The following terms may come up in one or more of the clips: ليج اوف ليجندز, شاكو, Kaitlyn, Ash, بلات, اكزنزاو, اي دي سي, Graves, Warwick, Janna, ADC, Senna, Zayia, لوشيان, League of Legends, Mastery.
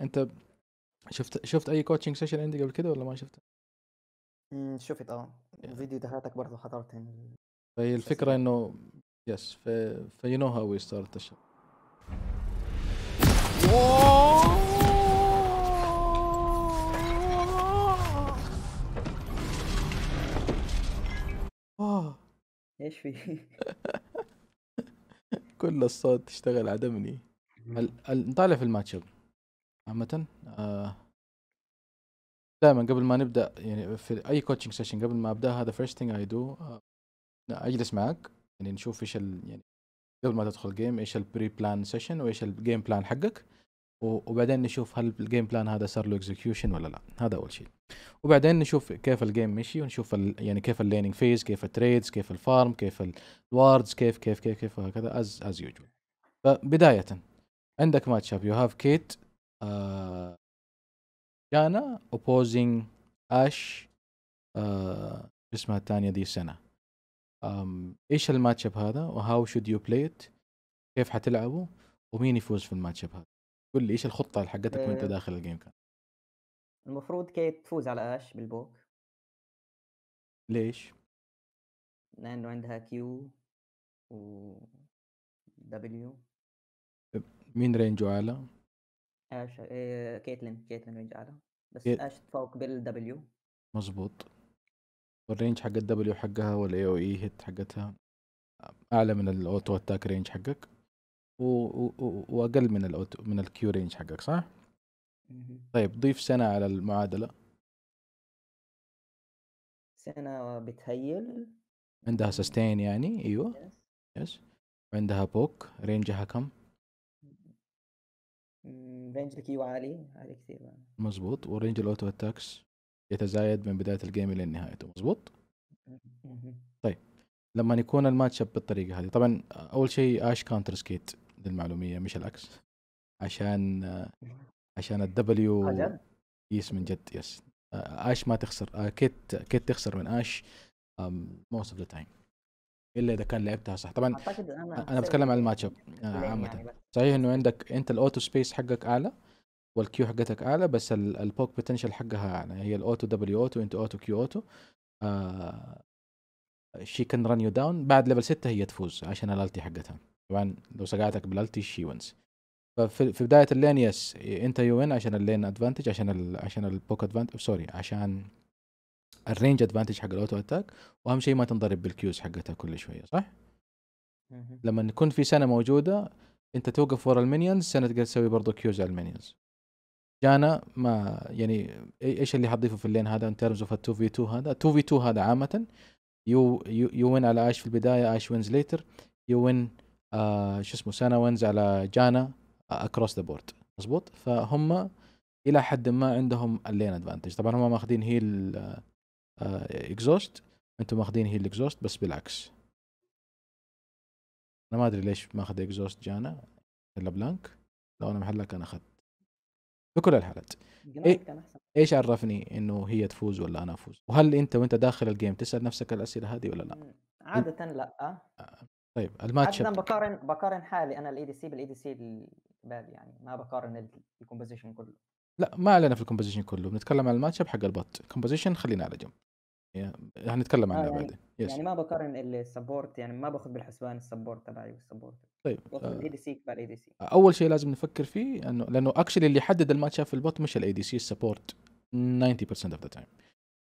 انت شفت اي كوتشنج سيشن عندي قبل كده ولا ما شفته؟ شفت فيديو دهاتك برضه حضرت. فهي الفكره انه يس فيو نو هاو وي ستارت ذا شو. ايش في؟ كل الصوت تشتغل عدمني. نطالع في الماتش اب عامة. دائما قبل ما نبدا يعني في اي كوتشنج سيشن قبل ما ابدا هذا فيرست ثينج اي دو اجلس معك يعني نشوف ايش يعني قبل ما تدخل جيم ايش البري بلان سيشن وايش الجيم بلان حقك، وبعدين نشوف هل الجيم بلان هذا صار له اكزكيوشن ولا لا. هذا اول شيء، وبعدين نشوف كيف الجيم مشي ونشوف يعني كيف الليننج فيز، كيف التريدز، كيف الفارم، كيف الواردز، كيف كيف كيف كيف وهكذا از يوجوال. فبداية عندك ماتش اب يو هاف كيت جانا اوبوزينج اش اسمها الثانية دي سنة. ايش الماتش اب هذا وهاو شود يو بلاي ات، كيف حتلعبوا ومين يفوز في الماتش اب هذا؟ قول لي ايش الخطه حقتك وانت داخل الجيم. كان المفروض كيت تفوز على اش بالبوك. ليش؟ لانه عندها كيو و دبليو. مين رينجو اعلى؟ اش. كيتلين رينج اعلى بس اش تفوق بالدبليو. مظبوط. والرينج حق الدبليو حقها والاي او اي هيت حقتها اعلى من الاوتو اتاك رينج حقك واقل من الاوتو من الكيو رينج حقك، صح؟ طيب ضيف سنة على المعادلة. سنة بتهيل عندها سستين يعني. ايوه يس. عندها بوك رينجها كم؟ رينج الكيو عالي كثير. مظبوط. ورينج الاوتو اتاكس يتزايد من بداية الجيم الى نهايته. مظبوط. طيب لما يكون الماتش اب بالطريقة هذه، طبعا اول شيء اش كاونتر سكيت للمعلومية مش العكس، عشان الدبليو يس من جد. يس اش ما تخسر، كيت تخسر من اش موست اوف ذا تايم الا اذا كان لعبتها صح. طبعا انا بتكلم عن الماتش اب عامة يعني. صحيح انه عندك انت الاوتو سبيس حقك اعلى والكيو حقتك اعلى، بس البوك بوتنشال حقها اعلى. هي الاوتو دبليو اوتو انت اوتو كيو اوتو. شي كان ران يو داون بعد ليفل 6 هي تفوز عشان الالتي حقتها. طبعا لو سقعتك بالالتي شي وينز. ففي بدايه اللين يس انت يو وين عشان اللين ادفانتج، عشان البوك ادفانتج، سوري عشان الرينج ادفانتج حق الاوتو اتاك، واهم شيء ما تنضرب بالكيوز حقتها كل شويه، صح؟ لما يكون في سنه موجوده انت توقف ورا المينيونز، سنه تقدر تسوي برضه كيوز على المينيونز. جانا ما يعني ايش اللي حتضيفه في اللين هذا ان تيرمز اوف 2v2 هذا؟ 2v2 هذا عامه يو وين على اش في البدايه، اش وينز ليتر، يو وين شو اسمه سانا وينز على جانا اكروس ذا بورد. مظبوط. فهم الى حد ما عندهم اللين ادفانتج. طبعا هم ماخذين هيل اكزوست، انتم ماخذين هيل اكزوست بس بالعكس. انا ما ادري ليش ماخذ اكزوست جانا الا بلانك، لو انا محلك انا اخذت. بكل الحالات ايش عرفني انه هي تفوز ولا انا افوز؟ وهل انت وانت داخل الجيم تسال نفسك الاسئله هذه ولا لا؟ عاده لا. طيب الماتش عاده بقارن حالي انا الاي دي سي بالاي دي سي الباقي، يعني ما بقارن الكومبوزيشن كله. لا ما علينا في الكومبوزيشن كله، بنتكلم عن الماتش اب حق البط. كومبوزيشن خلينا على جنب، هنتكلم عنها بعدين. يعني ما بقارن السبورت، يعني ما باخذ بالحسبان السبورت تبعي والسبورت. طيب الاي دي سي الاي دي سي اول شيء لازم نفكر فيه انه لانه اكشلي اللي يحدد الماتش في البوت مش الاي دي سي، السبورت 90% اوف ذا تايم.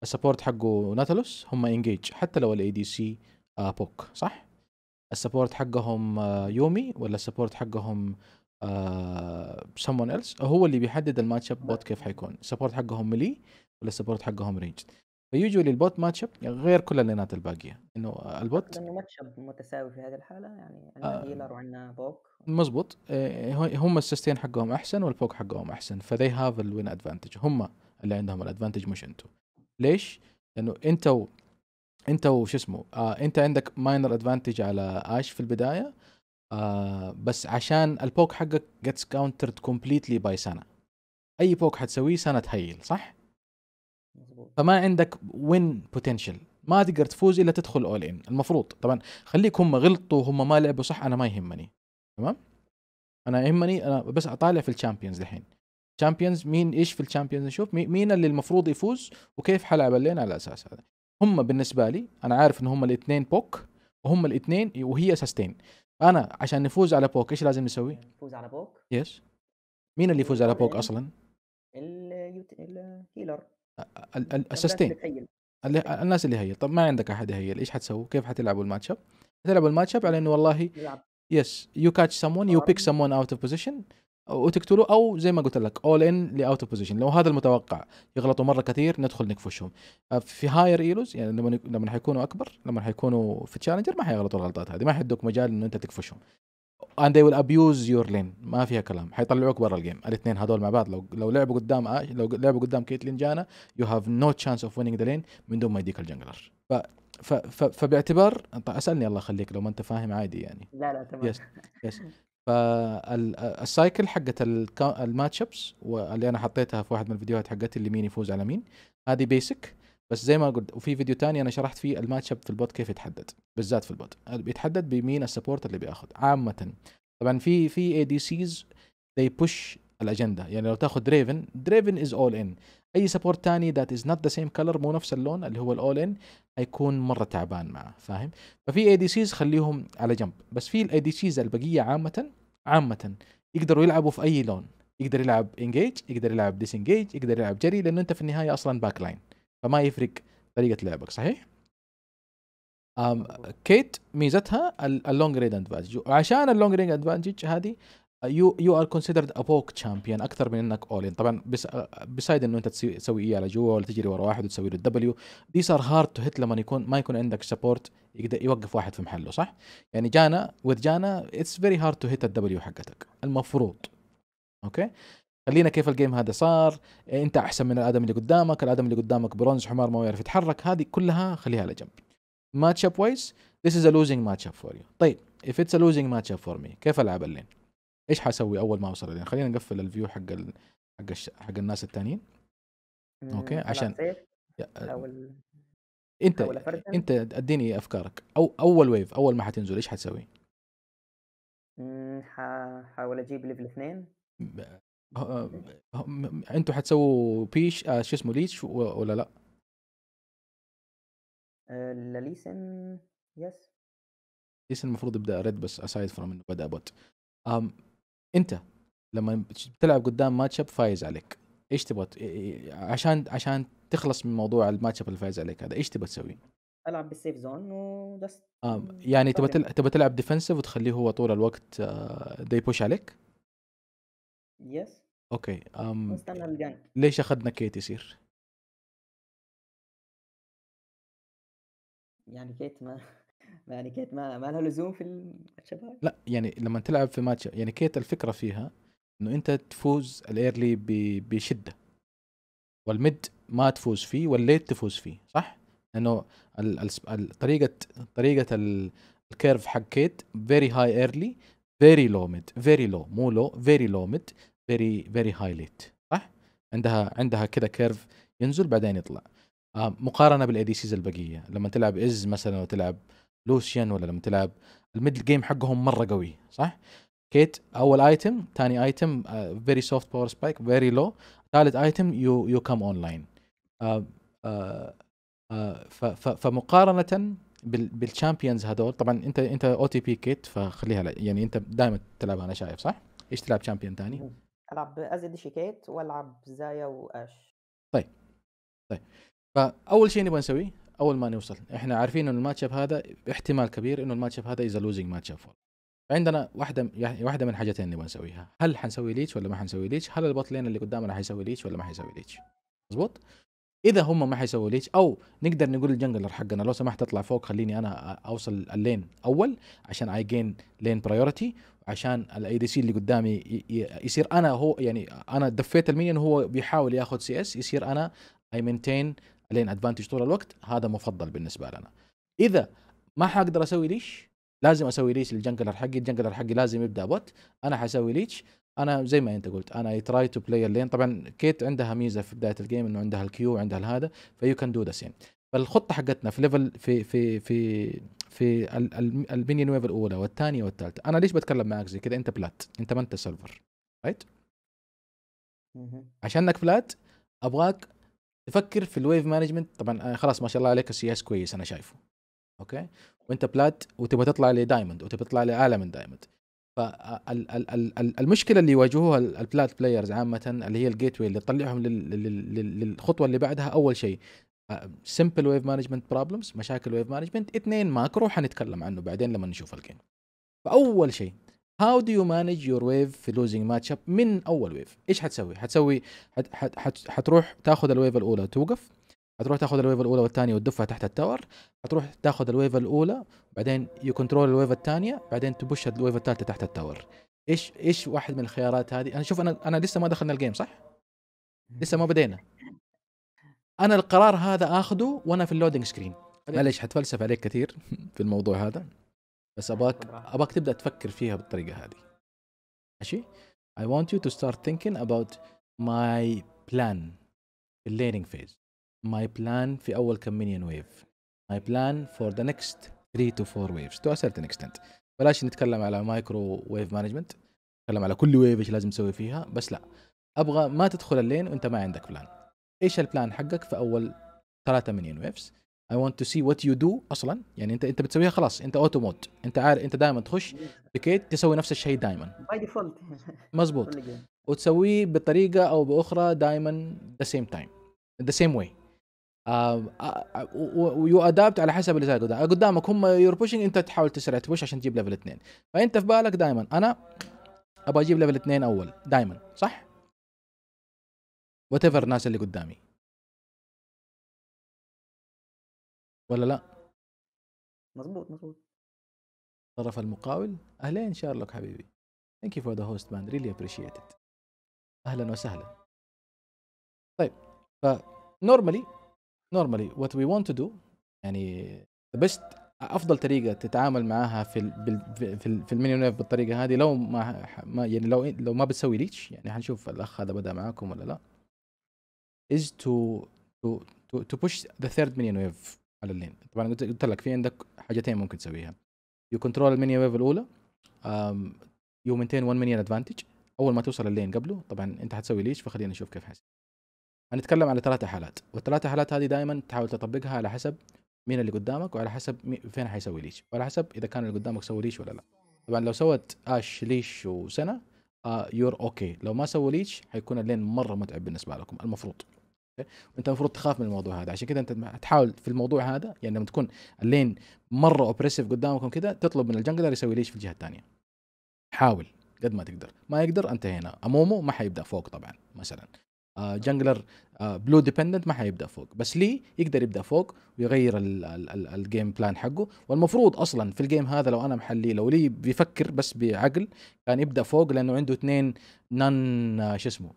السبورت حقه ناتالوس هم انجيج حتى لو الاي دي سي بوك، صح؟ السبورت حقهم يومي ولا السبورت حقهم سمون ايلس هو اللي بيحدد الماتش اب بوت كيف حيكون. السبورت حقهم ملي ولا السبورت حقهم رينج، فيجوا للبوت ماتش اب غير كل اللينات الباقيه. انه البوت لانه ماتش اب متساوي في هذه الحاله، يعني عندنا هيلر وعندنا بوك. مزبوط. هم السيستين حقهم احسن والبوك حقهم احسن، فذي هاف الوين ادفانتج. هم اللي عندهم الادفانتج مش انتو. ليش؟ لانه انت وش اسمه انت عندك ماينر ادفانتج على اش في البدايه، بس عشان البوك حقك جيتس كاونترد كومبليتلي باي سنه. اي بوك حتسويه سنه تهيل، صح؟ فما عندك وين بوتنشل، ما تقدر تفوز الا تدخل اول ان المفروض. طبعا خليك هم غلطوا هم ما لعبوا صح، انا ما يهمني. تمام؟ انا يهمني انا بس اطالع في الشامبيونز الحين. تشامبيونز مين ايش في الشامبيونز، نشوف مين اللي المفروض يفوز وكيف حلعب اللين على اساس هذا. هم بالنسبه لي انا عارف ان هم الاثنين بوك وهم الاثنين وهي سستين. انا عشان نفوز على بوك ايش لازم نسوي؟ نفوز على بوك؟ يس. مين اللي يفوز على بوك اصلا؟ الهيلر السستين، الناس اللي هيل. طب ما عندك احد يهيل، ايش حتسوي؟ كيف حتلعبوا الماتش اب؟ حتلعبوا الماتش اب على انه والله يس يو كاتش سمون، يو بيك سمون اوت اوف بوزيشن وتقتلوا، او زي ما قلت لك اول ان لاوت اوف بوزيشن. لو هذا المتوقع يغلطوا مره كثير ندخل نكفشهم في هاير ايلوز، يعني لما حيكونوا اكبر، لما حيكونوا في تشالنجر ما حيغلطوا الغلطات هذه، ما حيدوك مجال انه انت تكفشهم. and they will abuse your lane، ما فيها كلام، حيطلعوك برا الجيم. الاثنين هذول مع بعض لو لعبوا قدام آش، لو لعبوا قدام كيتلين جانا you have no chance of winning the lane من دون ما يديك الجنجلر. فباعتبار اسالني الله يخليك لو ما انت فاهم عادي يعني. لا لا تمام. يس يس. فالسايكل حقت الماتش ابس واللي انا حطيتها في واحد من الفيديوهات حقتي اللي مين يفوز على مين، هذه بيسك بس زي ما قلت. وفي فيديو ثاني انا شرحت فيه الماتش اب في البوت كيف يتحدد، بالذات في البوت بيتحدد بمين السبورت اللي بياخذ عامه. طبعا في اي دي سيز they push الاجنده، يعني لو تاخذ دريفن از اول ان، اي سبورت ثاني ذات از نوت ذا سيم كلر، مو نفس اللون اللي هو الاول ان، هيكون مره تعبان معه فاهم. ففي اي دي سيز خليهم على جنب، بس في الاي دي سيز البقيه عامه يقدروا يلعبوا في اي لون، يقدر يلعب انجيج، يقدر يلعب ديس انجيج، يقدر يلعب جري، لانه انت في النهايه اصلا باك لاين فما يفرق طريقه لعبك. صحيح. كيت ميزتها اللونج رينج ادفانتج، وعشان اللونج رينج ادفانتج هذه يو ار كونسيدرد ابوك تشامبيون اكثر من انك اولين. طبعا بسايد انه انت تسوي ايه على جوا ولا تجري ورا واحد وتسوي له الدبليو، دي صار هارد تو هيت لما يكون ما يكون عندك سبورت يقدر يوقف واحد في محله. صح يعني جانا وذ جانا اتس فيري هارد تو هيت الدبليو حقتك المفروض. اوكي خلينا كيف الجيم هذا صار، انت احسن من الادم اللي قدامك، الادم اللي قدامك برونز حمار ما يعرف يتحرك، هذه كلها خليها على جنب. ماتش اب وايز ذيس از ا لوزينج ماتش اب فور يو. طيب اف اتس ا لوزينج ماتش اب فور مي كيف العب اللين؟ ايش حاسوي اول ما اوصل اللين؟ خلينا نقفل الفيو حق حق الناس الثانيين. اوكي عشان انت اديني افكارك. او اول ويف اول ما حتنزل ايش حتسوي؟ حاول اجيب ليفل 2. انتوا حتسووا بيش شو اسمه ليش ولا لا؟ ليسن يس ليسن المفروض يبدا ريد، بس اسايد فروم انه بدا بوت. انت لما بتلعب قدام ماتش اب فايز عليك ايش تبغى عشان تخلص من موضوع الماتش اب اللي فايز عليك هذا؟ ايش تبغى تسوي؟ العب بالسيف زون وبس. يعني تبغى تلعب ديفنسيف وتخليه هو طول الوقت دي بوش عليك. يس اوكي. ليش اخذنا كيت يصير؟ يعني كيت ما لها لزوم في الشباب. لا يعني لما تلعب في ماتش يعني كيت الفكره فيها انه انت تفوز الايرلي بشده والميد ما تفوز فيه والليت تفوز فيه. صح لانه طريقه الكيرف حق كيت فيري هاي ايرلي، very low mid، very low مو low، very low mid، very high late. صح عندها كذا كيرف ينزل بعدين يطلع. مقارنه بالاي دي سيز البقيه لما تلعب از مثلا وتلعب لوشيان ولا لما تلعب الميدل جيم حقهم مره قوي. صح كيت اول ايتم، ثاني ايتم very soft power spike very low، ثالث ايتم you come online. فمقارنه بالشامبيونز هذول طبعا انت او تي بي كيت فخليها يعني انت دائما تلعبها انا شايف. صح ايش تلعب شامبيون ثاني؟ العب ازد شيكيت والعب زايا واش. طيب فاول شيء نبغى نسويه اول ما نوصل، احنا عارفين انه الماتش اب هذا احتمال كبير انه الماتش اب هذا از لوزينج ماتش اب، فعندنا واحده من حاجتين نبغى نسويها، هل حنسوي ليتش ولا ما حنسوي ليتش؟ هل البوت لين اللي قدامنا حيسوي ليتش ولا ما حيسوي ليتش؟ مزبوط. اذا هم ما حيسووا ليش، او نقدر نقول الجنجلر حقنا لو سمحت اطلع فوق، خليني انا اوصل اللين اول عشان اي جين لين برايورتي، عشان الاي دي سي اللي قدامي يصير انا هو، يعني انا دفيت المينيون هو بيحاول ياخذ سي اس، يصير انا اي مينتين لين ادفانتج طول الوقت. هذا مفضل بالنسبه لنا. اذا ما حقدر اسوي ليش، لازم اسوي ليش للجنجلر حقي، الجنجلر حقي لازم يبدا بوت، انا حسوي ليش. انا زي ما انت قلت انا تراي تو بلاي اللين. طبعا كيت عندها ميزه في بدايه الجيم انه عندها الكيو، عندها هذا، فيو كان دو ذا سيم. فالخطه حقتنا في ليفل في في في في المينيون ويف الاولى والثانيه والثالثه. انا ليش بتكلم معك زي كذا؟ انت بلات، انت ما انت سيرفر، رايت؟ عشانك فلات ابغاك تفكر في الويف مانجمنت. طبعا خلاص ما شاء الله عليك السي اس كويس انا شايفه اوكي، وانت بلات وتبغى تطلع لدايموند وتبغى تطلع لاعلى من دايموند. فالمشكله اللي يواجهوها البلات بلايرز عامه اللي هي الجيت واي اللي تطلعهم للخطوه اللي بعدها، اول شيء سمبل ويف مانجمنت بروبلمز، مشاكل ويف مانجمنت. اثنين ماكرو حنتكلم عنه بعدين لما نشوف الجيم. فاول شيء هاو دو يو مانج يور ويف في لوزنج ماتش اب من اول ويف؟ ايش حتسوي؟ حتسوي حتروح تاخذ الويف الاولى وتوقف، حتروح تاخذ الويف الاولى والثانيه وتدفها تحت التاور، حتروح تاخذ الويف الاولى بعدين يو كنترول الويف الثانيه بعدين تبوش الويف الثالثه تحت التاور. ايش واحد من الخيارات هذه؟ انا شوف انا لسه ما دخلنا الجيم صح؟ لسه ما بدينا. انا القرار هذا اخذه وانا في اللودنج سكرين. معليش حتفلسف عليك كثير في الموضوع هذا، بس اباك تبدا تفكر فيها بالطريقه هذه. ماشي؟ I want you to start thinking about my plan في الليرنج فيز. My plan في اول كم مينيون ويف. My plan for the next 3 to 4 waves to a certain extent. بلاش نتكلم على مايكرو ويف مانجمنت، نتكلم على كل ويف ايش لازم تسوي فيها، بس لا ابغى ما تدخل اللين وانت ما عندك بلان. ايش البلان حقك في اول 3 مليون ويفز؟ I want to see what you do اصلا، يعني انت بتسويها خلاص، انت اوتو مود، انت عارف انت دائما تخش بكيت تسوي نفس الشيء دائما باي ديفولت مضبوط، وتسويه بطريقه او باخرى دائما the same time the same way. ويو ادابت على حسب اللي زي قدامك، هم يور بوشنج انت تحاول تسرع تبوش عشان تجيب ليفل 2. فانت في بالك دائما انا ابغى اجيب ليفل 2 اول دائما صح؟ وات ايفر الناس اللي قدامي ولا لا؟ مظبوط مظبوط. الطرف المقاول اهلين شارلوك حبيبي. ثانك يو فور ذا هوست مان ريلي ابريشيت ات. اهلا وسهلا. طيب ف نورمالي وات وي ونت تو دو، يعني بس افضل طريقه تتعامل معاها في المينيون ويف بالطريقه هذه، لو ما يعني لو ما بتسوي ليتش، يعني حنشوف الاخ هذا بدا معاكم ولا لا، is to push the third minion wave على اللين. طبعا قلت لك في عندك حاجتين ممكن تسويها، you control المينيون ويف الاولى، you maintain one minion advantage اول ما توصل اللين قبله. طبعا انت حتسوي ليتش، فخلينا نشوف كيف حسن. هنتكلم على 3 حالات، والثلاثه حالات هذه دائما تحاول تطبقها على حسب مين اللي قدامك وعلى حسب فين حيسوي ليش، وعلى حسب اذا كان اللي قدامك سوي ليش ولا لا. طبعا لو سوت اش ليش وسنة يور اوكي، لو ما سووا ليش حيكون اللين مره متعب بالنسبه لكم المفروض. وانت المفروض تخاف من الموضوع هذا، عشان كذا انت تحاول في الموضوع هذا، يعني لما تكون اللين مره اوبريسيف قدامكم كذا تطلب من الجنجلر يسوي ليش في الجهه الثانيه. حاول قد ما تقدر، ما يقدر انت هنا. امومو ما حيبدا فوق طبعا مثلا، جنجلر بلو ديبندنت ما حيبدا فوق، بس لي يقدر يبدا فوق ويغير الجيم بلان حقه. والمفروض اصلا في الجيم هذا لو انا محليه، لو لي بيفكر بس بعقل كان يبدا فوق، لانه عنده 2 نان شو اسمه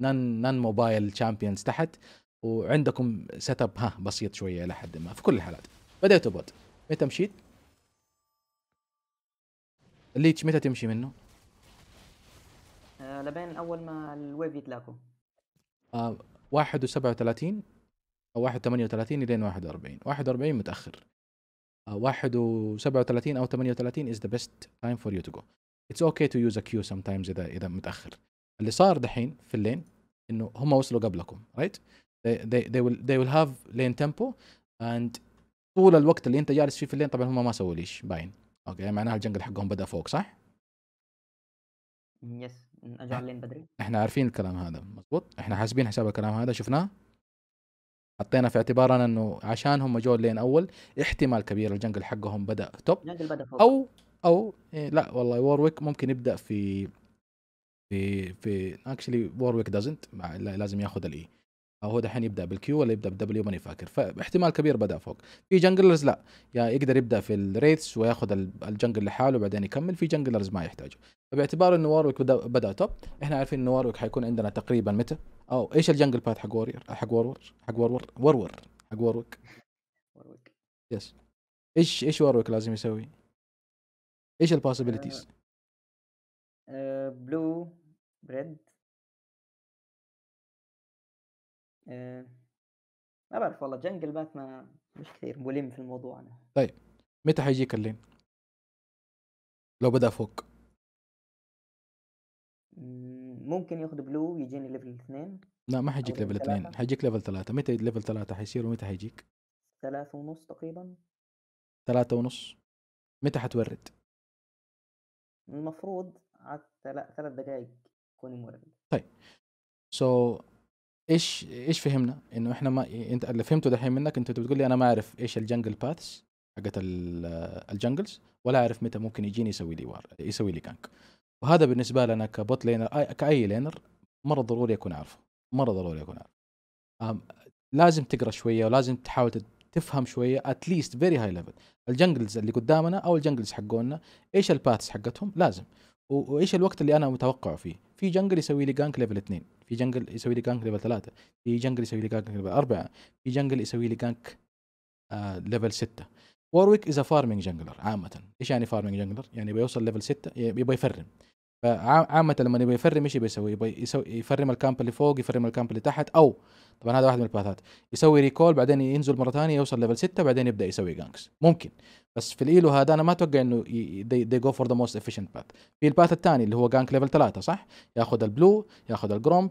نان موبايل تشامبيونز تحت، وعندكم سيت اب بسيط شويه الى حد ما في كل الحالات. بديتوا بوت متى مشيت؟ الليتش متى تمشي منه؟ لبين اول ما الويف يتلاقوا 1:37 او 1:38 لين 41. 41 متاخر. 1:37 او 38 is the best time for you to go. It's okay to use a queue sometimes اذا متاخر. اللي صار دحين في اللين انه هم وصلوا قبلكم right، they will have lane tempo، and طول الوقت اللي انت جالس فيه في اللين طبعا هم ما سووا ليش باين اوكي، معناها الجنجل حقهم بدا فوق صح؟ يس اجعل لين بدري، احنا عارفين الكلام هذا مضبوط، احنا حاسبين حساب الكلام هذا، شفناه حطينا في اعتبارنا انه عشان هم جو لين اول احتمال كبير الجنجل حقهم بدا توب، او إيه لا والله وورويك ممكن يبدا في اكشلي وورويك دازنت، لازم ياخذ الاي، هو دحين يبدا بالكيو ولا يبدا بالدبليو ماني فاكر، فاحتمال كبير بدا فوق. في جنجلرز لا يعني يقدر يبدا في الريثس وياخذ الجنجل لحاله وبعدين يكمل، في جنجلرز ما يحتاجه. فباعتبار انه وارويك بدا توب، احنا عارفين انه وارويك حيكون عندنا تقريبا متى؟ او ايش الجنجل بات حق وورير حق وارويك؟ يس ايش وارويك لازم يسوي؟ ايش البوسيبيليتيز؟ بلو ريد ما بعرف والله، جنجل بات ما مش كثير ملم في الموضوع انا. طيب متى حيجيك اللين؟ لو بدا فوق ممكن ياخد بلو يجيني ليفل 2. لا ما حيجيك ليفل 2، حيجيك ليفل 3. متى ليفل 3 حيصير ومتى حيجيك؟ 3.5 تقريبا. 3.5 متى حتورد؟ المفروض على 3 دقائق تكوني مورد. طيب سو ايش فهمنا؟ انه احنا ما انت اللي فهمته دحين منك، انت بتقول لي انا ما اعرف ايش الجنجل باثس حقت الجنجلز، ولا اعرف متى ممكن يجيني يسوي لي وار، يسوي لي كانك، وهذا بالنسبه لنا كبوت لينر كاي لينر مره ضروري يكون عارفه، مره ضروري يكون عارفه. لازم تقرا شويه ولازم تحاول تفهم شويه اتليست فيري هاي ليفل الجنجلز اللي قدامنا او الجنجلز حقونا، ايش الباثس حقتهم لازم، وايش الوقت اللي انا متوقعه فيه. في جنجل يسوي لي جانك ليفل 2، في جنجل يسوي لي جانك ليفل 3، في جنجل يسوي لي جانك ليفل 4، في جنجل يسوي لي جانك ليفل 6. وورويك إذا فارمينج جنجلر عامة، إيش يعني فارمينج جنجلر؟ يعني بيوصل ليفل 6 يبغى يفرم، فعامة لما يبغى يفرم إيش بيسوي؟ يفرم الكامب اللي فوق، يفرم الكامب اللي تحت، أو طبعا هذا واحد من الباثات، يسوي ريكول بعدين ينزل مرة ثانية يوصل ليفل 6 بعدين يبدأ يسوي جانكس، ممكن. بس في الإيلو هذا أنا ما أتوقع إنه they go for the most efficient path. في الباث الثاني اللي هو جانك ليفل 3 صح؟ ياخذ البلو، ياخذ الجرومب،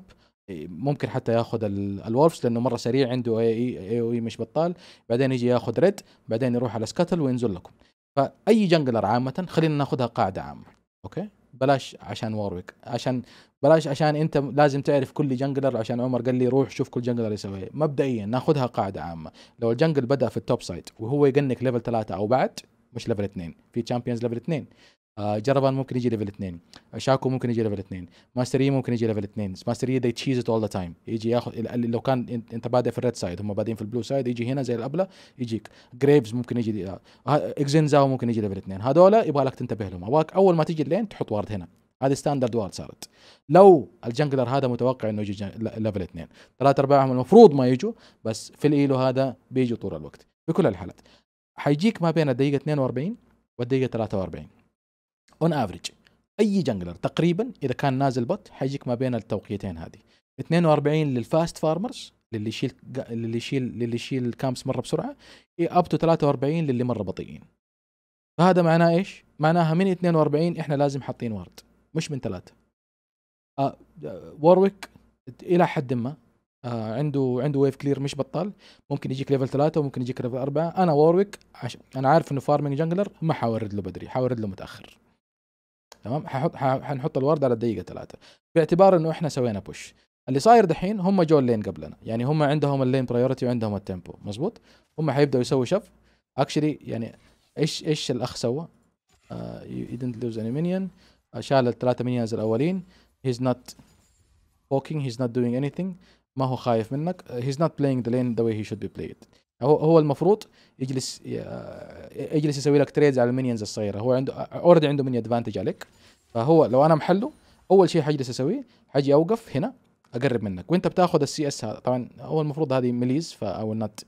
ممكن حتى ياخذ الورفز لانه مره سريع، عنده اي او اي مش بطال، بعدين يجي ياخذ ريد، بعدين يروح على سكاتل وينزل لكم. فاي جنجلر عامه خلينا ناخذها قاعده عامه، اوكي؟ بلاش عشان وارويك، عشان بلاش عشان انت لازم تعرف كل جنجلر، عشان عمر قال لي روح شوف كل جنجلر يسوي. مبدئيا ناخذها قاعده عامه، لو الجنجل بدا في التوب سايد وهو يقنك ليفل 3 او بعد، مش ليفل 2، في تشامبيونز ليفل 2، جربان ممكن يجي ليفل 2، شاكو ممكن يجي ليفل 2، ماستري ممكن يجي ليفل 2، ماستري they cheese it all the time، يجي ياخذ لو كان انت بادئ في الريد سايد هم بادئين في البلو سايد، يجي هنا زي الابله يجيك. جريفز ممكن يجي، اكزنزاو ممكن يجي ليفل 2، هذول يبغى لك تنتبه لهم، ابغاك اول ما تجي اللين تحط وارد هنا، هذه ستاندرد وارد صارت. لو الجنجلر هذا متوقع انه يجي ليفل 2، 3/4 المفروض ما يجوا، بس في الايلو هذا بيجوا طول الوقت. بكل الحالات حيجيك ما بين الدقيقه 42 والدقيقه 43 اون افريج، اي جنجلر تقريبا اذا كان نازل بوت حيجيك ما بين التوقيتين هذه. 42 للفاست فارمرز للي يشيل الكامبس مره بسرعه، اب تو 43 للي مره بطيئين. فهذا معناه ايش؟ معناها من 42 احنا لازم حاطين وارد، مش من 3. وارويك الى حد ما عنده ويف كلير مش بطال، ممكن يجيك ليفل 3 وممكن يجيك ليفل 4. انا وارويك انا عارف انه فارمينج جنجلر ما حاورد له بدري، حاورد له متاخر. تمام، حنحط الورد على الدقيقه 3 باعتبار انه احنا سوينا بوش. اللي صاير دحين هم جو اللين قبلنا، يعني هم عندهم اللين برايورتي وعندهم التيمبو مزبوط، هم حيبداوا يسوي شف اكشلي. يعني ايش الاخ سوى؟ didn't lose any minion، شال الثلاثه مينيونز الاولين. he's not poking، he's not doing anything، ما هو خايف منك. he's not playing the lane the way he should be played. هو المفروض يجلس يسوي لك تريدز على المينيونز الصغيره، هو عنده اوريدي عنده ميني ادفانتج عليك. فهو لو انا محله اول شيء حجلس اسويه حجي اوقف هنا اقرب منك وانت بتاخذ السي اس هذا. طبعا هو المفروض هذه ميليز فاو نوت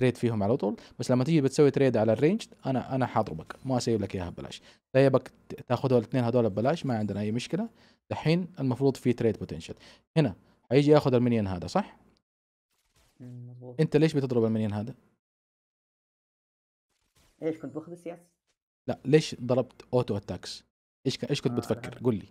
تريد فيهم على طول، بس لما تيجي بتسوي تريد على الرينج انا حاضربك، ما اسيب لك اياها ببلاش، سايبك تاخذها الاثنين هذول ببلاش، ما عندنا اي مشكله. دحين المفروض في تريد بوتنشل، هنا حيجي ياخذ المينيون هذا صح؟ انت ليش بتضرب المنين هذا؟ ايش كنت باخذ السياسة؟ لا ليش ضربت اوتو اتاكس؟ ايش كنت بتفكر؟ قول لي.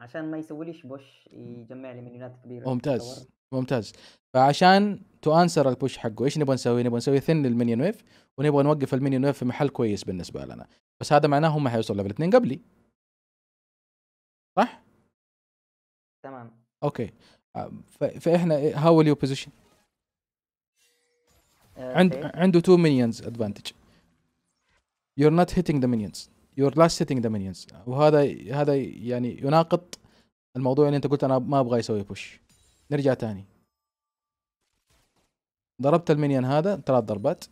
عشان ما يسويليش بوش يجمع لي منيونات كبيره. ممتاز ممتاز. فعشان تؤنسر البوش حقه ايش نبغى نسوي؟ نبغى نسوي ثن للمنيون ويف، ونبغى نوقف المنيون ويف في محل كويس بالنسبه لنا، بس هذا معناه هم حيوصلوا ليفل 2 قبلي صح؟ تمام اوكي. فاحنا هاو يو بوزيشن عنده 2 مينيونز ادفانتج، يور نوت هيتينج ذا مينيونز، يور لاست هيتينج ذا مينيونز، وهذا يعني يناقض الموضوع اللي انت قلت انا ما ابغى يسوي بوش. نرجع تاني، ضربت المينيون هذا 3 ضربات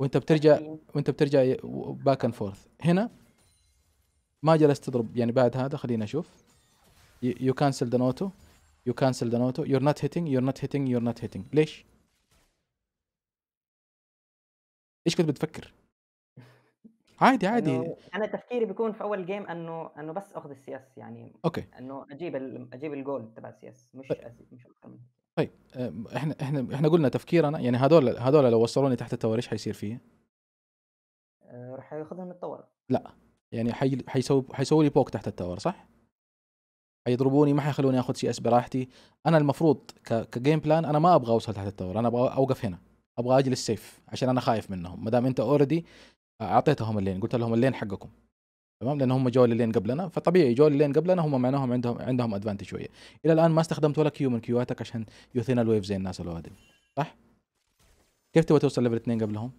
وانت بترجع باك اند فورث. هنا ما جلست تضرب، يعني بعد هذا خلينا نشوف يو كانسل ذا نوتو، You cancel the auto. You're not hitting. You're not hitting. You're not hitting. ليش؟ إيش كنت بتفكر؟ عادي. أنا تفكيري بيكون في أول جيم إنه بس أخذ السياس، يعني. أوكي. إنه أجيب الجول تبع السياس، مش أكثر منه. طيب إحنا قلنا تفكيرنا، يعني هذول لو وصلوني تحت التور إيش حيصير فيه؟ راح ياخذهم التور. لا يعني حيسوي لي بوك تحت التور صح؟ حيضربوني، ما حيخلوني اخذ سي اس براحتي. انا المفروض كجيم بلان انا ما ابغى اوصل تحت التور، انا ابغى اوقف هنا، ابغى اجي للسيف عشان انا خايف منهم. ما دام انت اوريدي اعطيتهم اللين، قلت لهم اللين حقكم تمام، لان هم جو اللين قبلنا، فطبيعي جو اللين قبلنا هم معناهم عندهم ادفانتج شويه. الى الان ما استخدمت ولا كيو من كيواتك عشان يثنى الويف زي الناس الوادي، صح؟ كيف تبغى توصل ليفل 2 قبلهم؟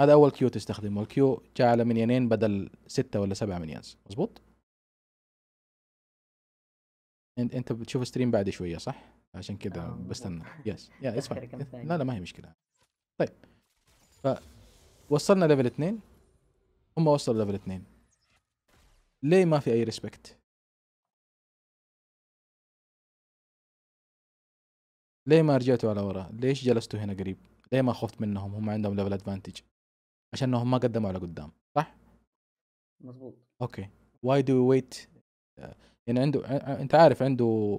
هذا اول كيو تستخدمه، الكيو جاء على منيانين بدل 6 ولا 7 منيانز، مظبوط؟ انت بتشوف ستريم بعد شويه صح؟ عشان كذا بستنى. يس يا اسمع، لا ما هي مشكله. طيب فوصلنا ليفل 2، هم وصلوا ليفل 2، ليه ما في اي ريسبكت؟ ليه ما رجعتوا على ورا؟ ليش جلستوا هنا قريب؟ ليه ما خفت منهم؟ هم عندهم ليفل ادفانتج عشان انهم ما قدموا على قدام، صح؟ مظبوط. اوكي واي دو ويت؟ يعني عنده، انت عارف، عنده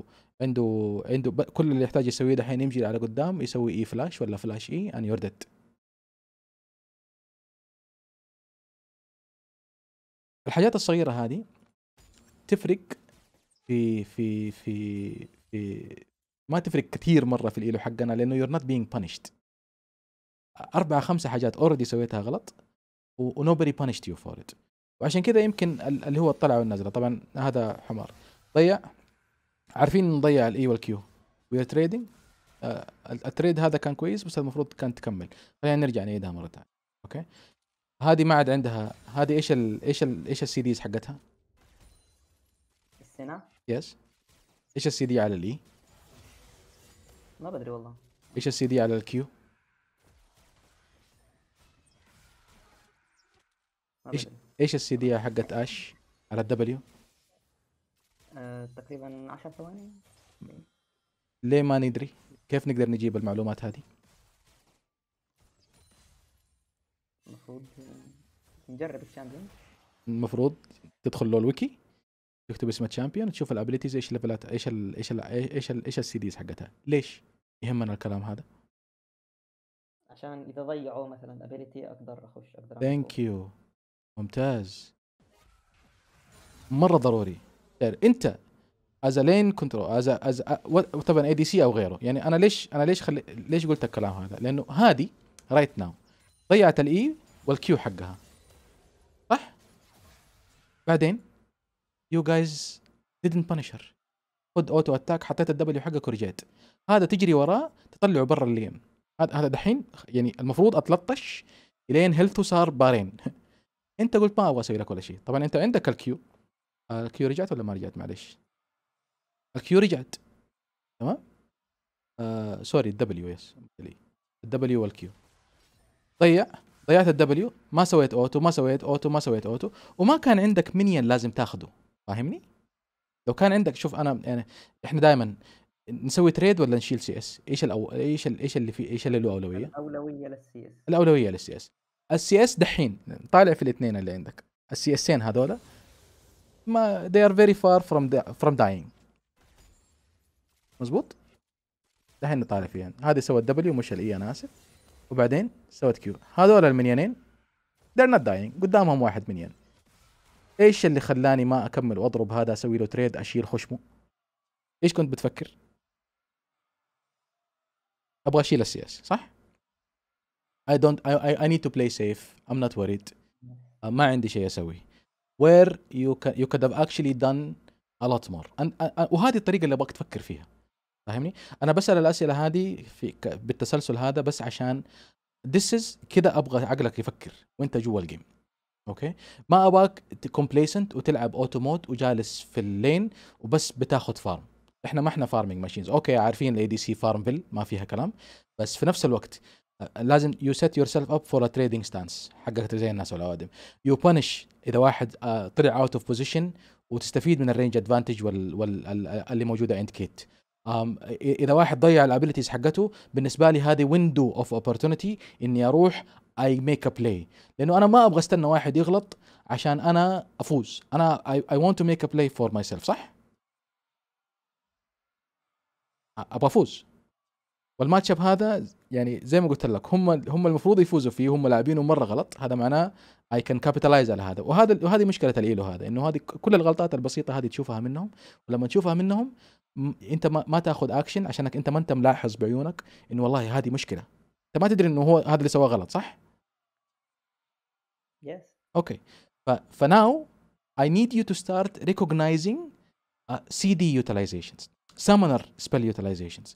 كل اللي يحتاج يسويه دحين يمشي على قدام يسوي اي فلاش ولا فلاش اي ان يور ديد. الحاجات الصغيرة هذه تفرق في في في في ما تفرق كثير مرة في الإيلو حقنا، لأنه you're not being punished. 4 5 حاجات اوريدي سويتها غلط ونوبري punished you for it، وعشان كذا يمكن اللي هو الطلعة والنزلة. طبعا هذا حمار ضيع، عارفين نضيع الاي والكيو وير تريدنج، التريد هذا كان كويس بس المفروض كانت تكمل. خلينا نرجع نعيدها مرة ثانية. اوكي هذه ما عاد عندها، هذه ايش ال ايش ال ايش السي ديز حقتها؟ السنة؟ يس. ايش السي دي على الاي؟ ما بدري والله. ايش السي دي على الكيو؟ ما بدري. ايش السي دي حقت اش على الدبليو؟ تقريبا 10 ثواني. ليه ما ندري؟ كيف نقدر نجيب المعلومات هذه؟ المفروض نجرب الشامبيون، المفروض تدخل له الويكي تكتب اسم الشامبيون تشوف الابيليتيز ايش ليفلات ايش ال ايش ال ايش ال ايش السي ديز حقتها. ليش يهمنا الكلام هذا؟ عشان اذا ضيعوا مثلا ابيليتي اقدر اخش اقدر. ثانك يو، ممتاز، مره ضروري. انت از لين كنترول از طبعا اي دي سي او غيره، يعني انا ليش قلت الكلام هذا؟ لانه هذه رايت ناو ضيعت الاي والكيو حقها، صح؟ بعدين يو جايز didn't punish her، خد اوتو اتاك، حطيت الدبليو حقك ورجعت. هذا تجري وراه تطلعه برا اللين. هذا دحين يعني المفروض اتلطش الين هيلثه صار بارين. انت قلت ما ابغى اسوي لك ولا شيء. طبعا انت عندك الكيو، الكيو رجعت ولا ما رجعت؟ معلش الكيو رجعت تمام؟ سوري الدبليو، يس الدبليو والكيو. ضيعت الدبليو، ما سويت اوتو ما سويت اوتو ما سويت اوتو، وما كان عندك منين لازم تاخده، فاهمني؟ لو كان عندك، شوف انا احنا دائما نسوي تريد ولا نشيل سي اس، ايش الاول؟ ايش اللي فيه، ايش اللي له اولويه؟ الاولويه للسي اس، الاولويه للسي اس. السي اس دحين طالع في الاثنين اللي عندك، السي اسين هذول ما they are very far from dying، مظبوط؟ دحين نطالع فيها، هذه سوت دبليو مش الاي انا اسف، وبعدين سوت كيو. هذول المنيانين they're not dying، قدامهم واحد منيان. ايش اللي خلاني ما اكمل واضرب هذا، اسوي له تريد، اشيل خشمه؟ ايش كنت بتفكر؟ ابغى اشيل السي اس، صح؟ I need to play safe، I'm not worried، ما عندي شيء اسوي. where you could have actually done a lot more. وهذه الطريقة اللي ابغاك تفكر فيها، فاهمني؟ انا بسال الاسئله هذه بالتسلسل هذا بس عشان كذا ابغى عقلك يفكر وانت جوا الجيم، اوكي؟ ما ابغاك كومبليسنت وتلعب اوتو مود وجالس في اللين وبس بتاخذ فارم. احنا ما احنا فارمينج ماشينز، اوكي عارفين الاي دي سي فارمفيل ما فيها كلام، بس في نفس الوقت لازم يو سيت يور سيلف اب فور ا تريدنج ستانس حقك زي الناس والعوادم. يو بانش اذا واحد طلع اوت اوف بوزيشن وتستفيد من الرينج ادفانتج اللي موجوده عند كيت. اذا واحد ضيع الابيلتيز حقته، بالنسبه لي هذه ويندو اوف اوبورتونيتي اني اروح اي ميك ا بلاي، لانه انا ما ابغى استنى واحد يغلط عشان انا افوز، انا اي ونت تو ميك ا بلاي فور ماي سيلف، صح؟ ابغى افوز، والماتش اب هذا يعني زي ما قلت لك هم المفروض يفوزوا فيه، هم لاعبينه مره غلط، هذا معناه اي كان كابيتالايز على هذا، وهذه مشكله الايلو هذا، انه هذه كل الغلطات البسيطه هذه تشوفها منهم، ولما تشوفها منهم انت ما تاخذ اكشن عشانك انت ما انت ملاحظ بعيونك انه والله هذه مشكله، انت ما تدري انه هو هذا اللي سواه غلط، صح؟ يس. اوكي فناو I need you to start recognizing CD utilizations, summoner spell utilizations,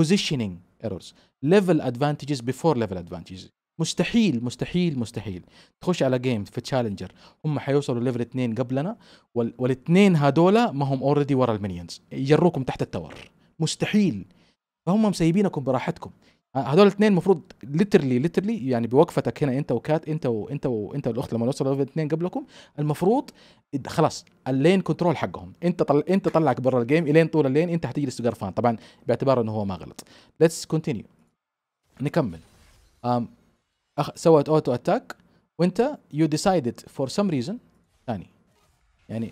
positioning errors, level advantages before level advantages. مستحيل مستحيل مستحيل تخش على جيم في تشالنجر هم حيوصلوا ليفل 2 قبلنا والاثنين هذولا ما هم اوريدي ورا المينيونز، يجروكم تحت التور، مستحيل. فهم مسيبينكم براحتكم، هذول الاثنين المفروض ليترلي يعني بوقفتك هنا انت وكات، انت والاخت لما نوصل ليفل 2 قبلكم المفروض خلاص اللين كنترول حقهم، انت طلعك برا الجيم الين طول اللين انت حتجلس تقرفان، طبعا باعتبار انه هو ما غلط. ليتس كونتينيو، نكمل. سوت اوتو اتاك وانت يو ديسايدد فور سم ريزن ثاني، يعني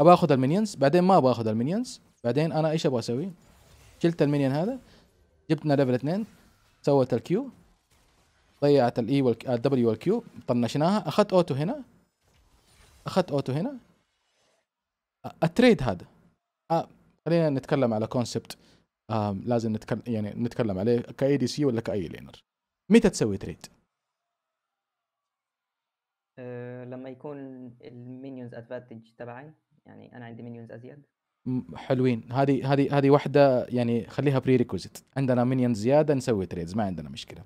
ابغى اخذ المينيونز بعدين ما ابغى اخذ المينيونز، بعدين انا ايش ابغى اسوي؟ شلت المينيون هذا، جبتنا ليفل 2، سوت الكيو، ضيعت الاي والدبليو والكيو، طنشناها، اخذت اوتو هنا. التريد هذا خلينا نتكلم على كونسبت لازم نتكلم عليه كاي دي سي ولا كاي لينر. متى تسوي تريد؟ لما يكون المينيونز ادفانتج تبعي، يعني انا عندي مينيونز ازيد. حلوين، هذه واحده يعني خليها بري ريكوزيت، عندنا مينيون زياده نسوي تريدز ما عندنا مشكله.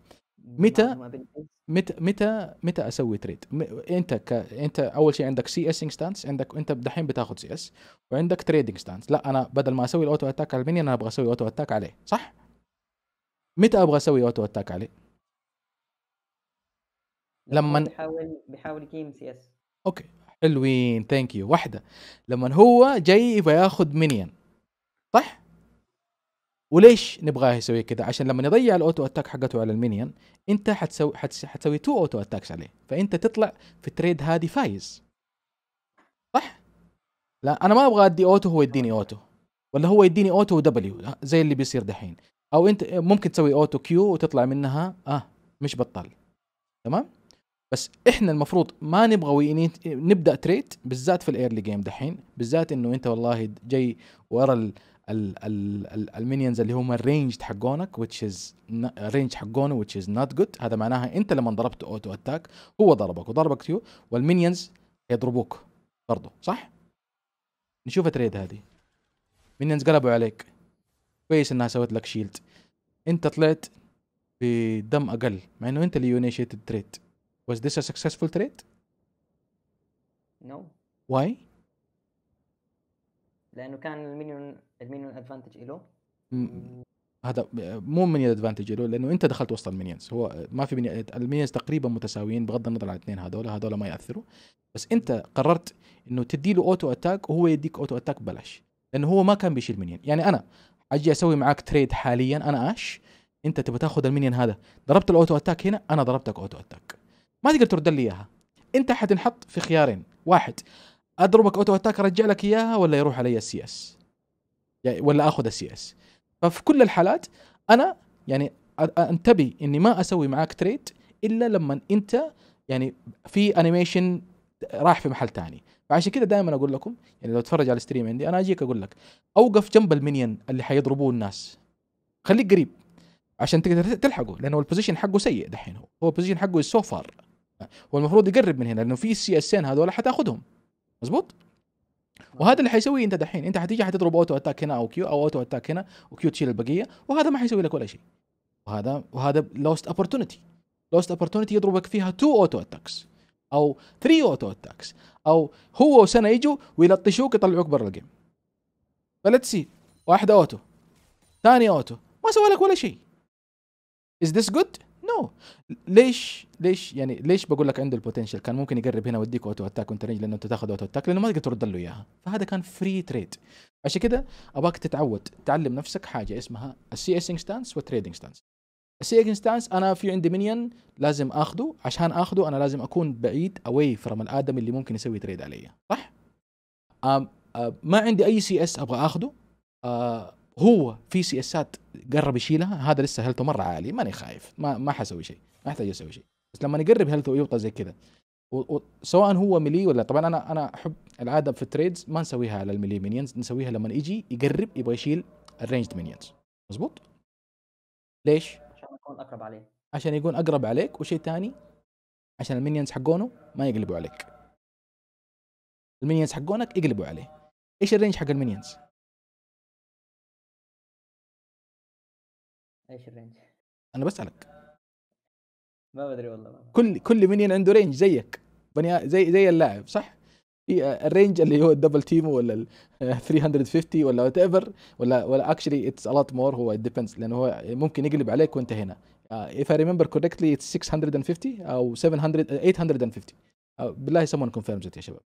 متى اسوي تريد؟ انت اول شيء عندك سي اسينج ستانس، عندك انت دحين بتاخذ سي اس وعندك تريدنج ستانس، لا انا بدل ما اسوي الاوتو اتاك على المينيون انا ابغى اسوي اوتو اتاك عليه، صح؟ متى ابغى اسوي اوتو اتاك عليه؟ لما بيحاول يقيم سي اس. اوكي حلوين، ثانك يو. واحدة لما هو جاي يبغى ياخذ مينيون، صح؟ وليش نبغاه يسوي كده؟ عشان لما يضيع الاوتو اتاك حقته على المينيون انت حتسوي تو اوتو اتاكس عليه، فانت تطلع في التريد هذه فايز، صح؟ لا انا ما ابغى ادي اوتو هو يديني اوتو، ولا هو يديني اوتو ودبليو زي اللي بيصير دحين، او انت ممكن تسوي اوتو كيو وتطلع منها مش بطال، تمام؟ بس احنا المفروض ما نبغى نبدا تريد بالذات في الايرلي جيم دحين، بالذات انه انت والله جاي ورا المينيونز اللي هم الرينج حقونك which is not good. هذا معناها انت لما ضربت اوتو اتاك هو ضربك وضربك تيو، والمينيونز يضربوك برضه، صح؟ نشوف تريد هذه، مينيونز قلبوا عليك، كويس انها سوت لك شيلد، انت طلعت بدم اقل مع انه انت اللي يونيشيت التريد. Was this a successful trade? No. Why? لأنه كان المينيون advantage إله. هذا مو مينيون advantage إله، لأنه أنت دخلت وسط المينيونز، هو ما في المينيونز تقريبا متساويين بغض النظر عن الاثنين هذول ما يأثروا، بس أنت قررت إنه تديله أوتو أتاك وهو يديك أوتو أتاك ببلاش، لأنه هو ما كان بيشيل مينيون. يعني أنا أجي أسوي معاك تريد حاليا، أنا آش، أنت تبغى تاخذ المينيون هذا، ضربت الأوتو أتاك هنا، أنا ضربتك أوتو أتاك. ما تقدر ترد لي اياها، انت حتنحط في خيارين، واحد اضربك اوتو اتاك ارجع لك اياها، ولا يروح علي السي اس، يعني ولا اخذ السي اس. ففي كل الحالات انا يعني انتبه اني ما اسوي معاك تريد الا لما انت يعني في انيميشن راح في محل ثاني. فعشان كذا دائما اقول لكم، يعني لو تتفرج على الستريم عندي انا اجيك اقول لك اوقف جنب المينيون اللي حيضربوه الناس، خليك قريب عشان تقدر تلحقه، لانه البوزيشن حقه سيء دحين، هو البوزيشن حقه سو فار، هو المفروض يقرب من هنا لانه في السي اس ان هذول حتاخذهم، مزبوط؟ وهذا اللي حيسويه انت دحين، انت حتيجي حتضرب اوتو اتاك هنا او كيو، او اوتو اتاك هنا وكيو تشيل البقيه، وهذا ما حيسوي لك ولا شيء، وهذا لوست اوبورتونيتي يضربك فيها 2 اوتو اتاكس او 3 اوتو اتاكس، او هو وسنه يجوا ويلطشوك يطلعوك برا الجيم. فليتس سي، واحده اوتو، ثاني اوتو، ما سوى لك ولا شيء. Is this good؟ No. ليش بقول لك عنده البوتنشل، كان ممكن يقرب هنا ويديك اوتو اتاك وانت رينج، لانه انت تاخذ اوتو اتاك لانه ما تقدر ترد له اياها، فهذا كان فري تريد. عشان كذا اباك تتعود تعلم نفسك حاجه اسمها السي اسنج ستانس والتريدنج ستانس. السي اسنج ستانس انا في عندي مينيون لازم اخذه، عشان اخذه انا لازم اكون بعيد اواي فروم الادم اللي ممكن يسوي تريد علي، صح؟ ما عندي اي سي اس ابغى اخذه، هو في سي اسات قرب يشيلها، هذا لسه هيلته مره عالي، ماني خايف، ما حسوي شيء، ما احتاج اسوي شيء، بس لما يقرب هيلته ويوطى زي كذا، سواء هو ميلي ولا، طبعا انا احب العاده في التريدز ما نسويها على الميلي مينيونز، نسويها لما يجي يقرب يبغى يشيل الرينجد مينيونز، مزبوط؟ ليش؟ عشان يكون اقرب عليك، عشان يكون اقرب عليك، وشيء ثاني عشان المينيونز حقونه ما يقلبوا عليك. المينيونز حقونك يقلبوا عليه. ايش الرينج حق المينيونز؟ ايش الرينج؟ انا بسألك. ما بدري والله. ما كل مينيون عنده رينج زيك، بني زي اللاعب، صح؟ في الرينج اللي هو الدبل تيم ولا 350 ولا وات ايفر، ولا اكشلي اتس الوت مور، هو ديبندز، لانه هو ممكن يقلب عليك وانت هنا. If I remember correctly it's 650 او 700 850. بالله someone confirms it يا شباب.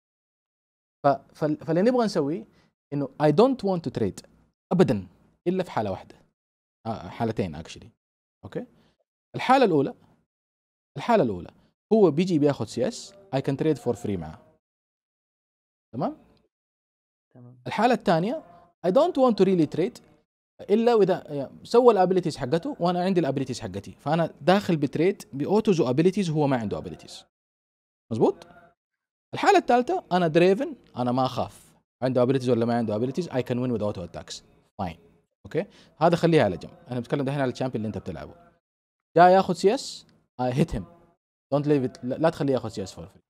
فاللي نبغى نسويه انه I don't want to trade ابدا الا في حاله واحده، حالتين اكشلي. اوكي، الحاله الاولى هو بيجي بياخذ سي اس، I can trade for free معاه، تمام. الحاله الثانيه I don't want to really trade الا واذا سوى الابيلتيز حقته وانا عندي الابيلتيز حقتي، فانا داخل بتريد باوتوز وابيلتيز، هو ما عنده ابيلتيز، مزبوط. الحاله الثالثه انا دريفن، انا ما اخاف عنده ابيلتيز ولا ما عنده ابيلتيز، اي كان وين وذ اوتو اتاكس، فاين. اوكي، هذا خليها على جنب، انا بتكلم دحين على الشامبيون اللي انت بتلعبه. جاي ياخذ سي اس، اي هيت هيم، دونت ليف ات، لا تخليه ياخذ سي اس فور فري.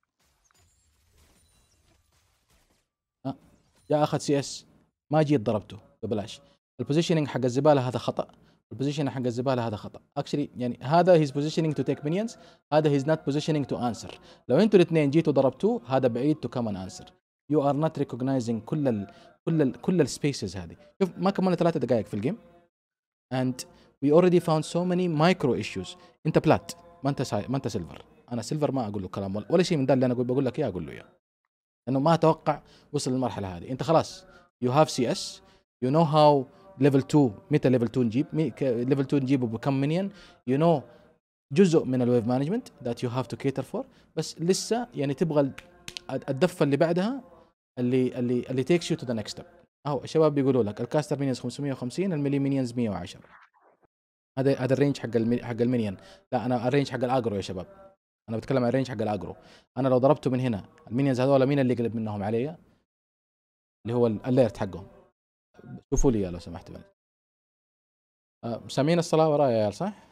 جاء اخذ سي اس، ما جيت ضربته ببلاش. البوزيشننج حق الزباله هذا خطا، البوزيشننج حق الزباله هذا خطا اكشلي، يعني هذا هيز بوزيشننج تو تيك مينيونز، هذا هيز نوت بوزيشننج تو انسر. لو انتوا الاثنين جيتوا ضربتوه هذا بعيد تو كمان انسر، يو ار نوت ريكوجنايزنج كل السبيسز هذه. شوف، ما كمان 3 دقائق في الجيم اند وي اوريدي فاوند سو ماني مايكرو ايشوز. انت بلات، ما انت سيلفر، انا سيلفر ما اقول له كلام ولا شيء من ده اللي انا بقول لك اياه اقول له اياه، لانه ما اتوقع وصل للمرحله هذه. انت خلاص يو هاف سي اس، يو نو هاو ليفل 2، متى ليفل 2 نجيب، ليفل 2 نجيبه بكم مينيون، يو نو جزء من الويف مانجمنت ذات يو هاف تو كيتر فور، بس لسه يعني تبغى الدفه اللي بعدها اللي تيكس يو تو ذا نكست ستيب. اهو الشباب بيقولوا لك الكاستر مينيونز 550، الميلي مينيونز 110، هذا الرينج حق المينيون. لا، انا الرينج حق الاجرو يا شباب، انا بتكلم عن الرينج حق الاجرو. انا لو ضربته من هنا، المينيونز هذول مين اللي يقلب منهم علي؟ اللي هو الاليرت حقهم. شوفوا لي لو سمحتوا، سامعين الصلاة ورايا يا عيال، صح؟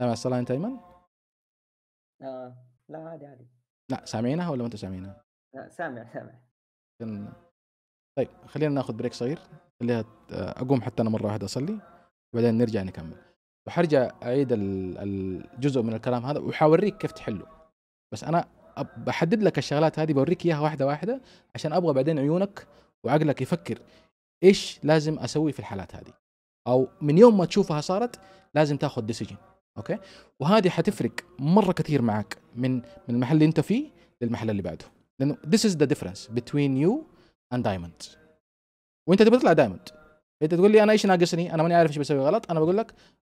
سامع الصلاة أنت أيمن؟ لا عادي. لا سامعينها ولا ما أنتوا سامعينها؟ لا سامع. طيب خلينا ناخذ بريك صغير، خليها أقوم حتى أنا مرة واحدة أصلي، وبعدين نرجع نكمل، وحرجع أعيد الجزء من الكلام هذا وحوريك كيف تحله. بس أنا بحدد لك الشغلات هذه، بوريك إياها واحدة واحدة، عشان أبغى بعدين عيونك وعقلك يفكر ايش لازم اسوي في الحالات هذه، او من يوم ما تشوفها صارت لازم تاخذ ديسيجن. اوكي، وهذه حتفرق مره كثير معك من المحل اللي انت فيه للمحل اللي بعده، لانه this is the difference between you and diamond. وانت تبغى تطلع دايموند، انت تقول لي انا ايش ناقصني، انا ماني عارف ايش بسوي غلط، انا بقول لك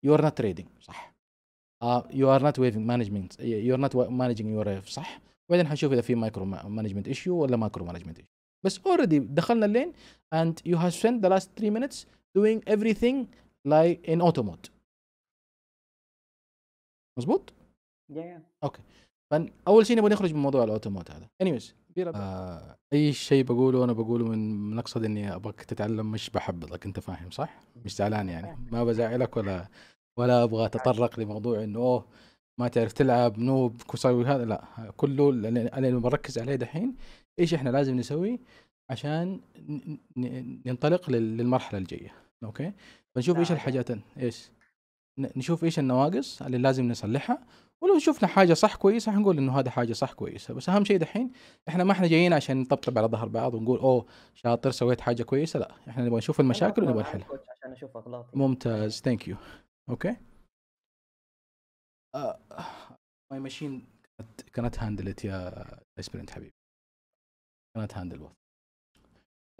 you are not trading، صح، you are not waving management، you are not managing your wave، صح، وبعدين حنشوف اذا في مايكرو مانجمنت ايشيو ولا ماكرو مانجمنت ايشيو. بس already دخلنا اللين and you have spent the last 3 minutes doing everything like in auto mode. مظبوط؟ yeah. اوكي، فاول شيء نبغى نخرج من موضوع الاوتو مود هذا. anyways اي شيء بقوله انا بقوله من مقصد اني ابغاك تتعلم، مش بحبطك، انت فاهم صح؟ مش زعلان يعني، ما بزعلك ولا ابغى اتطرق لموضوع انه اوه ما تعرف تلعب نوب كسوي هذا، لا، كله اللي بركز عليه دحين ايش احنا لازم نسوي عشان ننطلق للمرحله الجايه. اوكي، بنشوف ايش الحاجات، ايش نشوف ايش النواقص اللي لازم نصلحها، ولو شفنا حاجه صح كويسه حنقول انه هذا حاجه صح كويسه. بس اهم شيء دحين احنا ما احنا جايين عشان نطبطب على ظهر بعض ونقول اوه شاطر سويت حاجه كويسه، لا، احنا نبغى نشوف المشاكل ونبغى نحلها عشان نشوف اغلاطي. ممتاز، ثانك يو. اوكي، ماي ماشين كانت هاندلت يا اسبرنت حبيبي، كانت هاندل وقت.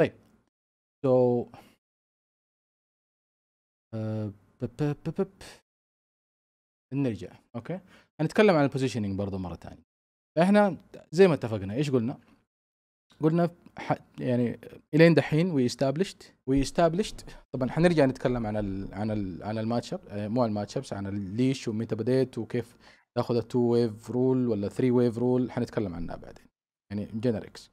طيب سو نرجع. اوكي، هنتكلم عن البوزيشننج برضه مره ثانيه. احنا زي ما اتفقنا، ايش قلنا؟ قلنا يعني الين دحين وي استابلشت. طبعا حنرجع نتكلم عن ال عن ال عن الماتش اب، مو عن الماتش ابس، عن الليش ومتى بديت وكيف تاخذ التو ويف رول ولا 3 ويف رول، حنتكلم عنها بعدين يعني جنريكس.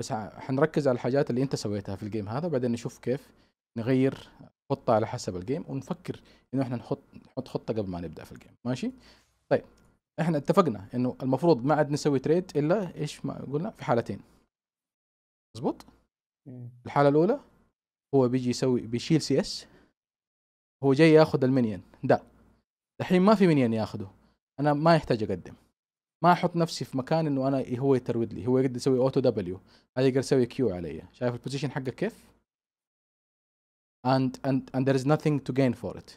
بس حنركز على الحاجات اللي انت سويتها في الجيم هذا، بعدين نشوف كيف نغير خطه على حسب الجيم، ونفكر انه احنا نحط خطه قبل ما نبدا في الجيم. ماشي؟ طيب احنا اتفقنا انه المفروض ما عاد نسوي تريد الا ايش ما قلنا؟ في حالتين. مظبوط؟ الحاله الاولى هو بيجي يسوي بيشيل سي اس، هو جاي ياخذ المينيون ده. الحين ما في مينيون ياخذه، انا ما يحتاج اقدم، ما احط نفسي في مكان انه انا هو يترود لي، هو يقدر يسوي اوتو دبليو، هذا يقدر يسوي كيو علي. شايف البوزيشن حقك كيف؟ and there is nothing to gain for it.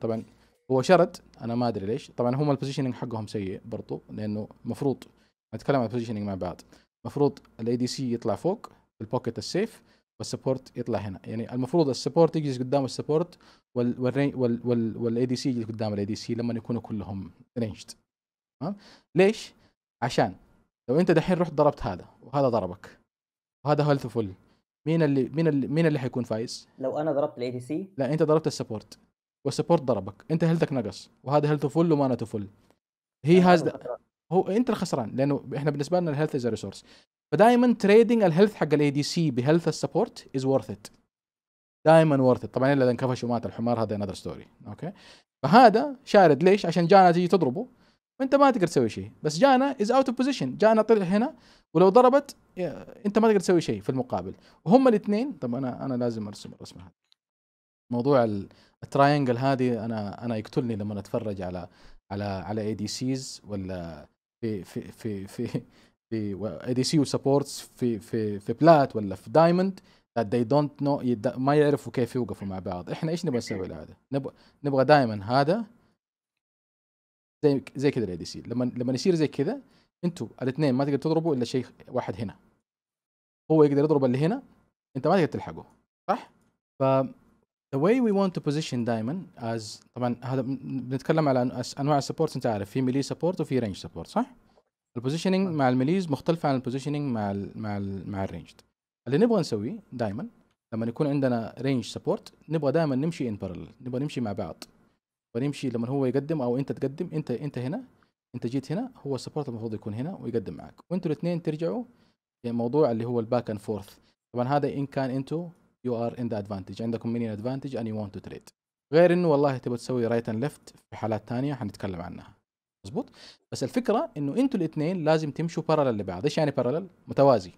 طبعا هو شرط، انا ما ادري ليش. طبعا هم البوزيشننج حقهم سيء برضو، لانه المفروض نتكلم عن البوزيشننج مع بعض. المفروض الاي دي سي يطلع فوق في البوكيت السيف، والسبورت يطلع هنا. يعني المفروض السبورت يجلس قدام السبورت، والاي دي سي يجلس قدام الاي دي سي لما يكونوا كلهم رينجد. تمام؟ ليش؟ عشان لو انت دحين رحت ضربت هذا وهذا ضربك وهذا هيلث فل، مين اللي حيكون فايز؟ لو انا ضربت الاي دي سي، لا انت ضربت السبورت والسبورت ضربك، انت هيلثك نقص وهذا هيلث فل وما انت فل، هي هاز هو انت الخسران، لانه احنا بالنسبه لنا الهيلث از ريسورس. فدائما تريدنج الهيلث حق الاي دي سي بهيلث السبورت از ورث ات، دائما ورث ات. طبعا الا انكفش ومات الحمار، هذا انذر ستوري. اوكي، فهذا شارد. ليش؟ عشان جانا تيجي تضربه وانت ما تقدر تسوي شيء، بس جانا از اوت اوف بوزيشن، جانا طلع هنا ولو ضربت انت ما تقدر تسوي شيء في المقابل. وهم الاثنين. طب انا لازم ارسم الرسمه هذه. موضوع التراينجل هذه انا يقتلني لما اتفرج على اي دي سيز، ولا في في في في في اي دي سي وسبورتس في في في بلات ولا في دايموند، they don't know، ما يعرفوا كيف يوقفوا مع بعض. احنا ايش نبغى نسوي لهذا؟ نبغى دائما هذا زي كذا. الاي دي سي لما يصير زي كذا، انتوا الاثنين ما تقدر تضربوا الا شيء واحد هنا، هو يقدر يضرب اللي هنا، انت ما تقدر تلحقه، صح؟ ف the way we want to position دائما as، طبعا هذا بنتكلم على انواع السبورت، انت عارف في ميلي سبورت وفي رينج سبورت، صح؟ البوزيشننج مع الميليز مختلفه عن البوزيشننج مع ال مع ال مع الرينج. اللي نبغى نسويه دائما لما يكون عندنا رينج سبورت، نبغى دائما نمشي ان بارلل، نبغى نمشي مع بعض، ونمشي لما هو يقدم او انت تقدم، انت هنا، انت جيت هنا، هو السبورت المفروض يكون هنا ويقدم معك، وانتوا الاثنين ترجعوا لموضوع اللي هو الباك اند فورث. طبعا هذا ان كان انتوا يو ار ان ذا ادفانتج، عندكم مينيون ادفانتج ان يو ونت تو تريد، غير انه والله تبغى تسوي رايت اند ليفت في حالات ثانيه حنتكلم عنها. مظبوط؟ بس الفكره انه انتوا الاثنين لازم تمشوا بارلل لبعض. ايش يعني بارلل؟ متوازي،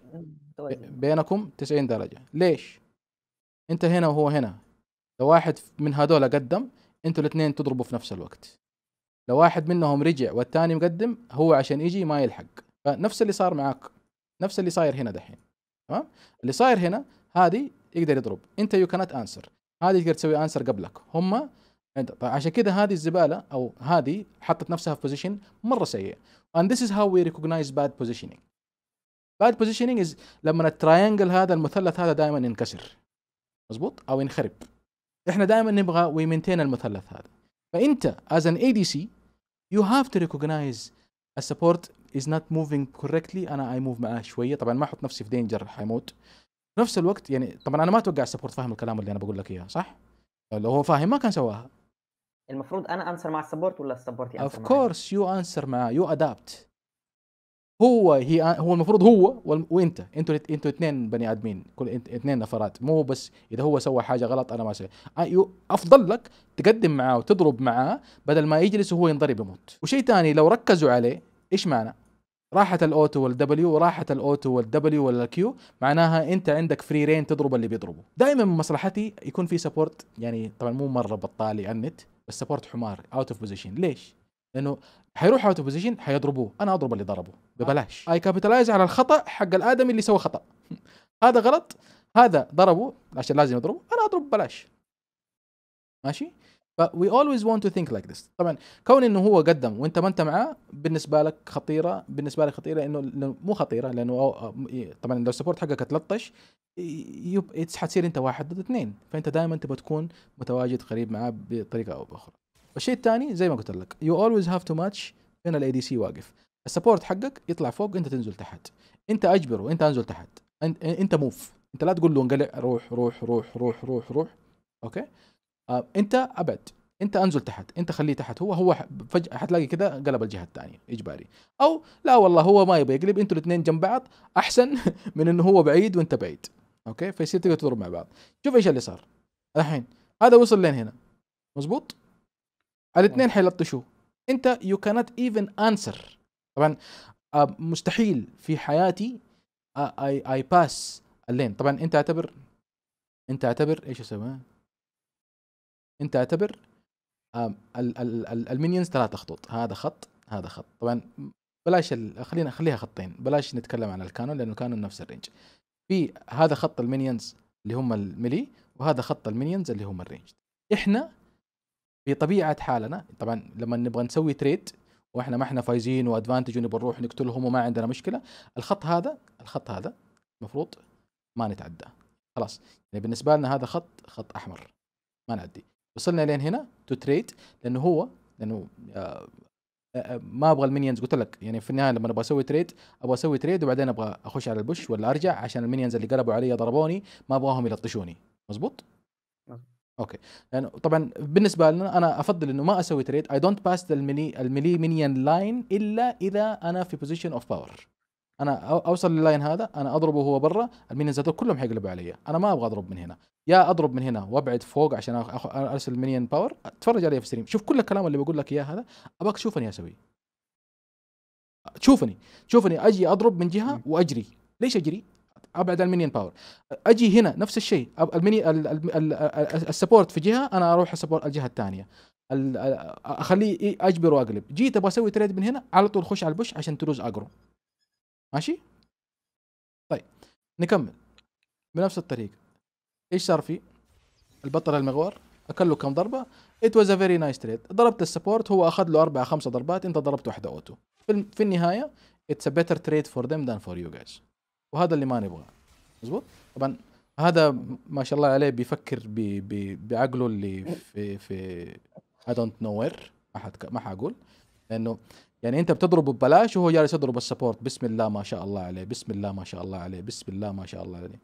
بينكم 90 درجه. ليش؟ انت هنا وهو هنا، لو واحد من هذول قدم انتوا الاثنين تضربوا في نفس الوقت، لو واحد منهم رجع والثاني مقدم، هو عشان يجي ما يلحق، فنفس اللي صار معاك، نفس اللي صاير هنا دحين. تمام؟ اللي صاير هنا، هذه يقدر يضرب، انت يو كانت انسر، هذه تقدر تسوي انسر قبلك، هم عشان كذا هذه الزباله او هذه حطت نفسها في بوزيشن مره سيء. and this is how we recognize bad positioning. bad positioning is لما التراينجل هذا المثلث هذا دائما ينكسر، مزبوط، او ينخرب. احنا دائما نبغى ويمنتين المثلث هذا. فانت as an ADC you have to recognize a support is not moving correctly، انا I move معاه شويه، طبعا ما احط نفسي في دينجر حيموت. في نفس الوقت يعني طبعا انا ما اتوقع السبورت فاهم الكلام اللي انا بقول لك اياه، صح؟ لو هو فاهم ما كان سواها. المفروض انا انسر مع السبورت ولا السبورت ينسر معي؟ of course you answer معاه، you adapt. هو المفروض هو وانت، انتوا اثنين بني ادمين، كل اثنين نفرات، مو بس اذا هو سوى حاجه غلط انا ما اسوي. افضل لك تقدم معاه وتضرب معاه بدل ما يجلس وهو ينضرب يموت. وشيء ثاني لو ركزوا عليه، ايش معنى؟ راحت الاوتو والدبليو، وراحت الاوتو والدبليو والكيو، معناها انت عندك فري رين تضرب اللي بيضربه. دائما من مصلحتي يكون في سبورت، يعني طبعا مو مره بطالي على النت، بس سبورت حمار اوت اوف بوزيشن. ليش؟ لانه حيروح اوت اوف بوزيشن حيضربوه، انا اضرب اللي ضربه ببلاش. اي كابيتالايز على الخطا حق الادمي اللي سوى خطا. هذا غلط، هذا ضربه عشان لازم يضربه، انا اضرب ببلاش. ماشي؟ ف we always want to think like this. طبعا كون انه هو قدم وانت ما انت معاه بالنسبه لك خطيره، بالنسبه لي خطيره، انه مو خطيره لانه طبعا لو السبورت حقك اتلطش حتصير انت واحد ضد اثنين، فانت دائما تبغى تكون متواجد قريب معاه بطريقه او باخرى. والشيء الثاني زي ما قلت لك you always have to match فين الاي دي سي واقف. السبورت حقك يطلع فوق، انت تنزل تحت، انت اجبره، انت انزل تحت، انت موف، انت لا تقول له انقلع، روح روح روح روح روح روح. اوكي انت ابعد، انت انزل تحت، انت خليه تحت، هو فجأة حتلاقي كذا قلب الجهة الثانية اجباري. او لا والله هو ما يبغى يقلب، انتوا الاثنين جنب بعض احسن من انه هو بعيد وانت بعيد. اوكي فيصير تقدر تضرب مع بعض. شوف ايش اللي صار الحين، هذا وصل لين هنا مزبوط، الاثنين حيلطشوا، انت يو كانت ايفن انسر. طبعا مستحيل في حياتي اي باس اللين. طبعا انت اعتبر ايش اسمه، انت اعتبر المينيونز ثلاث خطوط، هذا خط هذا خط. طبعا بلاش خلينا نخليها خطين، بلاش نتكلم عن الكانون لانه كانون نفس الرينج. في هذا خط المينيونز اللي هم الميلي، وهذا خط المينيونز اللي هم الرينج. احنا بطبيعه حالنا طبعا لما نبغى نسوي تريد واحنا ما احنا فايزين وادفانتج ونبغى نروح نقتلهم وما عندنا مشكله، الخط هذا المفروض ما نتعداه خلاص. يعني بالنسبه لنا هذا خط احمر ما نعدي. وصلنا لين هنا تو تريد لانه ما ابغى المينيونز. قلت لك يعني في النهايه لما ابغى اسوي تريد وبعدين ابغى اخش على البوش ولا ارجع، عشان المينيونز اللي قلبوا علي ضربوني ما ابغاهم يلطشوني. مزبوط اوكي. لانه يعني طبعا بالنسبه لنا انا افضل انه ما اسوي تريد. اي دونت باس الميلي مينيون لاين الا اذا انا في بوزيشن اوف باور. انا اوصل لللاين هذا انا اضربه وهو برا، المينيونز هذول كلهم حيقلبوا علي. انا ما ابغى اضرب من هنا، يا اضرب من هنا وابعد فوق عشان ارسل مينيون باور. اتفرج علي في ستريم، شوف كل الكلام اللي بقول لك اياه هذا، ابغاك تشوفني اسوي، تشوفني اجي اضرب من جهه واجري. ليش اجري؟ ابعد عن المينيون باور. اجي هنا نفس الشيء، السبورت في جهه انا اروح السبورت الجهه الثانيه، اخليه اجبر واقلب. جيت ابغى اسوي تريد من هنا على طول خش على البوش عشان تلوز اجرو. ماشي؟ طيب نكمل بنفس الطريقة. ايش صار فيه؟ البطل المغوار اكل له كم ضربة. ات واز ا فيري نايس تريد. ضربت السبورت، هو اخذ له 4-5 ضربات، انت ضربت واحدة اوتو. في النهاية اتس ا بيتر تريد فور ذيم ذان فور يو جايز، وهذا اللي ما نبغاه. مزبوط؟ طبعا هذا ما شاء الله عليه بيفكر بعقله اللي في اي دونت نو وير. ما حقول لانه يعني انت بتضربه ببلاش وهو جالس يضرب السبورت. بسم الله ما شاء الله عليه، بسم الله ما شاء الله عليه، بسم الله ما شاء الله عليه.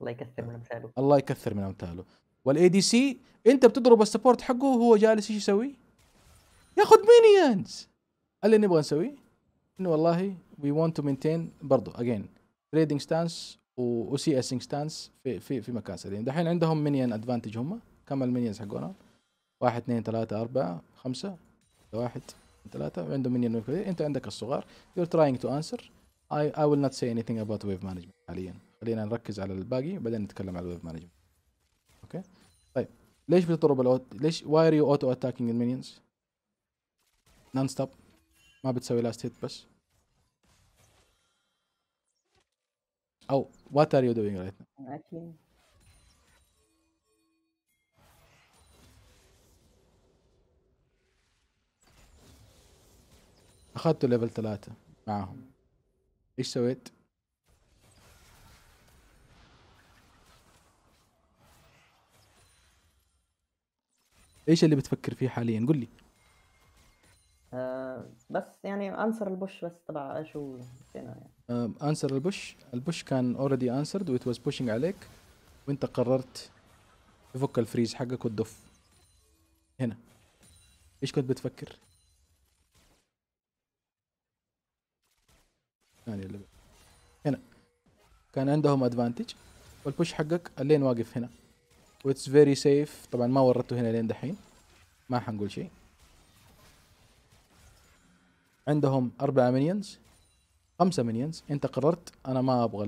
الله يكثر من امثاله، الله يكثر من امثاله. والاي دي سي انت بتضرب السبورت حقه وهو جالس ايش يسوي؟ ياخذ مينيونز. اللي نبغى نسويه انه والله وي ونت تو مينتين برضه اجين تريدنج ستانس وسي اسنج ستانس في مكان سليم. دحين عندهم مينيون ادفانتج. هم كم المينيونز حقهم؟ 1 2 3 4 5 1 2 3 عندهم مينيون ويف. انت عندك الصغار. يور تراينج تو انسر. اي ويل نوت سي اني ثينج اباوت ويف مانجمنت حاليا، خلينا نركز على الباقي بعدين نتكلم على الويف مانجمنت. اوكي طيب ليش بتضرب ليش واي ار يو اوتو اتاكينج المينيونز نون ستوب؟ ما بتسوي لاست هيت بس، او وات ار يو دوينج رايت ناو؟ اخذته ليفل 3 معاهم. ايش سويت؟ ايش اللي بتفكر فيه حاليا؟ قول لي. بس يعني انسر البوش بس تبع ايش هو يعني. انسر البوش كان اوريدي انسرد وات واز بوشينج عليك، وانت قررت تفك الفريز حقك وتدف هنا. ايش كنت بتفكر؟ اللي هنا كان عندهم ادفانتج والبوش حقك اللين واقف هنا واتس فيري سيف. طبعا ما ورطته هنا لين دحين، ما حنقول شيء. عندهم 4 مينيونز 5 مينيونز. انت قررت انا ما ابغى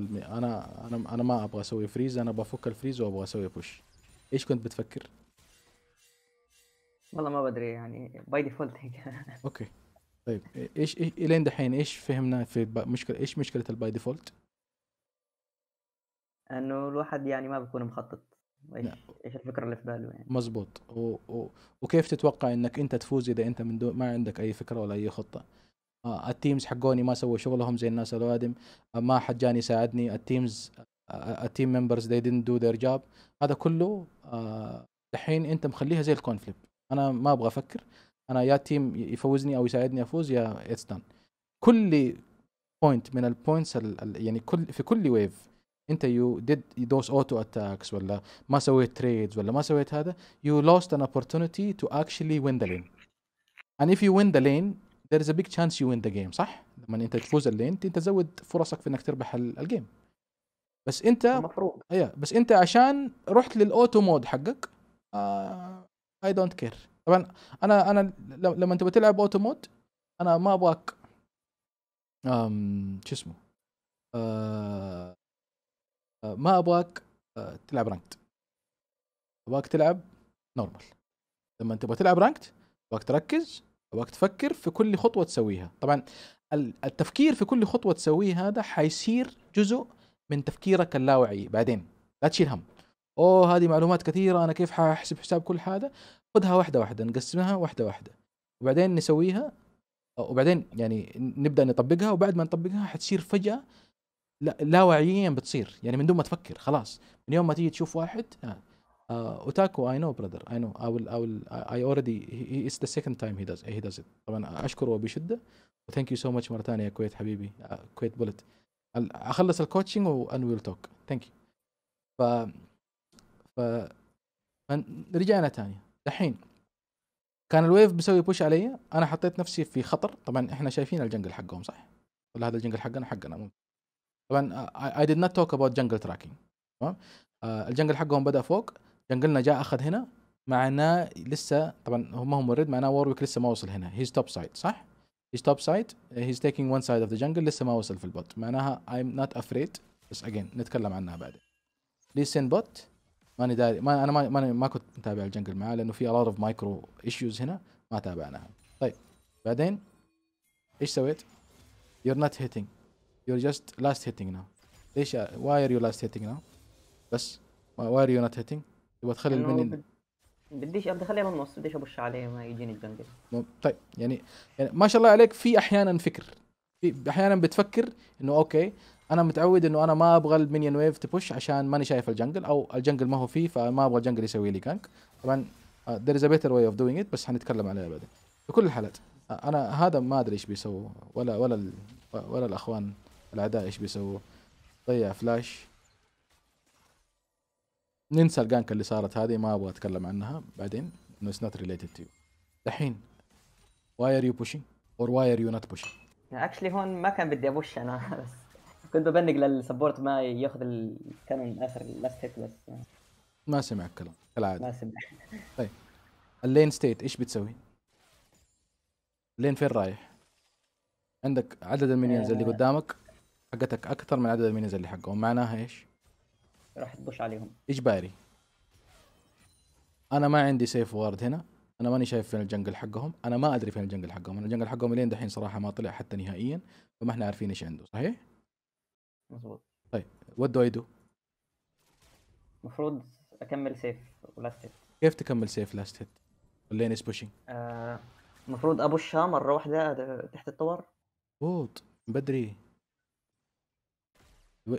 انا ما ابغى اسوي فريز، انا بفك الفريز وابغى اسوي بوش. ايش كنت بتفكر؟ والله ما بدري يعني باي ديفولت هيك. اوكي طيب ايش الين دحين ايش فهمنا في مشكله؟ ايش مشكله الباي ديفولت؟ انه الواحد يعني ما بيكون مخطط ايش الفكره اللي في باله يعني. مزبوط. وكيف تتوقع انك انت تفوز اذا انت من ما عندك اي فكره ولا اي خطه؟ التيمز حقوني ما سووا شغلهم زي الناس الوادم، ما حد جاني يساعدني، التيم ممبرز they didn't do their job. هذا كله دحين انت مخليها زي الكوين فليب. انا ما ابغى افكر، انا يا تيم يفوزني او يساعدني افوز يا اتس دان. كل بوينت من البوينتس يعني كل في كل ويف انت يو ديد دوز اوتو اتاكس ولا ما سويت تريدز ولا ما سويت هذا، يو لوست ان opportunity to actually win the lane. And if you win the lane there is a big chance you win the game، صح؟ لما انت تفوز اللين انت تزود فرصك في انك تربح الجيم. بس انت المفروض بس انت عشان رحت للاوتو مود حقك اي دونت كير. طبعا انا لما انت بتلعب اوتو مود انا ما ابغاك شو اسمه ما ابغاك تلعب رانكت، ابغاك تلعب نورمال. لما انت بتلعب رانكت ابغاك تركز، ابغاك تفكر في كل خطوه تسويها. طبعا التفكير في كل خطوه تسويها هذا حيصير جزء من تفكيرك اللاوعي. بعدين لا تشيل هم اوه هذه معلومات كثيره انا كيف حاحسب حساب كل هذا، خذها واحده واحده، نقسمها واحده واحده وبعدين نسويها، وبعدين يعني نبدا نطبقها. وبعد ما نطبقها حتصير فجاه لا واعيين بتصير، يعني من دون ما تفكر خلاص. من يوم ما تيجي تشوف واحد اوتاكو اي نو براذر اي نو اي اوريدي اتس ذا سكند تايم هي داز ات. طبعا اشكره بشده وثانك يو سو ماتش مره ثانيه يا كويت حبيبي، كويت بلت. اخلص الكوتشنج وان ويل توك ثانك يو. رجعنا ثاني الحين. كان الويف بيسوي بوش علي، انا حطيت نفسي في خطر. طبعا احنا شايفين الجنجل حقهم صح؟ ولا هذا الجنجل حقنا ممكن. طبعا اي ديد نوت توك اباوت جنجل تراكينج، تمام؟ الجنجل حقهم بدا فوق، جنجلنا جاء اخذ هنا، معناه لسه طبعا هم وريد، معناه وورويك لسه ما وصل هنا. هيز توب سايد صح؟ هيز توب سايد، هيز تيكينج وان سايد اوف ذا جنجل، لسه ما وصل في البوت. معناها ايم نوت افريد، بس اجين نتكلم عنها بعدين. ليسن بوت ماني داري، ما كنت متابع الجنجل معاه لانه في الار اوف مايكرو ايشوز هنا ما تابعناها. طيب بعدين ايش سويت؟ يور نوت هيتنج، يور جاست لاست هيتنج ناو. ليش واي ار يو لاست هيتنج ناو؟ بس واي ار يو نوت هيتنج؟ تبغى تخلي المني بديش ابدا اخليها من النص، بديش ابش عليه ما يجيني الجنجل. طيب يعني ما شاء الله عليك، في احيانا فكر، في احيانا بتفكر انه اوكي انا متعود انه انا ما ابغى المينيون ويف تبوش عشان ماني شايف الجنجل، او الجنجل ما هو فيه فما ابغى الجنجل يسوي لي كانك. طبعا there is a better way of doing it، بس حنتكلم عليها بعدين. بكل الحالات انا هذا ما ادري ايش بيسووا، ولا الاخوان الاعداء ايش بيسووا. ضيع فلاش، ننسى الجانك اللي صارت هذه، ما ابغى اتكلم عنها بعدين انه it's not related to you. الحين why are you pushing or why are you not pushing؟ actually هون ما كان بدي ابوش انا، بس كنت ببنق للسبورت ما ياخذ الكانون اخر اللاست هيت، بس ما سمع الكلام كالعاده ما سمع. طيب اللين ستيت ايش بتسوي؟ اللين فين رايح؟ عندك عدد المينيونز اللي قدامك حقتك اكثر من عدد المينيونز اللي حقهم، معناها ايش؟ راح تبوش عليهم اجباري. انا ما عندي سيف وارد هنا، انا ماني شايف فين الجنجل حقهم، انا ما ادري فين الجنجل حقهم، انا الجنجل حقهم لين دحين صراحه ما طلع حتى نهائيا، فما احنا عارفين ايش عنده، صحيح؟ مظبوط. طيب what do I do؟ المفروض اكمل سيف ولاست هيت. كيف تكمل سيف لاست هيت؟ اللين از بوشينج. المفروض ابوشها مره واحده تحت التور. مظبوط بدري.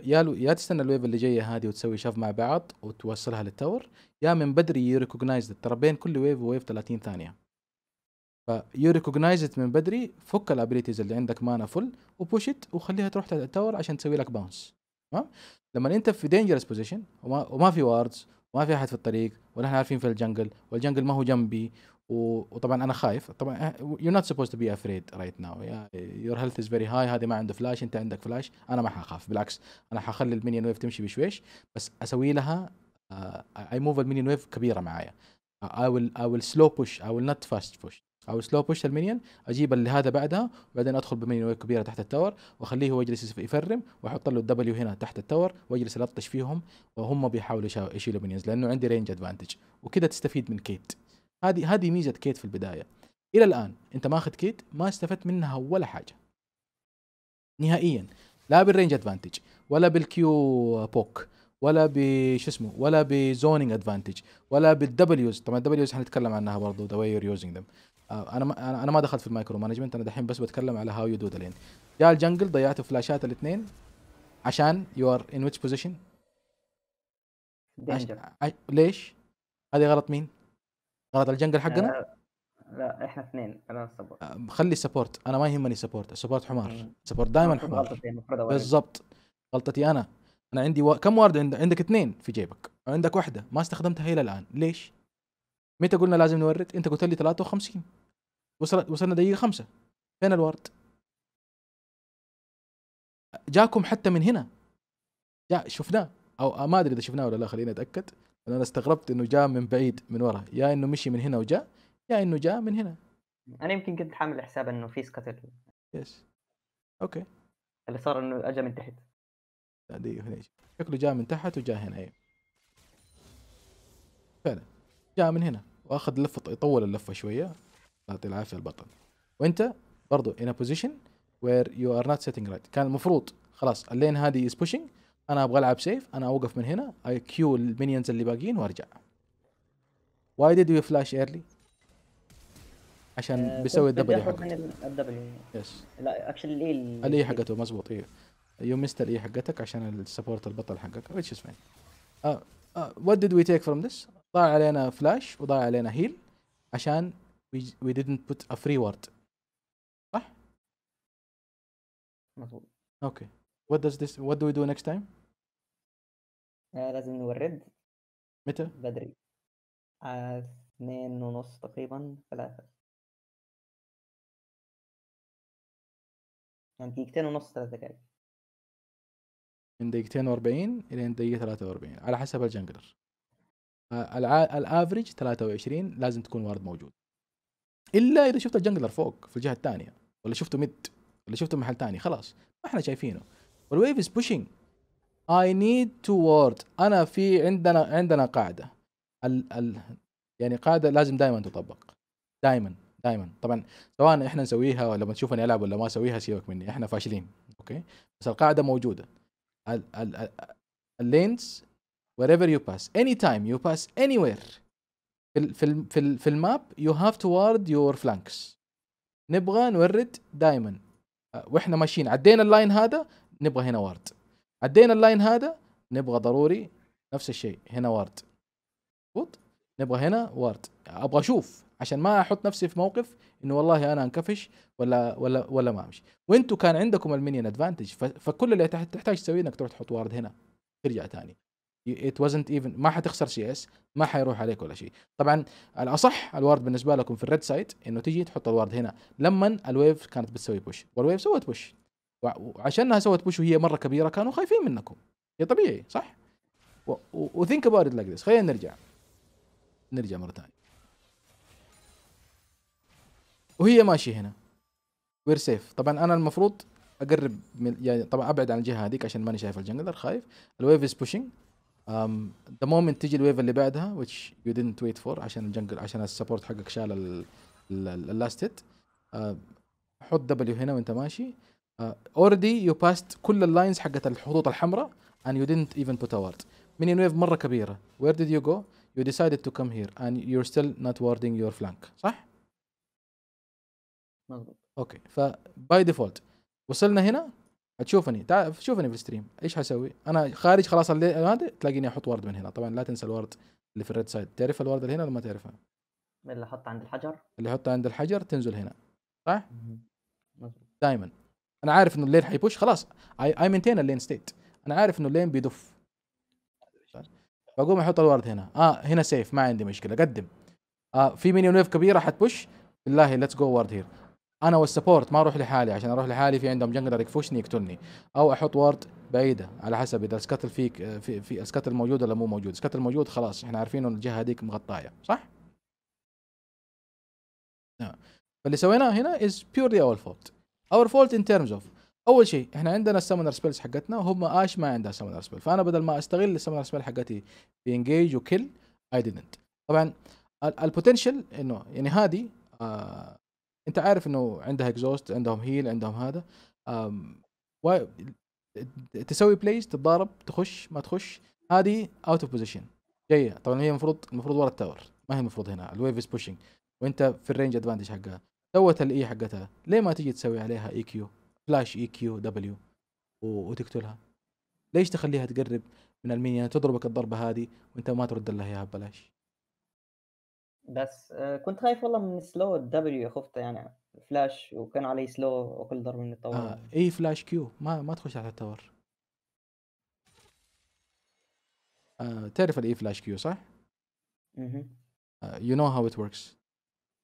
يا تستنى الويف اللي جايه هذه وتسوي شاف مع بعض وتوصلها للتور، يا من بدري يريكوجنايز. ترى بين كل ويف وويف 30 ثانيه، فيوريكوجنايزت من بدري. فك الابيليتيز اللي عندك مانا فل وبوشت وخليها تروح للتاور عشان تسوي لك باونس، تمام؟ لما انت في دينجرس بوزيشن وما في واردز وما في احد في الطريق ولا احنا عارفين في الجنجل والجنجل ما هو جنبي وطبعا انا خايف. طبعا يو نوت سبوست تو بي افريد رايت ناو، يور هيلث از فيري هاي، هذه ما عنده فلاش انت عندك فلاش. انا ما حخاف بالعكس، انا حخلي المينيون ويف تمشي بشويش، بس اسوي لها اي موف المينيون ويف كبيره معايا، اي ويل سلو بوش، اي ويل نوت فاست بوش، او سلو بوش المينيون، اجيب اللي هذا بعدها وبعدين ادخل بمينيون كبيره تحت التاور واخليه هو يجلس يفرم، واحط له الدبليو هنا تحت التاور واجلس الطش فيهم وهم بيحاولوا يشيلوا مينيونز، لانه عندي رينج ادفانتج. وكذا تستفيد من كيت. هذه ميزه كيت في البدايه. الى الان انت ماخذ كيت ما استفدت منها ولا حاجه نهائيا، لا بالرينج ادفانتج ولا بالكيو بوك ولا بشو اسمه ولا بزونينج ادفانتج ولا بالدبليوز. طبعا الدبليوز حنتكلم عنها برضه ذا واي يور يوزنج ذم. انا ما دخلت في المايكرو مانجمنت، انا دحين بس بتكلم على هاو يو دو ذا لين. جاء الجنجل ضيعت فلاشات الاثنين عشان يو ار ان ويتش بوزيشن؟ ليش؟ هذه غلط مين؟ غلط الجنجل حقنا؟ لا احنا اثنين، انا السبورت. خلي السبورت، انا ما يهمني سبورت، السبورت حمار، السبورت دائما حمار. بالضبط غلطتي انا، انا عندي كم وارد عندك 2 في جيبك، عندك واحده ما استخدمتها الى الان، ليش؟ متى قلنا لازم نورد؟ انت قلت لي 53، وصلنا دقيقه 5، فين الورد؟ جاكم حتى من هنا، جاء شفناه او ما ادري اذا شفناه ولا لا، خليني اتاكد. انا استغربت انه جاء من بعيد من ورا، يا انه مشي من هنا وجاء، يا انه جاء من هنا. انا يمكن كنت حامل حساب انه في سكتر. يس اوكي، اللي صار انه اجى من تحت. لا دقيقه هنا شكله جاء من تحت وجاء هنا. ايوه فعلا جاء من هنا واخذ لفه، يطول اللفه شويه. يعطي العافيه البطل. وانت برضه in a position where you are not setting right. كان المفروض خلاص اللين هذه is pushing، انا ابغى العب سيف، انا اوقف من هنا اي كيو المينيونز اللي باقيين وارجع. Why did you flash early؟ عشان بيسوي الدبليو حقته. يس لا اكشن الاي حقته مضبوط. ايوه يو مست الاي حقتك عشان السبورت البطل حقك. ويتش اسمه وات ديد وي تيك فروم ذس؟ ضاع علينا فلاش وضاع علينا هيل عشان وي didn't put a free ward. صح؟ مضبوط. اوكي what do we do next time؟ لازم نورد. متى؟ بدري 2:30 تقريبا 3، يعني دقيقتين ونص 3 دقائق، من 2:40 إلى 2:43 على حسب الجنجلر. الافريج 23 لازم تكون وارد موجود، إلا إذا شفت الجنجلر فوق في الجهة الثانية، ولا شفته ميد، ولا شفته محل ثاني، خلاص ما احنا شايفينه. والويف از بوشينج، اي نيد تو وورد. أنا في عندنا قاعدة، يعني قاعدة لازم دائما تطبق، دائما طبعا، سواء احنا نسويها ولا ما تشوفني العب ولا ما اسويها سيبك مني، احنا فاشلين اوكي، بس القاعده موجوده. اللينز wherever you pass anytime you pass anywhere في الماب you have to ward your flanks. نبغى نورد دائما واحنا ماشيين، عدينا اللاين هذا نبغى هنا وارد، عدينا اللاين هذا نبغى ضروري نفس الشيء هنا وارد، مظبوط، نبغى هنا وارد. ابغى اشوف عشان ما احط نفسي في موقف انه والله انا انكفش ولا ما امشي. وانتوا كان عندكم المينيون ادفانتج، فكل اللي تحتاج تسويه انك تروح تحط وارد هنا ترجع ثاني. ات وازنت ايفن، ما حتخسر سي اس، ما حيروح عليك ولا شيء. طبعا الاصح الوارد بالنسبه لكم في الريد سايد انه تجي تحط الوارد هنا لما الويف كانت بتسوي بوش، والويف سوت بوش، وعشانها سوت بوش وهي مره كبيره كانوا خايفين منكم، هي طبيعي صح؟ وثينك اباوت ات لايك ذس. خلينا نرجع مره ثانيه، وهي ماشي هنا وير سيف. طبعا انا المفروض اقرب يعني طبعا ابعد عن الجهه هذيك عشان ماني شايف الجنجلر، خايف. الويف از بوشينج، ذا مومنت تجي الويف اللي بعدها which you didn't wait for عشان الجنجل، عشان السبورت حقك شال اللاست هيت. حط دبليو هنا وانت ماشي. اوريدي يو باست كل اللاينز حقت الخطوط الحمراء and you didn't even put a ward. مينيون ويف مره كبيره، where did you go؟ you decided to come here and you're still not warding your flank، صح؟ مظبوط. اوكي، فباي ديفولت وصلنا هنا. هتشوفني، تعرف شوفني في الستريم ايش هسوي، انا خارج خلاص هذا تلاقيني احط وارد من هنا. طبعا لا تنسى الوارد اللي في الريد سايد، تعرف الوارد اللي هنا ولا ما تعرفها؟ اللي حط عند الحجر، اللي حط عند الحجر تنزل هنا، صح؟ دائما انا عارف انه اللين حيبوش، خلاص اي مينتين اللين ستيت، انا عارف انه اللين بيدف، بقوم احط الوارد هنا. هنا سيف ما عندي مشكله، قدم. في مينيون ويف كبيره حتبوش، بالله ليتس جو وارد هير. انا والسبورت ما اروح لحالي، عشان اروح لحالي في عندهم جنجلر يكفشني يقتلني، او احط وارد بعيده على حسب اذا السكتل في السكتل موجود ولا مو موجود. السكتل موجود خلاص احنا عارفين ان الجهه هذيك مغطايه، صح؟ نعم. فاللي سويناه هنا از بيورلي اور فولت، اور فولت ان تيرمز اوف، اول شيء احنا عندنا السمنر سبيلز حقتنا، وهم اش ما عندها سمنر سبيل، فانا بدل ما استغل السمنر سبيل حقتي في انجيج وكل اي ديدنت. طبعا البوتنشل انه يعني هذه انت عارف انه عندها اكزوست، عندهم هيل، عندهم هذا، تسوي بلايز، تتضارب، تخش ما تخش. هذه اوت اوف بوزيشن جايه، طبعا هي المفروض ورا التاور، ما هي المفروض هنا. الويف از بوشينج وانت في الرينج ادفانتج حقها، سوت الاي حقتها، ليه ما تجي تسوي عليها اي كيو فلاش، اي كيو دبليو وتقتلها؟ ليش تخليها تقرب من المينيون تضربك الضربه هذه وانت ما ترد لها اياها ببلاش؟ بس كنت خايف والله من سلو الدبليو، خفت يعني فلاش وكان علي سلو وكل ضرب من التاور. اي فلاش كيو ما تخش على التاور. تعرف الاي فلاش كيو صح؟ اها يو نو هاو ات وركس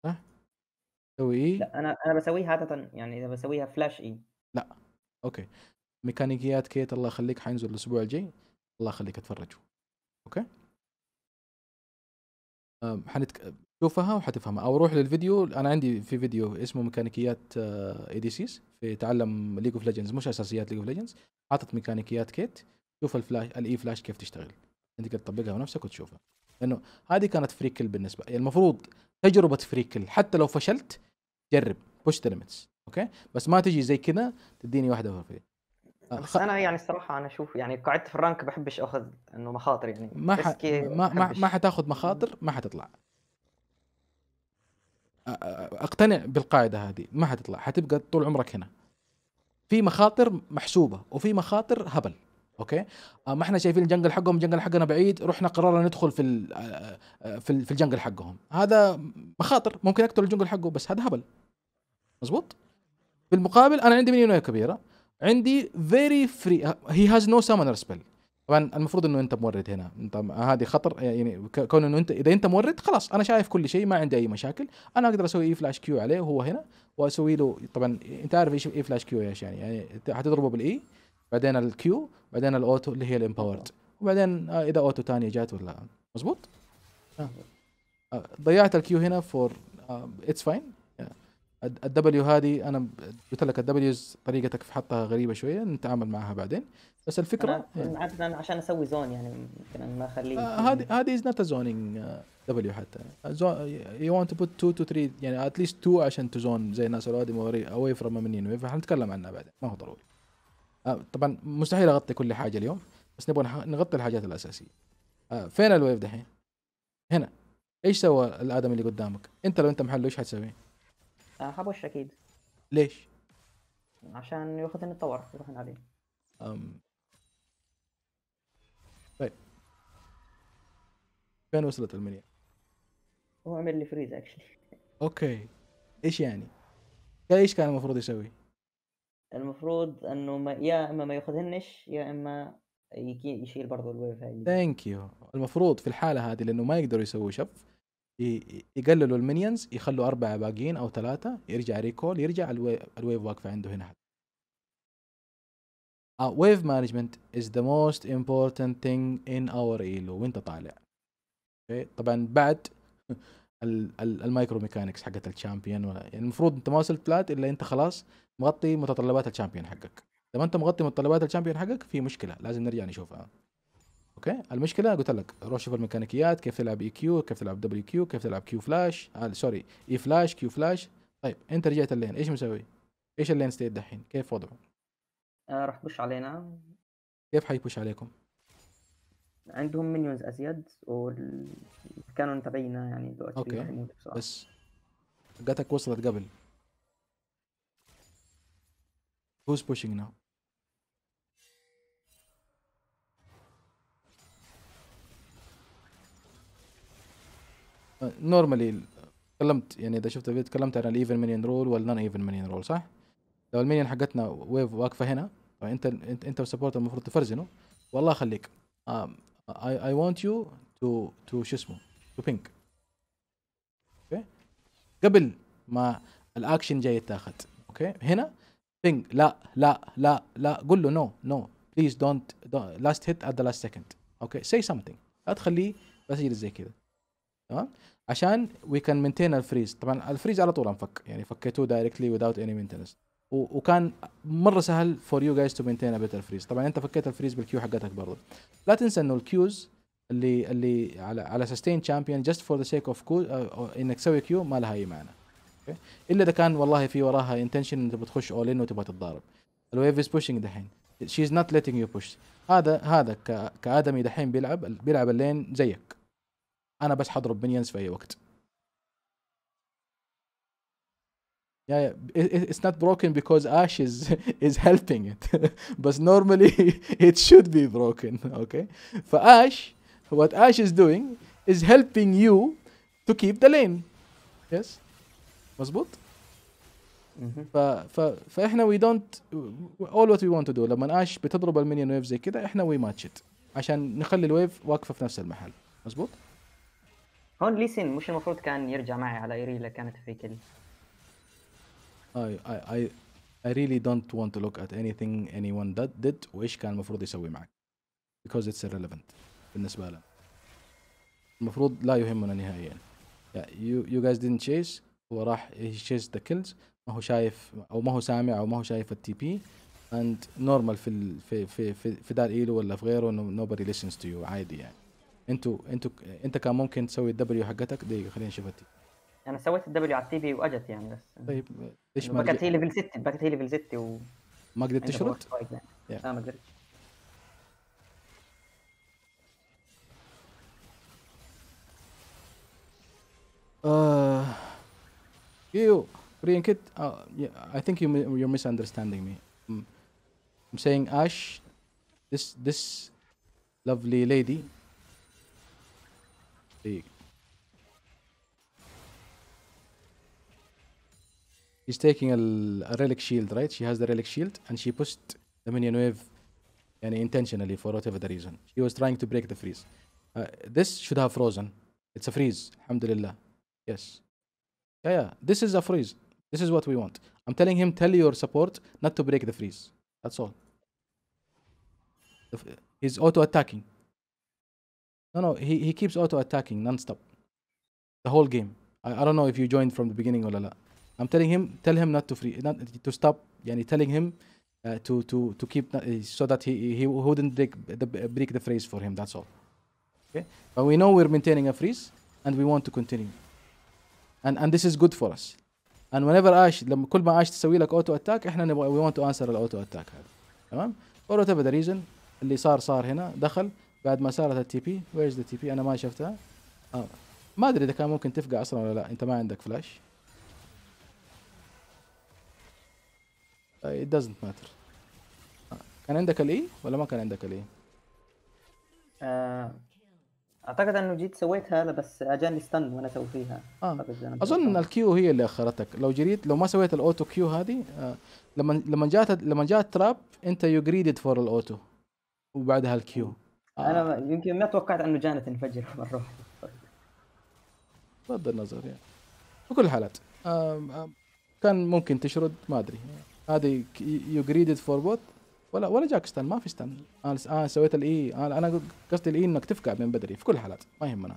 صح؟ تسوي اي؟ لا انا بسويها عادة، يعني اذا بسويها فلاش اي. لا اوكي، ميكانيكيات كيت الله يخليك حينزل الاسبوع الجاي، الله يخليك اتفرجوا اوكي؟ شوفها وحتفهمها، او روح للفيديو. انا عندي في فيديو اسمه ميكانيكيات اي دي سيز في تعلم ليج اوف ليجندز، مش اساسيات ليج اوف ليجندز، حاطط ميكانيكيات كيت، شوف الفلاش الاي فلاش كيف تشتغل، انت تقدر تطبقها بنفسك وتشوفها، لانه هذه كانت فريكل بالنسبه، يعني المفروض تجربه فريكل حتى لو فشلت جرب بوش ذا ليميتس اوكي، بس ما تجي زي كذا تديني واحده في بس انا يعني الصراحه انا اشوف يعني قعدت في الرانك بحبش اخذ انه مخاطر، يعني ما حتاخذ مخاطر، ما حتطلع. اقتنع بالقاعده هذه، ما حتطلع، حتبقى طول عمرك هنا. في مخاطر محسوبه وفي مخاطر هبل اوكي. ما احنا شايفين الجنجل حقهم، الجنجل حقنا بعيد، رحنا قررنا ندخل في الجنجل حقهم، هذا مخاطر ممكن اقتل الجنجل حقه بس هذا هبل مزبوط. بالمقابل انا عندي مينيونيه كبيره، عندي فيري فري، هي هاز نو سامونر سبيل. طبعا المفروض انه انت مورد هنا، هذه خطر، يعني كون انه انت اذا انت مورد خلاص انا شايف كل شيء، ما عندي اي مشاكل، انا اقدر اسوي اي فلاش كيو عليه وهو هنا واسوي له. طبعا انت عارف ايش اي فلاش كيو ايش يعني حتضربه بالاي بعدين الكيو بعدين الاوتو اللي هي الامباورد، وبعدين اذا اوتو ثانيه جات ولا مزبوط. ضيعت الكيو هنا فور اتس فاين. الدبليو هذه انا قلت لك الدبليوز طريقتك في حطها غريبه شويه، نتعامل معها بعدين، بس الفكره أنا عشان اسوي زون يعني ممكن ما اخليه. هذه از نوت زونينج دبليو، حتى يو ونت تو بوت 2 تو 3 يعني ات ليست 2 عشان تزون زي الناس اللي اواي فروم منين، فحنتكلم عنها بعدين ما هو ضروري. طبعا مستحيل اغطي كل حاجه اليوم، بس نبغى نغطي الحاجات الاساسيه. فين الويف دحين؟ هنا ايش سوى الادمي اللي قدامك؟ انت لو انت محله ايش حتسوي؟ حبوش اكيد. ليش؟ عشان ياخذني التور يروح عليه. طيب فين وصلت المنيا؟ هو عمل لي فريز اكشلي. اوكي ايش يعني؟ ايش كان المفروض يسوي؟ المفروض انه يا اما ما ياخذهنش يا اما يشيل برضه الويف هاي. ثانك يو. المفروض في الحاله هذه لانه ما يقدروا يسووا شف، يقللوا المينيونز، يخلوا 4 باقيين او 3، يرجع ريكول، يرجع الويف واقفه عنده هنا. ويف مانجمنت از ذا موست امبورتنت ثينج ان اور ايلو وانت طالع. اوكي طبعا بعد المايكرو ميكانكس حقت الشامبيون، يعني المفروض انت ما وصلت بلات الا انت خلاص مغطي متطلبات الشامبيون حقك. لما انت مغطي متطلبات الشامبيون حقك في مشكله لازم نرجع نشوفها. اوكي المشكله قلت لك روح شوف الميكانيكيات كيف تلعب اي كيو، كيف تلعب دبليو كيو، كيف تلعب كيو فلاش، سوري اي فلاش كيو فلاش. طيب انت رجعت اللين ايش مسوي؟ ايش اللين ستيت دحين كيف وضعه؟ راح بوش علينا. كيف حيبوش عليكم؟ عندهم مينيونز ازيد وكانوا تبعينا يعني دلوقتي. اوكي بس جاتك وصلت قبل. Who's pushing now؟ نورمالي تكلمت، يعني اذا شفت الفيديو تكلمت عن الايفن مينيون رول والنون ايفن مينيون رول صح؟ لو المينيون حقتنا ويف واقفه هنا انت والسبورت المفروض تفرزنه، والله خليك اي ونت يو تو شو اسمه تو بينك اوكي قبل ما الاكشن جاي يتاخذ اوكي هنا بينج لا لا لا لا قول له نو نو بليز دونت لاست هيت ات ذا لاست سكند اوكي سي سمثينج، لا تخليه بس يجلس زي كذا تمام عشان وي كان مينتين الفريز. طبعا الفريز على طول انفك، يعني فكيتوه دايركتلي without any maintenance، وكان مره سهل فور يو جايز تو مينتين بيتر فريز. طبعا انت فكيت الفريز بالكيو حقتك برضه. لا تنسى انه الكيوز اللي على سستين تشامبيون جاست فور ذا سيك اوف كو انك تسوي كيو ما لها اي معنى اوكي، الا اذا كان والله في وراها انتنشن انت بتخش اول ان وتبغى تتضارب. الويف از بوشنج دحين، شي از نوت ليتنج يو بوش. هذا كادمي دحين بيلعب اللين زيك، انا بس حضرب مينيونز في اي وقت. يا اتس نوت بروكن بيكوز اش از هيلبينج ات، بس نورمالي ات شود بي بروكن اوكي. فاش وات اش از دوينج از هيلبينج يو تو كيب ذا لين يس مظبوط. فاحنا وي دونت اول وات وي ونت تو دو، لما اش بتضرب المينيون ويف زي كذا احنا وي ماتش ات عشان نخلي الويف واقفه في نفس المحل. مظبوط. هون ليسن مش المفروض كان يرجع معي على ايريلا؟ كانت في كل I really don't want to look at anything anyone did وايش كان المفروض يسوي معك because it's irrelevant بالنسبه لنا. المفروض لا يهمنا نهائيا. Yeah, you guys didn't chase. هو راح chase the kills. ما هو شايف او ما هو سامع او ما هو شايف التي بي. and normal في في في في دار ايلو ولا في غيره nobody listens to you عادي يعني. انت كان ممكن تسوي الدبليو حقتك. دقيقه خلينا نشوف التي. انا سويت الدبليو على التي بي واجت يعني بس. طيب ليش ما باكت هي ليفل 6 ما قدرت تشرط؟ لا ما قدرت. You Korean kid, yeah, I think you're misunderstanding me. I'm saying Ash, this lovely lady. She's taking a relic shield, right? She has the relic shield, and she pushed the minion wave, and intentionally for whatever the reason. She was trying to break the freeze. This should have frozen. It's a freeze. Alhamdulillah. Yes. Yeah. This is a freeze. This is what we want. I'm telling him, tell your support not to break the freeze. That's all. He's auto attacking. No. He keeps auto attacking non-stop. The whole game. I don't know if you joined from the beginning or not. I'm telling him, tell him not to free, not to stop. Yani telling him to keep so that he wouldn't break the freeze for him. That's all. Okay. But we know we're maintaining a freeze and we want to continue. And this is good for us. And whenever Ash, لما كل ما Ash تسوي لك auto attack احنا نبغى we want to answer the auto attack هذا. تمام؟ for whatever the reason اللي صار هنا دخل بعد ما صارت التي بي. where is the TP؟ انا ما شفتها. ما ادري اذا كان ممكن تفقع اصلا ولا لا. انت ما عندك فلاش. It doesn't matter. كان عندك الاي ولا ما كان عندك الاي؟ اعتقد انه جيت سويت هذا بس اجاني ستاند وانا اسوي فيها. اظن ان الكيو هي اللي اخرتك. لو ما سويت الاوتو كيو هذه لما جات تراب انت يو جريدد فور الاوتو وبعدها الكيو. انا يمكن ما توقعت انه جانا تنفجر مره واحده. بغض النظر يعني في كل الحالات كان ممكن تشرد. ما ادري هذه يو جريدد فور بوت ولا جاك ستان. ما في ستان. سويت الاي. انا قصدي الاي انك تفقع من بدري في كل الحالات. ما يهمنا.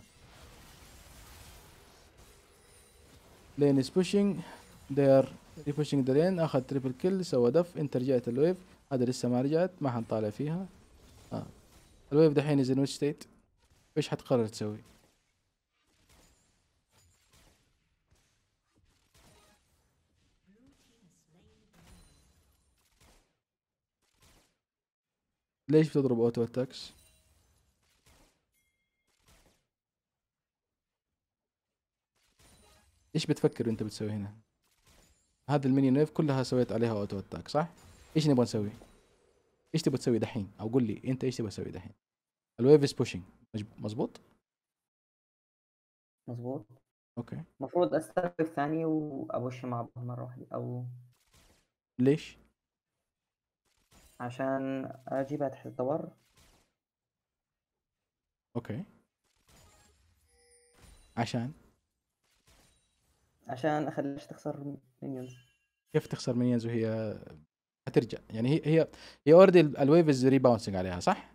لين از بوشينج. they are repushing the lane. اخذ تريبل كل. سوى دف. انت رجعت الويف. هذا لسه ما رجعت. ما حنطالع فيها. الويف دحين از ان ويتش ستيت؟ ايش حتقرر تسوي؟ ليش بتضرب اوتو اتاكس؟ ايش بتفكر وانت بتسوي هنا؟ هذا المينيون ويف كلها سويت عليها اوتو اتاك صح؟ ايش نبغى نسوي؟ ايش تبغى تسوي دحين؟ او قول لي انت ايش تبغى تسوي دحين؟ الويف از بوشينج. مظبوط؟ مظبوط. اوكي. المفروض استلم الثاني وابوش مع بعض مره واحده. او ليش؟ عشان اجيبها تحت الدور. اوكي. عشان اخليش تخسر مينيونز. كيف تخسر مينيونز وهي هترجع؟ يعني هي اوريدي الويفز ريباونسنج عليها صح؟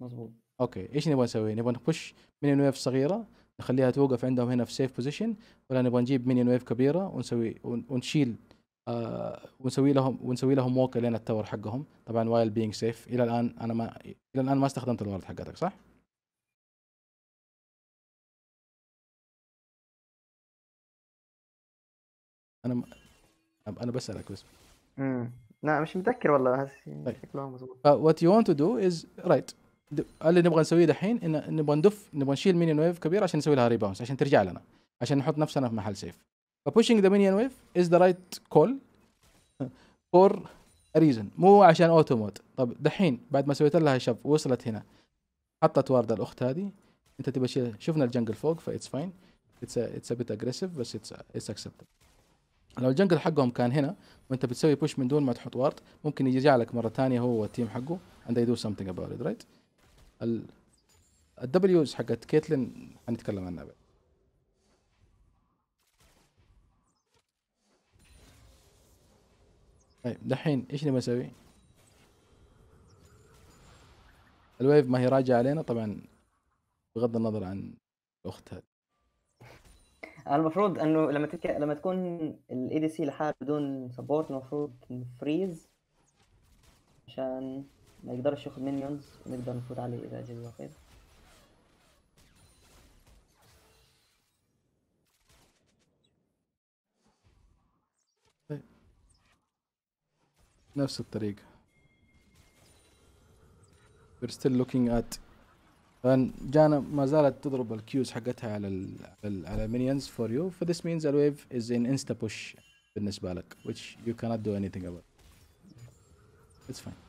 مظبوط. اوكي. ايش نبغى نسوي؟ نبغى نبوش مينيون ويف صغيره نخليها توقف عندهم هنا في سيف بوزيشن، ولا نبغى نجيب مينيون ويف كبيره ونسوي ونشيل ونسوي لهم ووك لين التور حقهم. طبعا وايل بينج سيف. الى الان ما استخدمت الورد حقتك صح؟ انا بسالك بس. لا مش متذكر والله. شكله مظبوط. وات يو ونت تو دو از رايت. اللي نبغى نسويه دحين ان نبغى نشيل مينيون ويف كبير عشان نسوي لها ريباونس عشان ترجع لنا، عشان نحط نفسنا في محل سيف. pushing the minion wave is the right call for a reason. مو عشان اوتو مود. طب دحين بعد ما سويت لها شب وصلت هنا حطت وردة الاخت هذه انت تبى شفنا الجنجل فوق فايتس فاين. اتس a bit aggressive بس it's acceptable. لو الجنجل حقهم كان هنا وانت بتسوي بوش من دون ما تحط وارد ممكن يرجع لك مره ثانيه هو والتيم حقه and they do something about it right. الدبليوز حقت كيتلين حنتكلم عنها بعد. طيب دحين ايش نبغى نسوي؟ الويف ما هي راجعه علينا طبعا بغض النظر عن الاخت هذه. المفروض انه لما تكون الاي دي سي لحاله بدون سبورت المفروض نفريز عشان ما يقدرش ياخد مينيونز ونقدر نفوت عليه اذا جزاه خير. نفس الطريقة. We're still looking at. جانا ما زالت تضرب الكيوز حقتها على على minions for you. For this means the wave is in insta push بالنسبة لك which you cannot do anything about. It's fine.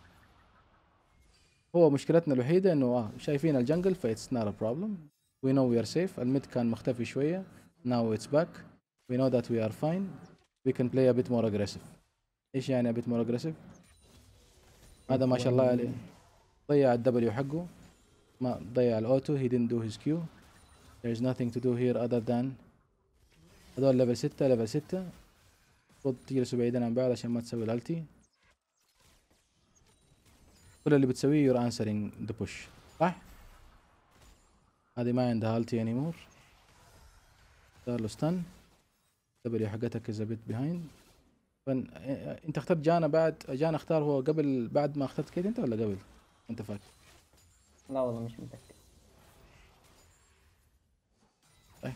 هو مشكلتنا الوحيدة إنه شايفين الجنجل ف it's not a problem. We know we are safe. الميد كان مختفي شوية. Now it's back. We know that we are fine. We can play a bit more aggressive. ايش يعني ابيت مور اجريسيف؟ هذا ما شاء الله عليه ضيع الدبليو حقه ما ضيع الاوتو he didn't do his Q. There is nothing to do here other than هذول ليفل 6 ليفل 6 المفروض تجلسوا بعيدا عن بعض عشان ما تسوي الالتي. كل اللي بتسويه يور انسرينج ذا بوش صح؟ هذه ما عندها التي اني مور صار له ستان الدبليو حقتك از ابيت بيهايند. انت اخترت جانا بعد جانا اختار هو قبل بعد ما اخترت كده انت ولا قبل؟ انت فاكر؟ لا والله مش متأكد. طيب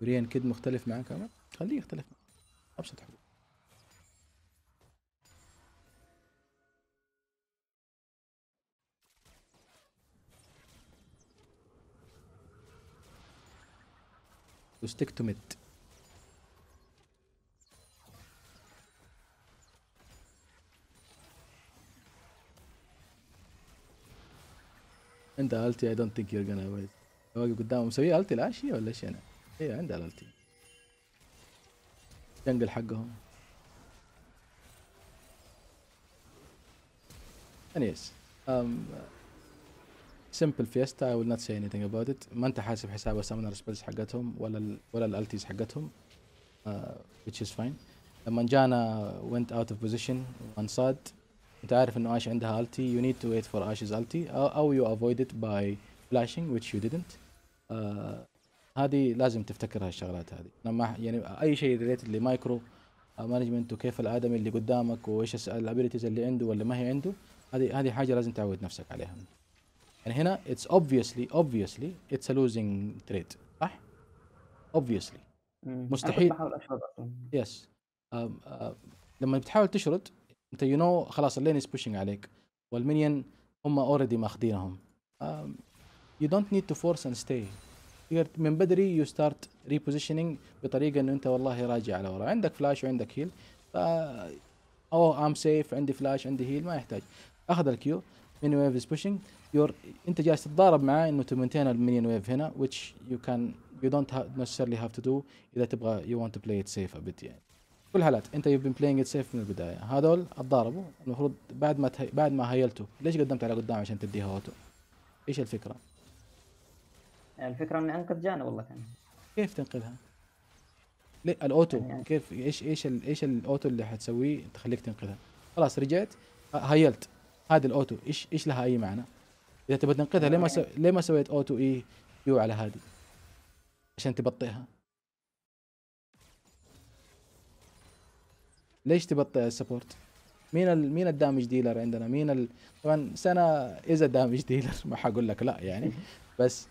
بريان كد مختلف معاك انا؟ خليه يختلف معاك ابسط حاجة. Stick to mid. عندها التي I don't think you're gonna wait. واقف قدامه مسويه التي العاش هي ولا ايش انا؟ هي عندها التي. جنجل حقهم. Anyways. سمبل فيستا I will not say anything about it. ما انت حاسب حساب السامونر سبيلز حقتهم ولا الالتيز حقتهم which is fine. لما جانا went out of position وانصاد انت عارف انه اش عندها التي you need to wait for ash's التي او you avoid it by flashing which you didn't. هذه لازم تفتكرها الشغلات هذه. لما يعني اي شيء ريليتد لمايكرو مانجمنت وكيف الادمي اللي قدامك وايش الابيلتيز اللي عنده ولا ما هي عنده هذه حاجه لازم تعود نفسك عليها. يعني هنا it's obviously it's a losing trade صح؟ obviously مستحيل بحاول اشرد اصلا يس لما بتحاول تشرد انت خلاص اللين is pushing عليك والمينيون هم already ماخذينهم you don't need to force and stay. من بدري you start repositioning بطريقه انه انت والله راجع على ورا عندك فلاش وعندك هيل I'm safe عندي فلاش عندي هيل ما يحتاج اخذ الكيو مين ويف از بوشينج انت جالس تتضارب معاه انه تمنتين المينيون ويف هنا which you don't necessarily have to do اذا تبغى you want to play it safe a bit. يعني كل حالات انت you've been playing it safe من البدايه. هذول اتضاربوا المفروض بعد ما هيلته ليش قدمت على قدام عشان تديها اوتو؟ ايش الفكره؟ الفكره اني انقذ جانا والله كان كيف تنقذها؟ ليه الاوتو يعني كيف ايش الاوتو اللي حتسويه تخليك تنقذها؟ خلاص رجعت هيلت هذا الاوتو ايش لها اي معنى؟ اذا تبغى تنقذها ليه ما سويت اوتو اي كيو على هذه؟ عشان تبطئها. ليش تبطئ السبورت؟ مين الدامج ديلر عندنا؟ طبعا سنة اذا دامج ديلر ما حقول لك لا يعني بس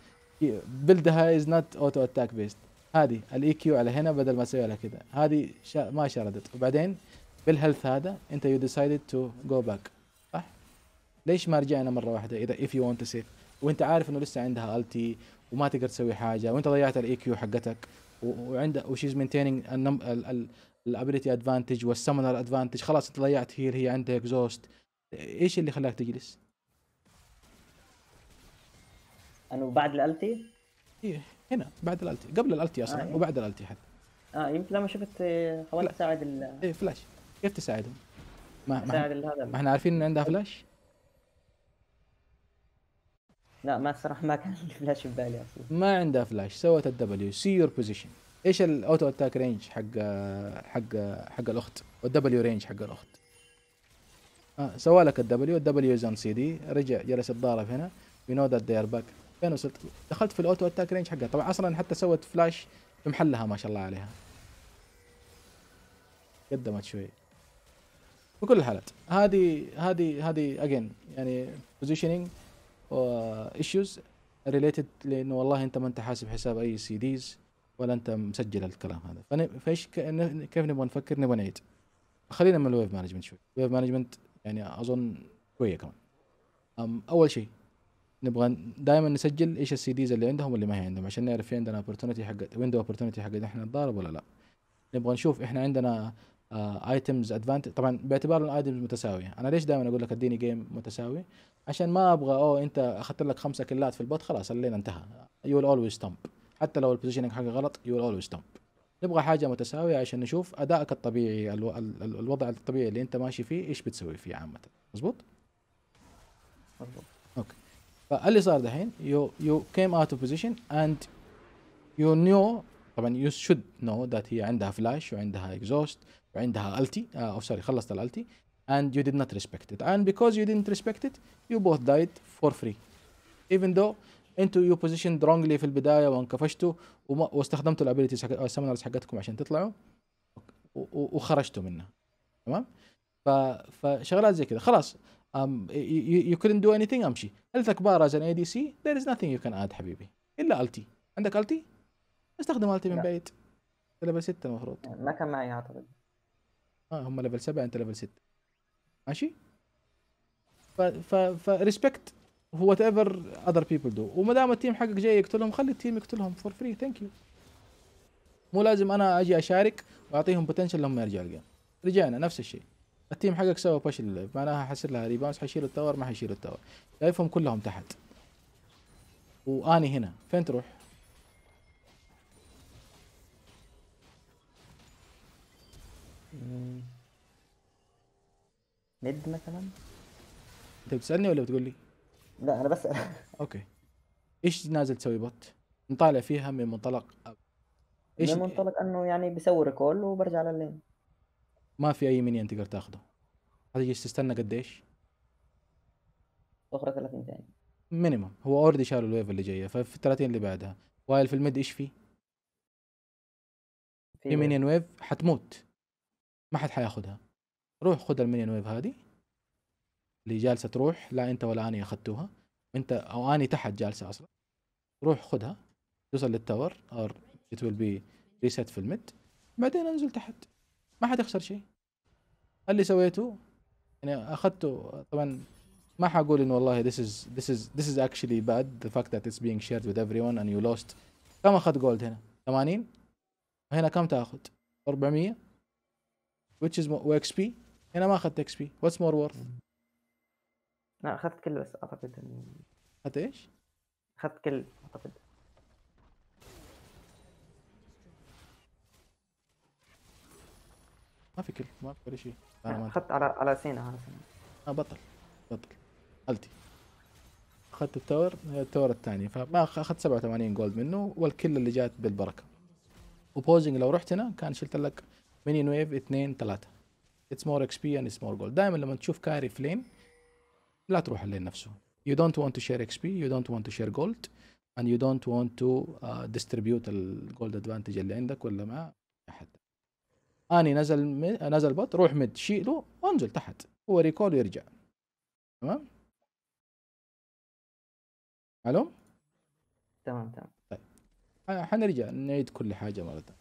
بلدها از نوت اوتو اتاك بيست. هذه الاي كيو على هنا بدل ما اسوي لها كذا هذه ما شردت وبعدين بالهيلث هذا انت يو ديسايدد تو جو باك. ليش ما رجعنا مره واحده اذا if you want to save وانت عارف انه لسه عندها التي وما تقدر تسوي حاجه وانت ضيعت الاي كيو حقتك وعندها وشيز مينتيننج الابيلتي ادفانتج والسمنر ادفانتج خلاص انت ضيعت هيل هي عندها اكزوست. ايش اللي خلاك تجلس؟ انا بعد الالتي؟ ايه هنا بعد الالتي، قبل الالتي اصلا إيه؟ وبعد الالتي حتى. يمكن لما شفت حاولت تساعد ايه فلاش. كيف تساعدهم؟ ما احنا عارفين ان عندها فلاش؟ لا ما الصراحه ما كان عندي فلاش ببالي اصلا. ما عندها فلاش، سوت الدبليو. سي يور بوزيشن. ايش الاوتو اتاك رينج حق الاخت والدبليو رينج حق الاخت؟ سوى لك الدبليو، الدبليو از اون سي دي، رجع جلس يتضارب هنا. يو نو ذات ذي ار باك. فين وصلت؟ دخلت في الاوتو اتاك رينج حقها، طبعا اصلا حتى سوت فلاش في محلها ما شاء الله عليها. قدمت شوي. بكل الحالات هذه اجين يعني بوزيشننج ايشوز ريليتد، لانه والله انت ما انت حاسب حساب اي سي ديز ولا انت مسجل الكلام هذا. فايش كيف نبغى نفكر؟ نبغى نعيد. خلينا من الويف مانجمنت شوي. الويف مانجمنت يعني اظن شويه كمان. اول شيء نبغى دائما نسجل ايش السي ديز اللي عندهم واللي ما هي عندهم، عشان نعرف في عندنا اوبورتونيتي حقت ويندو، اوبورتونيتي حقت احنا نتضارب ولا لا. نبغى نشوف احنا عندنا ايتمز ادفانتج، طبعا باعتبار الايتمز متساويه. انا ليش دائما اقول لك اديني جيم متساوي؟ عشان ما ابغى انت اخذت لك 5 كلات في البوت خلاص الليل انتهى. يو ويل اولويز تمب، حتى لو البوزيشننج حقك غلط يو ويل اولويز تمب. نبغى حاجه متساويه عشان نشوف ادائك الطبيعي، الوضع الطبيعي اللي انت ماشي فيه ايش بتسوي فيه عامه. مظبوط؟ مظبوط. اوكي، فاللي صار دحين يو كيم اوت اوف بوزيشن اند يو نو، طبعا يو شود نو ذات هي عندها فلاش وعندها اكزوست وعندها التي، او سوري خلصت الالتي. And you did not respect it, and because you didn't respect it you both died for free, even though انتوا you positioned wrongly في البدايه وانكفشتوا واستخدمتوا الابيلتيز حق السمنرز حقتكم عشان تطلعوا وخرجتوا منها. تمام؟ فشغلات زي كذا خلاص. You couldn't do anything. امشي. هلتك بارز ان ADC there is nothing you can add حبيبي الا التي. عندك التي؟ استخدم التي من بعيد. ليفل 6 المفروض. ما كان معي اعتقد. هم ليفل 7 انت ليفل 6. ماشي؟ ف ريسبكت وات ايفر اذر بيبل دو، وما دام التيم حقك جاي يقتلهم خلي التيم يقتلهم فور فري. ثانك يو. مو لازم انا اجي اشارك واعطيهم بوتنشل لما يرجع الجيم. رجعنا نفس الشيء. التيم حقك سوى باش لللايف، معناها حيصير لها ريباونس، حيشيلوا التاور ما حيشيلوا التاور. لايفهم كلهم تحت. واني هنا، فين تروح؟ ميد مثلا؟ انت بتسألني ولا بتقول لي؟ لا انا بسأل. اوكي. ايش نازل تسوي بوت؟ نطالع فيها من منطلق ايش؟ من منطلق انه يعني بسوي ريكول وبرجع لللين. ما في اي منين تقدر تاخذه. هتجي تستنى قديش؟ اخرى 30 ثانية. مينيمم، هو اوريدي شال الويف اللي جاية، ففي ال 30 اللي بعدها، وايل في الميد ايش فيه؟ في منين ويف حتموت. ما حد حياخذها. روح خذ المينيون ويف هذه اللي جالسه تروح، لا انت ولا اني اخذتوها، انت او اني تحت جالسه اصلا. روح خذها توصل للتاور اور ات ويل بي ريست في الميد، بعدين انزل تحت ما حتخسر شيء. اللي سويته يعني اخذته، طبعا ما حقول انه والله this is actually bad the fact that it's being shared with everyone and you lost. كم اخذ جولد هنا؟ 80، وهنا كم تاخذ؟ 400 which is واكس بي. هنا ما اخذت اكس بي. واتس مور وورث؟ لا اخذت كل بس اعتقد. اخذت ايش؟ اخذت كل اعتقد. ما في كل، ما في ولا شيء. انا اخذت على سينا. بطل بطل قلتي. اخذت التور الثاني، فما اخذت 87 جولد منه، والكل اللي جات بالبركه. وبوزنج لو رحت هنا كان شلت لك مينيون ويف 2 3. It's more XP and it's more gold. دائما لما تشوف كاري في لين لا تروح اللين نفسه. You don't want to share XP, you don't want to share gold, and you don't want to distribute ال gold advantage اللي عندك ولا مع أحد. أني نزل بط، روح مد شيله وانزل تحت، هو ريكول ويرجع. تمام؟ ألو؟ تمام. طيب حنرجع نعيد كل حاجة مرة ثانية.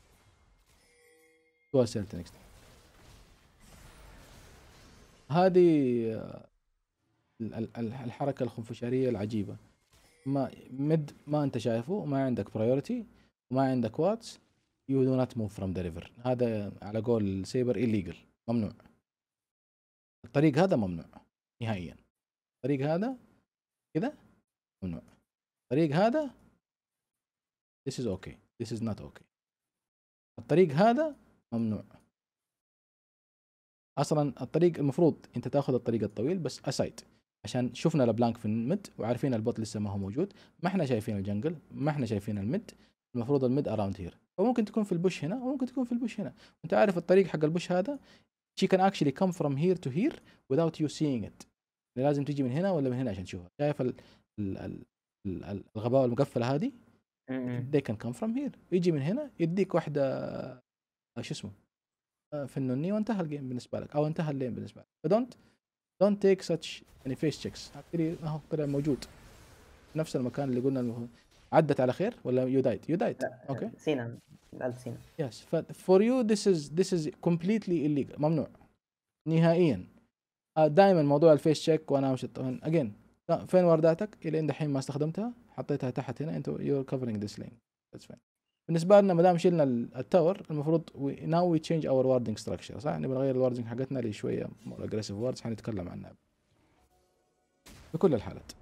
توصلت next time. هذه الحركة الخنفشارية العجيبة. ما مد ما انت شايفه، وما عندك برايورتي وما عندك واتس. يو دو نوت موف فروم ذا ريفر. هذا على قول سيبر الليجل، ممنوع. الطريق هذا ممنوع نهائيا. الطريق هذا كذا ممنوع. الطريق هذا this is okay this is not okay. الطريق هذا ممنوع اصلا. الطريق المفروض انت تاخذ الطريق الطويل بس اسايد، عشان شفنا البلانك في الميد وعارفين البوت لسه ما هو موجود، ما احنا شايفين الجنجل، ما احنا شايفين الميد، المفروض الميد اراوند هير، وممكن تكون في البوش هنا وممكن تكون في البوش هنا. انت عارف الطريق حق البوش هذا she can actually come from here to here without you seeing it. لازم تيجي من هنا ولا من هنا عشان تشوفها. شايف الغباوه المقفله هذه؟ they can come from here. يجي من هنا يديك واحده شو اسمه في النوني وانتهى الجيم بالنسبه لك، او انتهى اللين بالنسبه لك. فدونت تيك such يعني face checks. اهو طلع موجود في نفس المكان اللي قلنا عدت على خير ولا يو دايت؟ يو دايت اوكي سينا الألف سينا يس. فور يو ذيس از كومبليتلي الليجل، ممنوع نهائيا. دائما موضوع الفيس تشيك وانا مش طبعا اجين فين ورداتك الى ان دحين ما استخدمتها، حطيتها تحت هنا انت يو كفرنج ذيس لين ذاتس فاين. بالنسبه لنا ما دام شلنا التاور المفروض ناو وي تشينج اور واردنج ستراكشر صح؟ نبغى نغير الواردنج حقتنا لشويه مور اجريسيف واردز، حنتكلم عنها بكل الحالات.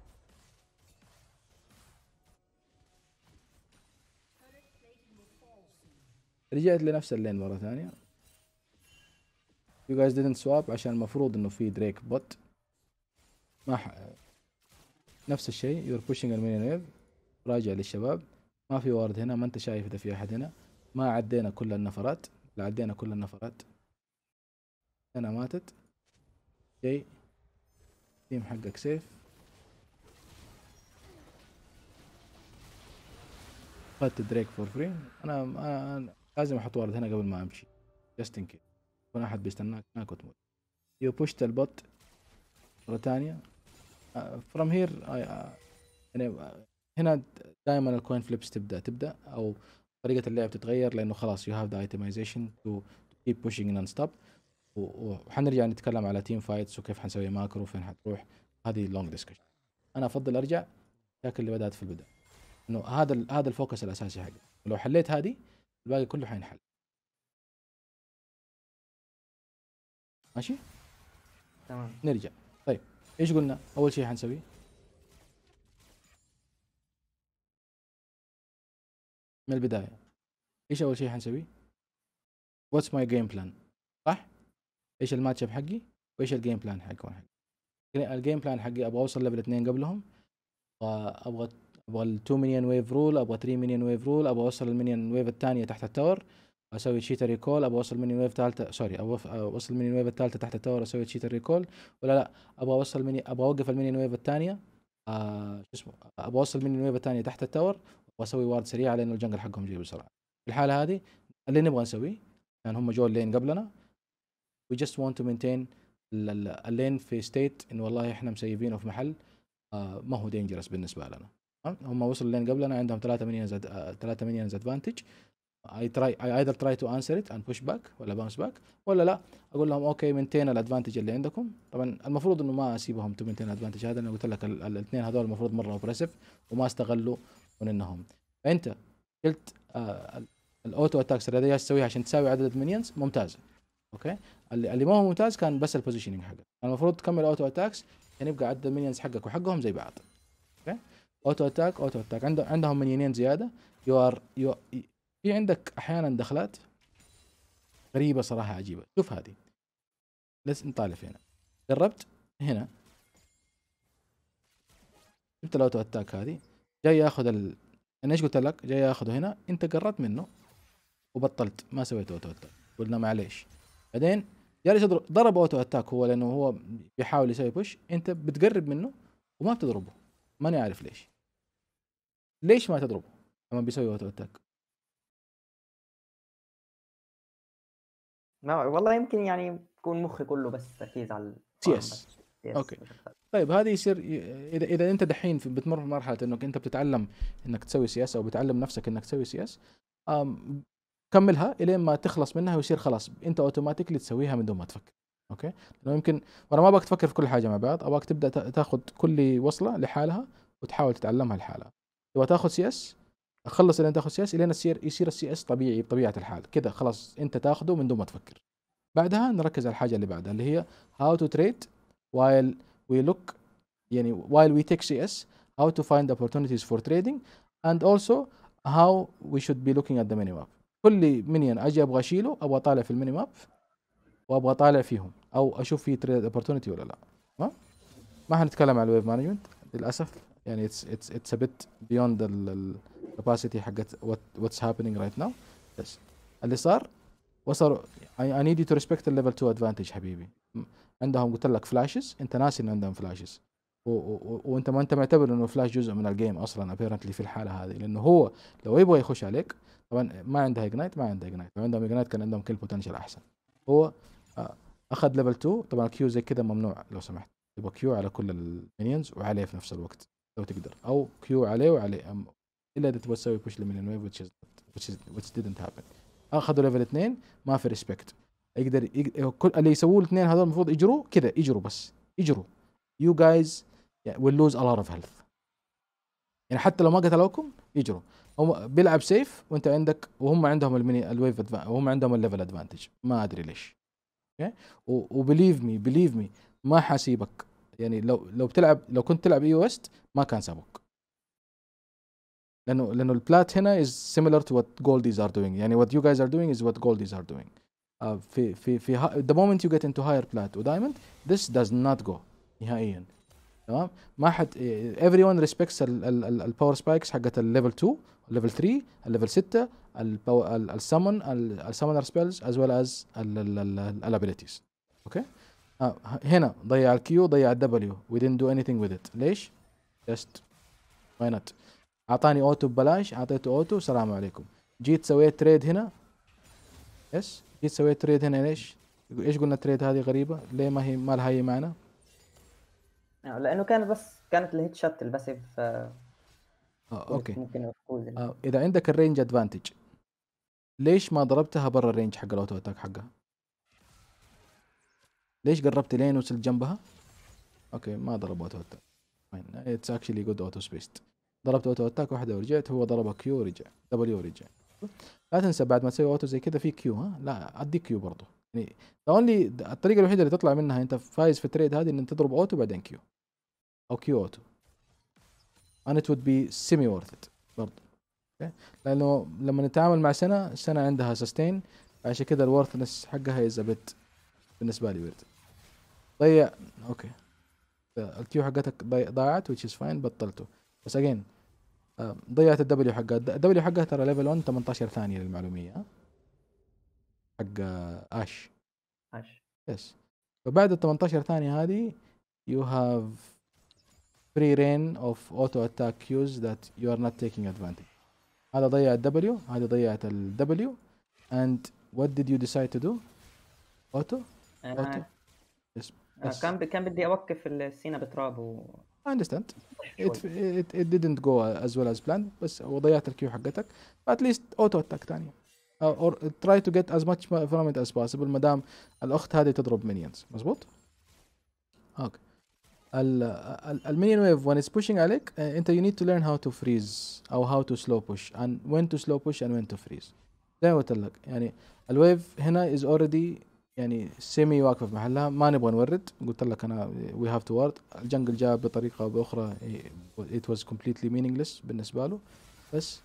رجعت لنفس اللين مرة ثانية. You guys didn't swap عشان المفروض انه في دريك بوت. ما نفس الشيء. You're pushing المينيون ويف. راجع للشباب. ما في وارد هنا، ما انت شايف اذا في احد هنا. ما عدينا كل النفرات. لا عدينا كل النفرات. انا ماتت. جاي. تيم حقك سيف. اخذت دريك فور فري. انا لازم احط وارد هنا قبل ما امشي جاست ان كيس، يكون احد بيستناك هناك وتموت. يو بوشت البوت مره ثانيه فروم هير. يعني هنا دائما الكوين فليبس تبدا او طريقه اللعب تتغير، لانه خلاص يو هاف ذا ايتمايزيشن تو كيب بوشينج نون ستوب. وحنرجع نتكلم على تيم فايتس وكيف حنسوي ماكرو، فين حتروح، هذه لونج ديسكشن. انا افضل ارجع لكن اللي بدات في البدايه انه هذا الفوكس الاساسي حقي، ولو حليت هذه الباقي كله حينحل. ماشي؟ تمام. نرجع. طيب ايش قلنا؟ اول شيء حنسويه من البداية. ايش اول شيء حنسويه؟ واتس ماي جيم بلان، صح؟ ايش الماتش اب حقي؟ وايش الجيم بلان حقي؟ الجيم بلان حقي ابغى اوصل ليفل 2 قبلهم، ابغى ال 2 مينيون ويف رول، ابغى 3 مينيون ويف رول، ابغى اوصل المينيون ويف الثانيه تحت التاور، اسوي تشيتر ريكول، ابغى اوصل المينيون ويف الثالثه، سوري ابغى اوصل المينيون ويف الثالثه تحت التاور اسوي تشيتر ريكول، ولا لا ابغى اوصل ابغى اوقف المينيون ويف الثانيه، شو اسمه، ابغى اوصل المينيون ويف الثانيه تحت التاور واسوي وارد سريعه لانه الجنجل حقهم جاي بسرعه. في الحاله هذه اللي نبغى نسويه، يعني هم جو اللين قبلنا، وي جاست ونت تو مينتين اللين في ستيت انه والله احنا مسيبينه في محل ما هو دينجرس بالنسبه لنا. هم وصلوا لين قبلنا عندهم 3 مينيونز ادفانتج. اي ايذر تراي تو انسر ات اند بوش باك ولا باونس باك، ولا لا اقول لهم اوكي مينتين الادفانتج اللي عندكم. طبعا المفروض انه ما اسيبهم تو مينتين الادفانتج هذا، انا قلت لك الاثنين هذول المفروض مره اوبريسيف وما استغلوا من انهم. فانت قلت الاوتو اتاكس اللي جالس تسويها عشان تساوي عدد المينيونز ممتازه اوكي. اللي ما هو ممتاز كان بس البوزيشننج حقك، المفروض تكمل اوتو اتاكس عشان يبقى عدد المينيونز حقك وحقهم زي بعض اوكي. اوتو اتاك عندهم منيونين زياده. في عندك احيانا دخلات غريبه صراحه عجيبه. شوف هذه، لسه نطالع هنا، جربت هنا شفت الاوتو اتاك هذه جاي ياخذ انا ايش قلت لك؟ جاي ياخذه هنا، انت قررت منه وبطلت ما سويت اوتو اتاك، قلنا معليش. بعدين جالس ضرب اوتو اتاك هو لانه هو بيحاول يسوي بوش، انت بتقرب منه وما بتضربه، ماني عارف ليش ما تضربه لما بيسوي اوتو اتاك؟ ما والله يمكن يعني يكون مخي كله بس تركيز على CS. اوكي طيب هذه يصير اذا انت دحين بتمر في مرحله انك انت بتتعلم انك تسوي CS او بتعلم نفسك انك تسوي CS، كملها الين ما تخلص منها ويصير خلاص انت اوتوماتيكلي تسويها من دون ما تفكر اوكي. لانه يمكن وانا ما ابغاك تفكر في كل حاجه مع بعض، ابغاك تبدا تاخذ كل وصله لحالها وتحاول تتعلمها لحالها. تبغى تاخذ CS خلص الين تاخذ CS الين يصير CS طبيعي بطبيعه الحال كذا، خلاص انت تاخذه من دون ما تفكر. بعدها نركز على الحاجه اللي بعدها اللي هي how to trade while we look يعني while we take CS، how to find opportunities for trading, and also how we should be looking at the minimap. كل مينيون اجي ابغى اشيله ابغى اطالع في المينيماب وابغى اطالع فيهم او اشوف في تريد اوبورتونيتي ولا لا. تمام؟ ما حنتكلم على الويف مانجمنت للاسف، يعني اتس ا بيت بيوند الكاباسيتي حقت واتس هابينج رايت ناو. بس اللي صار وصل. اي نيد يو تو ريسبكت الليفل 2 ادفانتج حبيبي. عندهم قلت لك فلاشز، انت ناسي ان عندهم فلاشز، وانت ما انت معتبر انه فلاش جزء من الجيم اصلا ابيرنتلي في الحاله هذه، لانه هو لو يبغى يخش عليك طبعا ما عنده اجنايت، لو عندهم اجنايت كان عندهم كل بوتنشل احسن. هو اخذ ليفل 2، طبعا كيو زي كذا ممنوع لو سمحت، يبغى كيو على كل المينيونز وعليه في نفس الوقت لو تقدر، او كيو عليه وعليه، الا اذا تبغى تسوي بوش للمينيون ويف which didn't happen. اخذوا ليفل 2 ما في ريسبكت، يقدر كل اللي يسووه الاثنين هذول المفروض يجروا كذا، يجروا بس يجروا. You guys will lose a lot of health. يعني حتى لو ما قتلوكم يجروا. هم بيلعب سيف وانت عندك، وهم عندهم الميني الويف ادفانتج، وهم عندهم الليفل ادفانتج، ما ادري ليش. اوكي؟ وبليف مي ما حاسيبك، يعني لو بتلعب، لو كنت تلعب اي ويست ما كان سابوك. لانه البلات هنا is similar to what goldies are doing، يعني what you guys are doing is what goldies are doing. في the moment you get into higher plat و diamond this does not go نهائيا. تمام؟ ما حد everyone respects الباور سبايكس حقت الليفل 2 الليفل 3 الليفل 6 السمن السمنر سبيلز از ويل از الابيلتيز. اوكي؟ هنا ضيع الكيو، ضيع الدبليو، we didn't do anything with it. ليش؟ just why not؟ اعطاني اوتو ببلاش، اعطيته اوتو، السلام عليكم. جيت سويت تريد هنا، يس جيت سويت تريد هنا، ليش؟ ايش قلنا التريد هذه غريبه؟ ليه ما هي ما لها اي معنى؟ لانه كان بس كانت الهيت شوت الباسيف. اوكي ممكن اذا عندك الرينج ادفانتج ليش ما ضربتها برا الرينج حق الاوتو اتاك حقها؟ ليش قربت لين وصلت جنبها؟ اوكي ما ضرب اوتو اتاك، اتس اكشلي جود اوتو سبيست. ضربت اوتو اتاك واحده ورجعت، هو ضربها كيو ورجع دبليو ورجع. لا تنسى بعد ما تسوي اوتو زي كذا في كيو، ها لا اديك كيو برضه، يعني اونلي الطريقه الوحيده اللي تطلع منها انت فايز في التريد هذه ان انت تضرب اوتو بعدين كيو او كيو اوتو. and it would be semi worth it برضه. اوكي لانه لما نتعامل مع سنة، سنة عندها سستين، عشان كذا الورثنس حقها يزبط بالنسبه لي ورد. ضيع اوكي الكيو حقتك ضاعت which is fine بطلته، بس again ضيعت الدبليو حقها، ترى ليفل 1 18 ثانية للمعلومية حق اش. يس فبعد ال 18 ثانية هذه you have free reign of auto attack cues that you are not taking advantage. هذا ضيع الدبليو، هذه ضيعت الدبليو and what did you decide to do؟ auto يس كان بدي اوقف السينا بتراب و I understand. It didn't go as well as planned. بس وضيعت الكيو حقتك. At least auto attack ثانية. Or try to get as much from it as possible. مدام الأخت هذه تضرب minions. مظبوط؟ اوكي. المينيون ويف when it's pushing عليك أنت you need to learn how to freeze أو how to slow push and when to slow push and when to freeze. زي ما قلت لك يعني الويف هنا is already يعني سيمي واقفه في محلها، ما نبغى نورد، قلت لك انا وي هاف تو وورد. الجنجل جاء بطريقه او باخرى ات واز كومبليتلي مينينغلس بالنسبه له. بس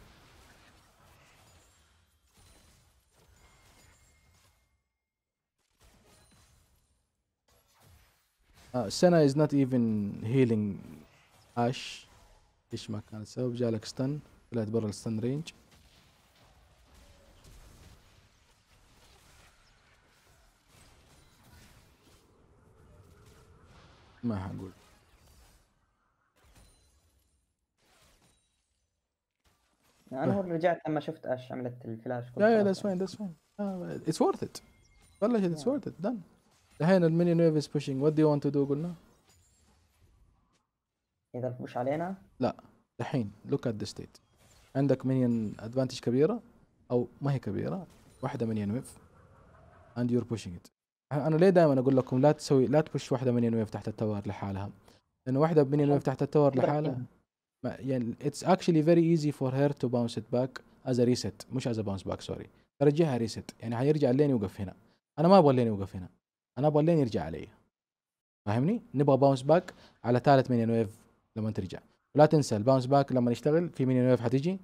سنة از نوت ايفن هيلينج اش، ايش ما كان السبب. جالك ستن، طلعت برا الستن رينج. ما حقول انا هون رجعت لما شفت اش عملت الفلاش. لا ذاتس فاين، اتس وورث ات والله، اتس وورث ات دن. الحين المينيون ويف از بوشينج، وات دو يو وانت تو دو؟ قلنا اذا بوش علينا لا. الحين لوك ات ذا ستيت، عندك مينيون ادفانتج كبيره او ما هي كبيره، واحده مينيون ويف اند يور بوشينج ات. انا ليه دائما اقول لكم لا تسوي، لا تبش واحده مينيون ويف تحت التاور لحالها، لانه واحده مينيون ويف تحت التاور لحالها يعني اتس اكشلي فيري ايزي فور هير تو باونس ات باك از ريست، مش از باونس باك سوري، ترجعها ريست. يعني حيرجع اللين يوقف هنا، انا ما ابغى اللين يوقف هنا، انا ابغى اللين يرجع علي، فاهمني؟ نبغى باونس باك على ثالث مينيون ويف لما ترجع، ولا تنسى الباونس باك لما يشتغل في مينيون ويف حتيجي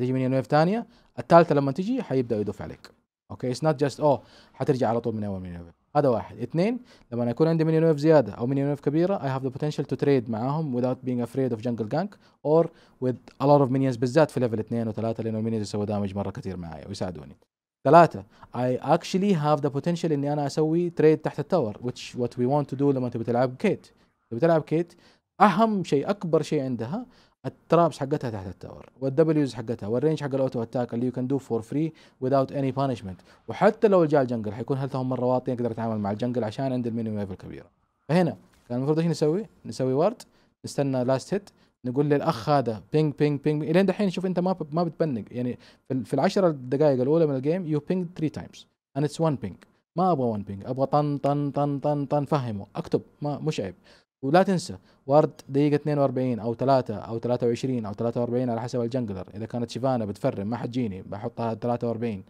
مينيون ويف ثانيه، الثالثه لما تجي حيبدا يدف عليك. اوكي اتس نوت جاست اوه حترجع على طول من اول مينيون ويف. هذا واحد. اثنين، لما يكون عندي مينيون ويف زياده او مينيون ويف كبيره I have the potential to trade معاهم without being afraid of jungle gank or with a lot of minions بالذات في ليفل 2 و3 لانه المينيونز يسووا دامج مره كثير معايا ويساعدوني. ثلاثة I actually have the potential إني أنا أسوي تريد تحت التاور which what we want to do لما تبي تلعب كيت. تبي تلعب كيت أهم شيء أكبر شيء عندها الترابس حقتها تحت التاور والدبليوز حقتها والرينج حق الأوتو أتاك اللي you can do for free without any punishment، وحتى لو جاء الجنجل حيكون هيلثهم مرة واطي أقدر أتعامل مع الجنجل عشان عندي المينيون ويف الكبيرة. فهنا كان المفروض إيش نسوي؟ نسوي وارد، نستنى لاست هيت، نقول للأخ هذا بينج بينج بينج الين دحين. شوف انت ما بتبنق يعني في العشر دقائق الاولى من الجيم يو بينج 3 تايمز اند اتس 1 بينج. ما ابغى 1 بينج، ابغى طن طن طن طن طن. فهمه اكتب ما مش عيب. ولا تنسى وارد دقيقه 42 او 3 او 23 او 43 على حسب الجنجلر. اذا كانت شيفانا بتفرم ما حتجيني بحطها 43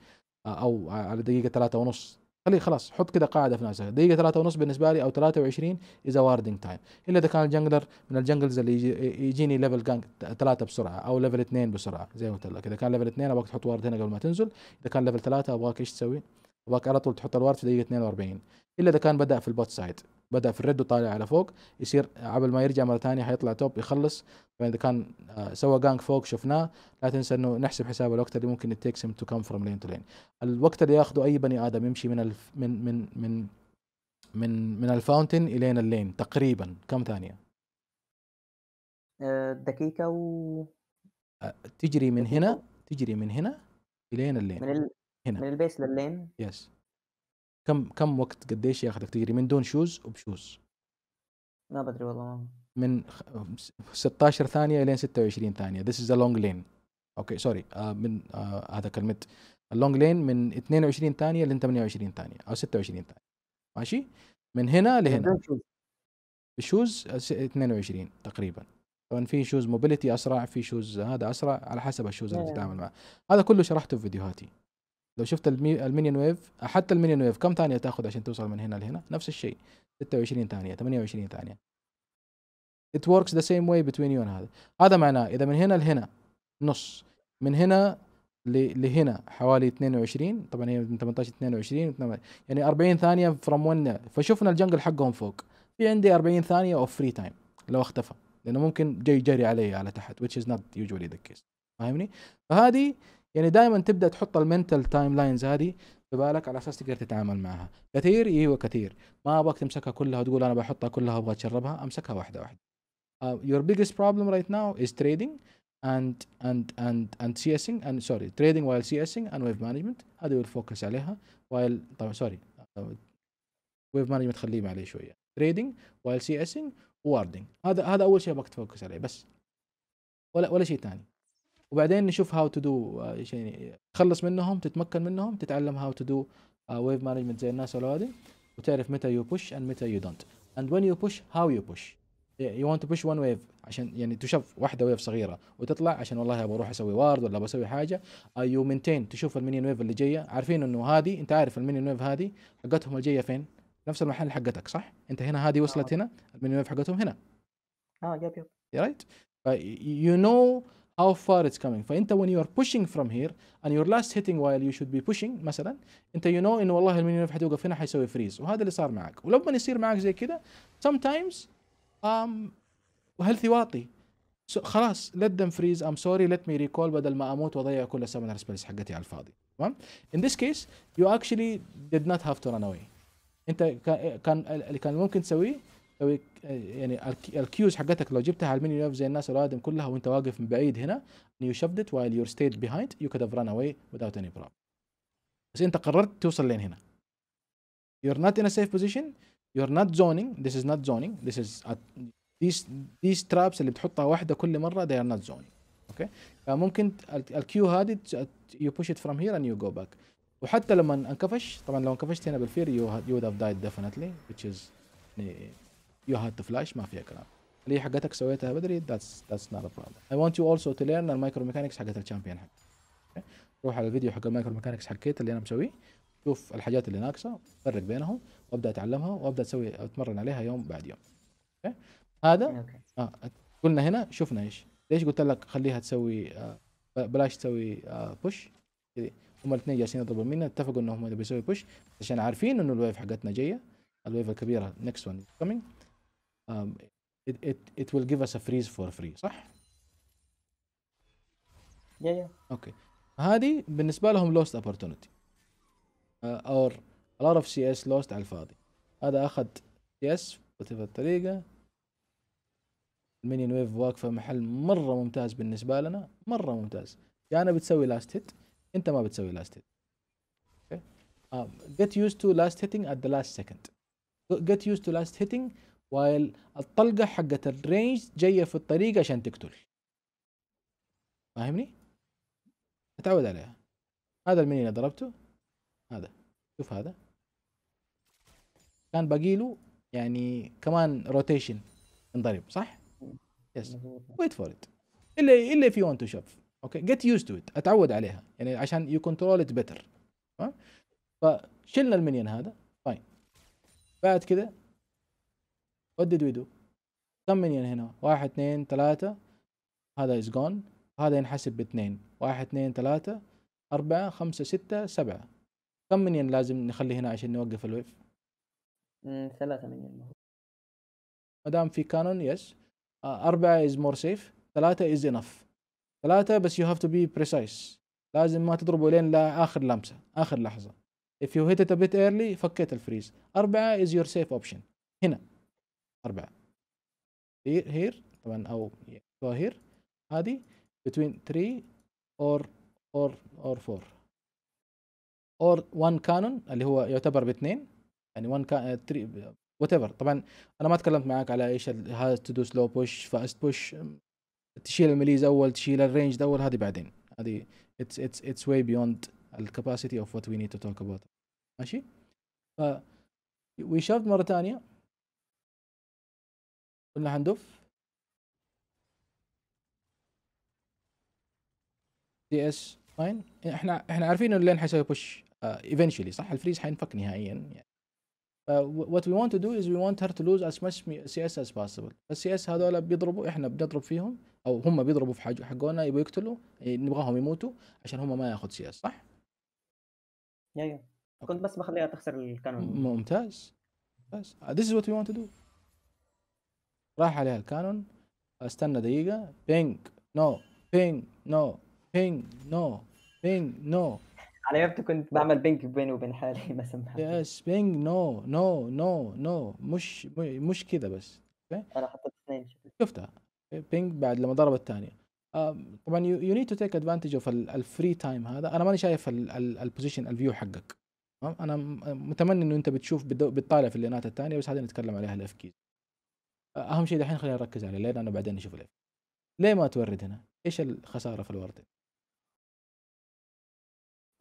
او على دقيقه 3 ونص. خلي خلاص حط كده قاعده في نفسك، دقيقه 3 ونص بالنسبه لي او 23 اذا واردنج تايم، الا اذا كان الجنجلر من الجنجلز اللي يجيني ليفل جانك 3 بسرعه او ليفل 2 بسرعه. زي ما قلت لك اذا كان ليفل 2 ابغاك تحط وارد هنا قبل ما تنزل، اذا كان ليفل 3 ابغاك ايش تسوي؟ ابغاك على طول تحط الوارد في دقيقه 42، الا اذا كان بدا في البوت سايد، بدا في الريد وطالع على فوق، يصير قبل ما يرجع مره ثانيه حيطلع توب يخلص. فاذا كان سوى جانك فوق شفناه، لا تنسى انه نحسب حساب الوقت اللي ممكن التيكسم تو كم فروم لين تو لين. الوقت اللي ياخذه اي بني ادم يمشي من الف من من من من من الفاونتن الين اللين تقريبا كم ثانيه؟ دقيقه و تجري من هنا، تجري من هنا الين اللين، هنا من البيس لللين. يس كم وقت قديش ياخذك تجري من دون شوز وبشوز؟ ما بدري والله. من 16 ثانيه الين 26 ثانيه. This is a long lane. اوكي سوري من هذا كلمه اللونج لين من 22 ثانيه ل 28 ثانيه او 26 ثانيه. ماشي من هنا لهنا. الشوز 22 تقريبا. طبعا في شوز موبيليتي اسرع، في شوز هذا اسرع على حسب الشوز اللي تتعامل معه. هذا كله شرحته في فيديوهاتي. لو شفت المينيون ويف، حتى المينيون ويف كم ثانيه تاخذ عشان توصل من هنا لهنا؟ نفس الشيء 26 ثانيه 28 ثانيه. It works the same way between you and هذا. هذا معناه اذا من هنا لهنا نص، من هنا لهنا حوالي 22، طبعا هي من 18 22 يعني 40 ثانيه فروم ون. فشفنا الجنجل حقهم فوق، في عندي 40 ثانيه اوف فري تايم لو اختفى، لانه ممكن جاي يجري علي على تحت which is not usually the case. فاهمني؟ فهذه يعني دائما تبدا تحط المنتال تايم لاينز هذه في بالك على اساس تقدر تتعامل معها. كثير ايوه كثير، ما ابغاك تمسكها كلها وتقول انا بحطها كلها ابغى اتشربها، امسكها واحده واحده. Your biggest problem right now is trading and CSing and sorry trading while CSing and wave management. هذه ويل فوكس عليها while طبعا سوري wave management خليه عليه شويه. trading while CSing وarding هذا اول شيء ابغاك تفوكس عليه بس، ولا شيء ثاني. وبعدين نشوف هاو تو دو يعني تخلص منهم، تتمكن منهم، تتعلم هاو تو دو ويف مانجمنت زي الناس هذول، وتعرف متى يو بوش اند متى يو دونت اند وين يو بوش هاو يو بوش. يو ونت تو بوش ون ويف عشان يعني تشوف واحده ويف صغيره وتطلع عشان والله ابغى اروح اسوي وارد ولا بسوي حاجه. يو مينتين تشوف المينيون ويف اللي جايه، عارفين انه هذه انت عارف المينيون ويف هذه حقتهم الجايه فين؟ نفس المحل حقتك صح؟ انت هنا هذه وصلت هنا، المينيون ويف حقتهم هنا. يب يب رايت. يو نو how far it's coming. فانت when you are pushing from here and your last hitting while you should be pushing مثلا، انت you know انه والله المينيون ويف حتوقف هنا حيسوي فريز، وهذا اللي صار معك. ولما يصير معك زي كذا sometimes healthy واطي خلاص let them freeze I'm sorry let me recall بدل ما اموت واضيع كل السمنر سبيس حقتي على الفاضي. تمام؟ in this case you actually did not have to run away. انت كان اللي كان ممكن تسويه يعني الكيوز حقتك لو جبتها على المينيون ويف زي الناس الادم كلها وانت واقف من بعيد هنا you shoved it while you stayed behind you could have run away without any problem. بس انت قررت توصل لين هنا. you're not in a safe position, you're not zoning, this is not zoning, this is these traps اللي بتحطها واحده كل مره they are not zoning. اوكي فممكن الكيو هذه you push it from here and you go back. وحتى لما انكفش، طبعا لو انكفشت هنا بالفير you would have died definitely which is you had to flash. ما فيها كلام، اللي حقتك سويتها بدري that's not a problem. I want you also to learn المايكرو ميكانكس حقت الشامبيون حق. okay. روح على الفيديو حق المايكرو ميكانكس حقيت اللي انا مسويه، شوف الحاجات اللي ناقصه فرق بينهم وابدا اتعلمها وابدا اسوي اتمرن عليها يوم بعد يوم. okay. هذا قلنا هنا شفنا ايش. ليش قلت لك خليها تسوي بلاش تسوي بوش كذي؟ هم الاثنين جالسين يضربوا منا، اتفقوا انهم بيسوي بوش عشان عارفين انه الويف حقتنا جايه، الويف الكبيره next one is coming. It will give us a freeze for free صح؟ يا اوكي. هذه بالنسبه لهم لوست opportunity or a lot of CS lost على الفاضي. هذا اخذ CS بهذه الطريقه. المينيون ويف واقفه محل مره ممتاز بالنسبه لنا، مره ممتاز. يعني بتسوي لاست هيت، انت ما بتسوي لاست هيت. اوكي get used to last hitting at the last second. get used to last hitting while الطلقه حقت الرينج جايه في الطريق عشان تقتل. فاهمني؟ اتعود عليها. هذا المينيون اللي ضربته، هذا شوف هذا كان باقي له يعني كمان روتيشن انضرب صح؟ يس ويت فور ات الا اف يو ونت تو شوف. اوكي جيت يوزد تو ات، اتعود عليها يعني عشان يو كنترول ات بيتر. تمام؟ فشلنا المنيون هذا فاين. بعد كده وات ديد وي دو؟ كم منيون هنا؟ 1 2 3 هذا از جون، هذا ينحسب باثنين 1 2 3 4 5 6 7. كم منيون لازم نخلي هنا عشان نوقف الويف؟ 3 منيون ما دام في كانون. يس 4 is more safe، 3 is enough. 3 بس you have to be precise، لازم ما تضربوا لين لآخر لمسة، آخر لحظة. if you hit it a bit early فكيت الفريز. 4 is your safe option هنا 4 here طبعا أو here. هذه between 3 or 4 or 1 cannon اللي هو يعتبر باثنين يعني 1 cannon 3 وات ايفر. طبعا انا ما تكلمت معاك على ايش هذا تو دو سلو بوش فاست بوش، تشيل الميليز اول، تشيل الرينج اول، هذه بعدين، هذه اتس واي بيوند الكاباسيتي اوف وات وي نيد تو توك اباوت. ماشي؟ ف وي شافت مره ثانيه قلنا حندف دي اس فاين. احنا عارفين انه لين حيسوي بوش ايفينشولي صح؟ الفريز حينفك نهائيا يعني. What we want to do is we want her to lose as much CS as possible. الCS هذول بيضربوا، احنا بنضرب فيهم او هم بيضربوا في حقونا، يبغوا يقتلوا، نبغاهم يموتوا عشان هم ما ياخذ CS صح؟ يا كنت بس بخليها تخسر الكانون. ممتاز بس this is what we want to do. راح عليها الكانون، استنى دقيقة بينج نو بينج نو بينج نو بينج نو. على وقت كنت بعمل بينج بيني وبين حالي ما سمحت. يس بينج نو نو نو نو مش كذا بس. انا حطيت اثنين شفتها بينج بعد لما ضربت الثانيه. طبعا يو نيد تو تيك ادفانتج اوف الفري تايم هذا. انا ماني شايف البوزيشن الفيو حقك. انا متمنى انه انت بتشوف بتطالع في اللينات الثانيه، بس هذه نتكلم عليها الاف كيز. اهم شيء دحين خلينا نركز على اللين، انا بعدين نشوف الاف. ليه ما تورد هنا؟ ايش الخساره في الورد؟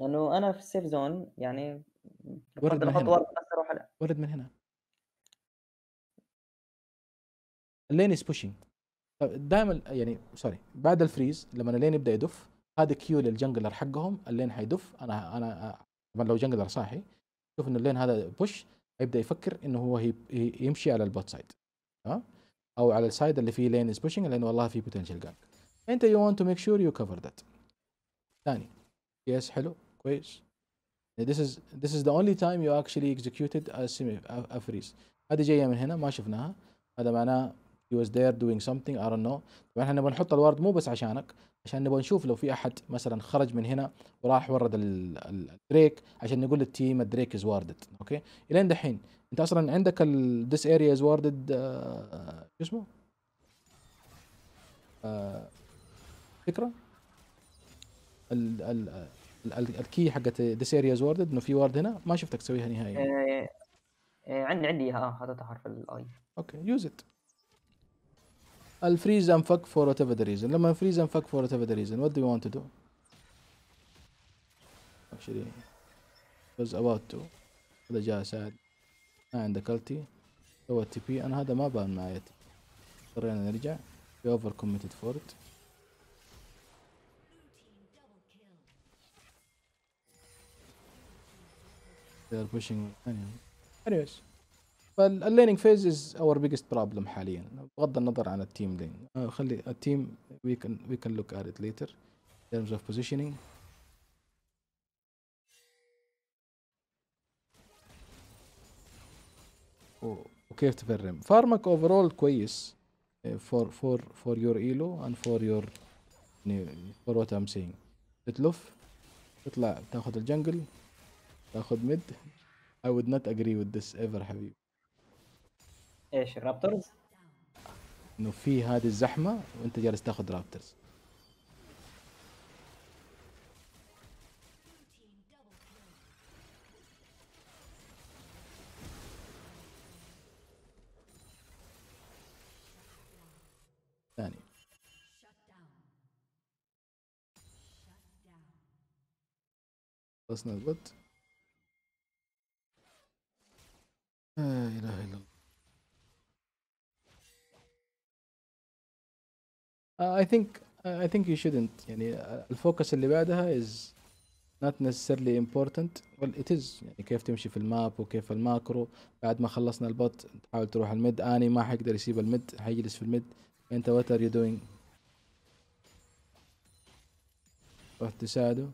لانه يعني انا في السيف زون يعني ورد من هنا، ورد من هنا. اللين از بوشينج دائما يعني سوري. بعد الفريز لما اللين يبدا يدف، هذا كيو للجنجلر حقهم، اللين حيدف. انا طبعا لو جنجلر صاحي شوف انه اللين هذا بوش، هيبدا يفكر انه هو يمشي على البوت سايد تمام او على السايد اللي فيه لين از بوشينج، لانه والله في بوتنشال جانك. انت يو ونت تو ميك شور يو كفر ذات. ثاني يس حلو كويس. This is the only time you actually executed a freeze. هذه جايه من هنا ما شفناها، هذا معناه he was there doing something I don't know. طبعا احنا نبغى نحط الورد مو بس عشانك، عشان نبغى نشوف لو في احد مثلا خرج من هنا وراح ورد الدريك عشان نقول للتيم الدريك از واردد. اوكي الين دحين انت اصلا عندك this area is warded شو اسمه؟ فكره؟ الكي حقت ذيس اريا از وردد انه في وارد هنا، ما شفتك تسويها نهائيا. عندي اياها حطيتها حرف الاي. اوكي يوز ات. الفريز انفك فور وات ايفر ذا ريزن. لما الفريز انفك فور وات ايفر ذا ريزن وات دو يو ونت تو دو؟ اكشلي واز اباوت تو. هذا جاء ساعد، ما عندك التي، سوى تي بي. انا هذا ما بان معي، اضطرينا نرجع. يو اوفر كوميتد فورت. They are pushing. Anyways فالليننج فيز از اور بيجست بروبلم حاليا بغض النظر عن التيم لين. خلي التيم وي كان لوك ات ات ليتر ان ترمز اوف بوزيشنينج. وكيف تفرم فارمك اوفرول كويس فور يور ايلو اند فور يور فور وات ام سينج. تتلف تطلع تاخذ الجنجل تاخذ ميد. I would not agree with this ever حبيبي. ايش رابترز؟ انه في هذه الزحمه وانت جالس تاخذ رابترز. ثاني خلصنا البوت. لا اله الا الله. I think you shouldn't. يعني الفوكس اللي بعدها is not necessarily important. Well it is. يعني كيف تمشي في الماب وكيف الماكرو. بعد ما خلصنا البوت تحاول تروح الميد. اني ما حيقدر يسيب الميد حيجلس في الميد. انت what are you doing؟ روح تساعده.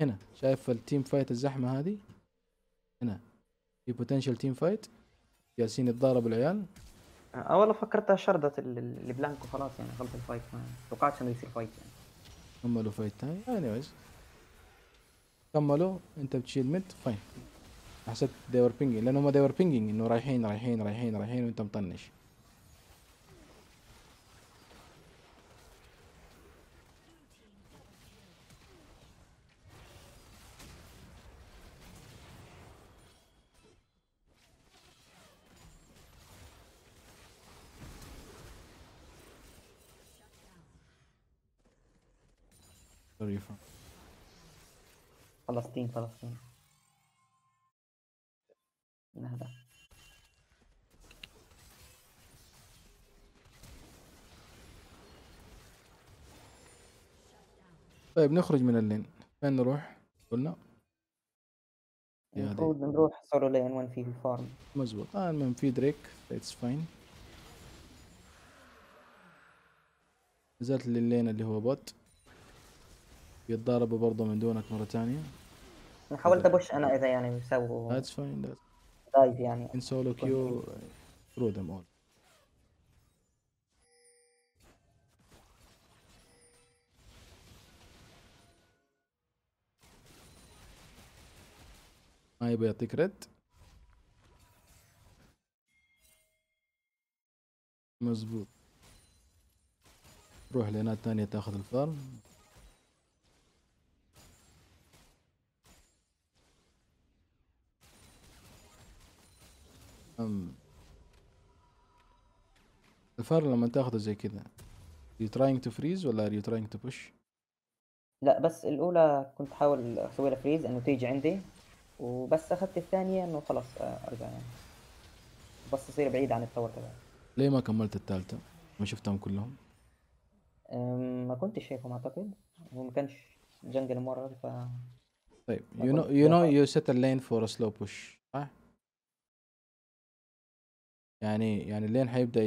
هنا شايف التيم فايت الزحمة هذه؟ هنا في بوتنشال تيم فايت جالسين يتضاربوا العيال. والله فكرتها شردت اللي بلانكو خلاص يعني خلص الفايت ما توقعتش انه يصير فايت يعني. كملوا فايت ثاني انيويز كملوا. انت بتشيل ميد فاين. حسيت they were pinging لان هم they were pinging انه رايحين رايحين رايحين رايحين وانت مطنش. فلسطين من هذا طيب نخرج من اللين. فين نروح؟ قلنا المفروض نروح صاروا لين وين في الفارم مزبوط. المهم في دريك اتس فاين. نزلت للين اللي هو بوت يتضاربوا برضه من دونك مرة ثانية. انا حاولت ابوش انا اذا يعني بيسووا ذاتس فاين ذات دايف يعني ان سولو كيو ثرو ذم اول. ما يبي يعطيك ريد مزبوط. روح لينات ثانية تاخذ الفارم. الفار لما تاخذه زي كذا you trying to freeze ولا are you trying to push؟ لا بس الأولى كنت أحاول أسوي لها freeze إنه تيجي عندي وبس أخذت الثانية إنه خلاص أرجع يعني بس أصير بعيد عن التور تبعي. ليه ما كملت الثالثة؟ ما شفتهم كلهم؟ ما كنتش شايفهم أعتقد وما كانش جنجل المرة ف. طيب you know you set a lane for a slow push صح؟ يعني اللين حيبدا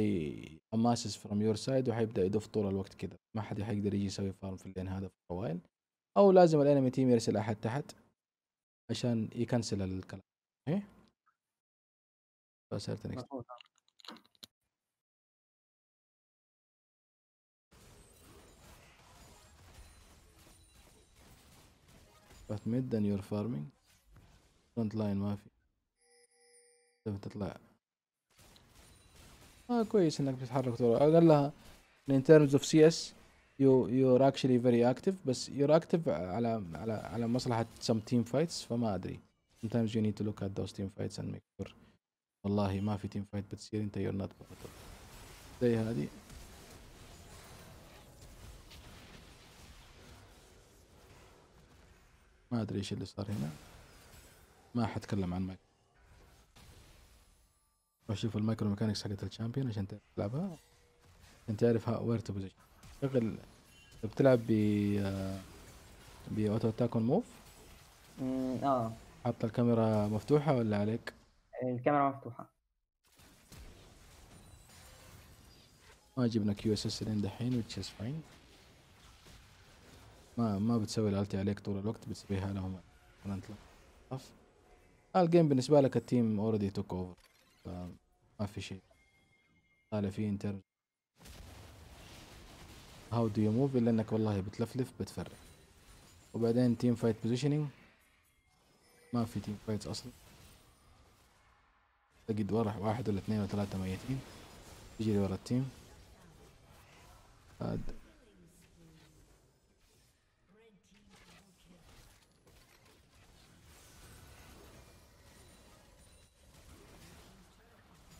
يماسس فروم يور سايد وحيبدا يدف طول الوقت كذا. ما حد حيقدر يجي يسوي فارم في اللين هذا في الطوائل او لازم الانمي تيم يرسل احد تحت عشان يكنسل الكلام. صحيح؟ فصارت نكست. بات ميد ان يور فارمينج فرونت لاين ما في. تطلع كويس انك بتتحرك طول. قال لها ان terms of CS you're actually very active بس you're active على مصلحة some team fights فما ادري. sometimes you need to look at those team fights and make sure والله ما في team fight بتصير انت you're not part of زي هذه. ما ادري ايش اللي صار هنا. ما حتكلم عن مايك. شوف المايكرو ميكانكس حقت الشامبيون عشان تلعبها عشان تعرف وير تو بوزيشن. شغل بتلعب ب اوتو اتاك اون موف. حاط الكاميرا مفتوحة ولا عليك؟ الكاميرا مفتوحة. ما جبنا كيو اس اس لين دحين وتش از فاين. ما بتسوي الالتي عليك طول الوقت، بتسويها لهم فرنت لاين. الجيم بالنسبه لك التيم اوريدي توك اوفر، فما في شيء طالع فيه انتر هاو دو يو موف، الا انك والله بتلفلف بتفرق. وبعدين تيم فايت بوزيشننج، ما في تيم فايت اصلا، تجد واحد ولا اثنين ولا ثلاثة ميتين يجري ورا التيم.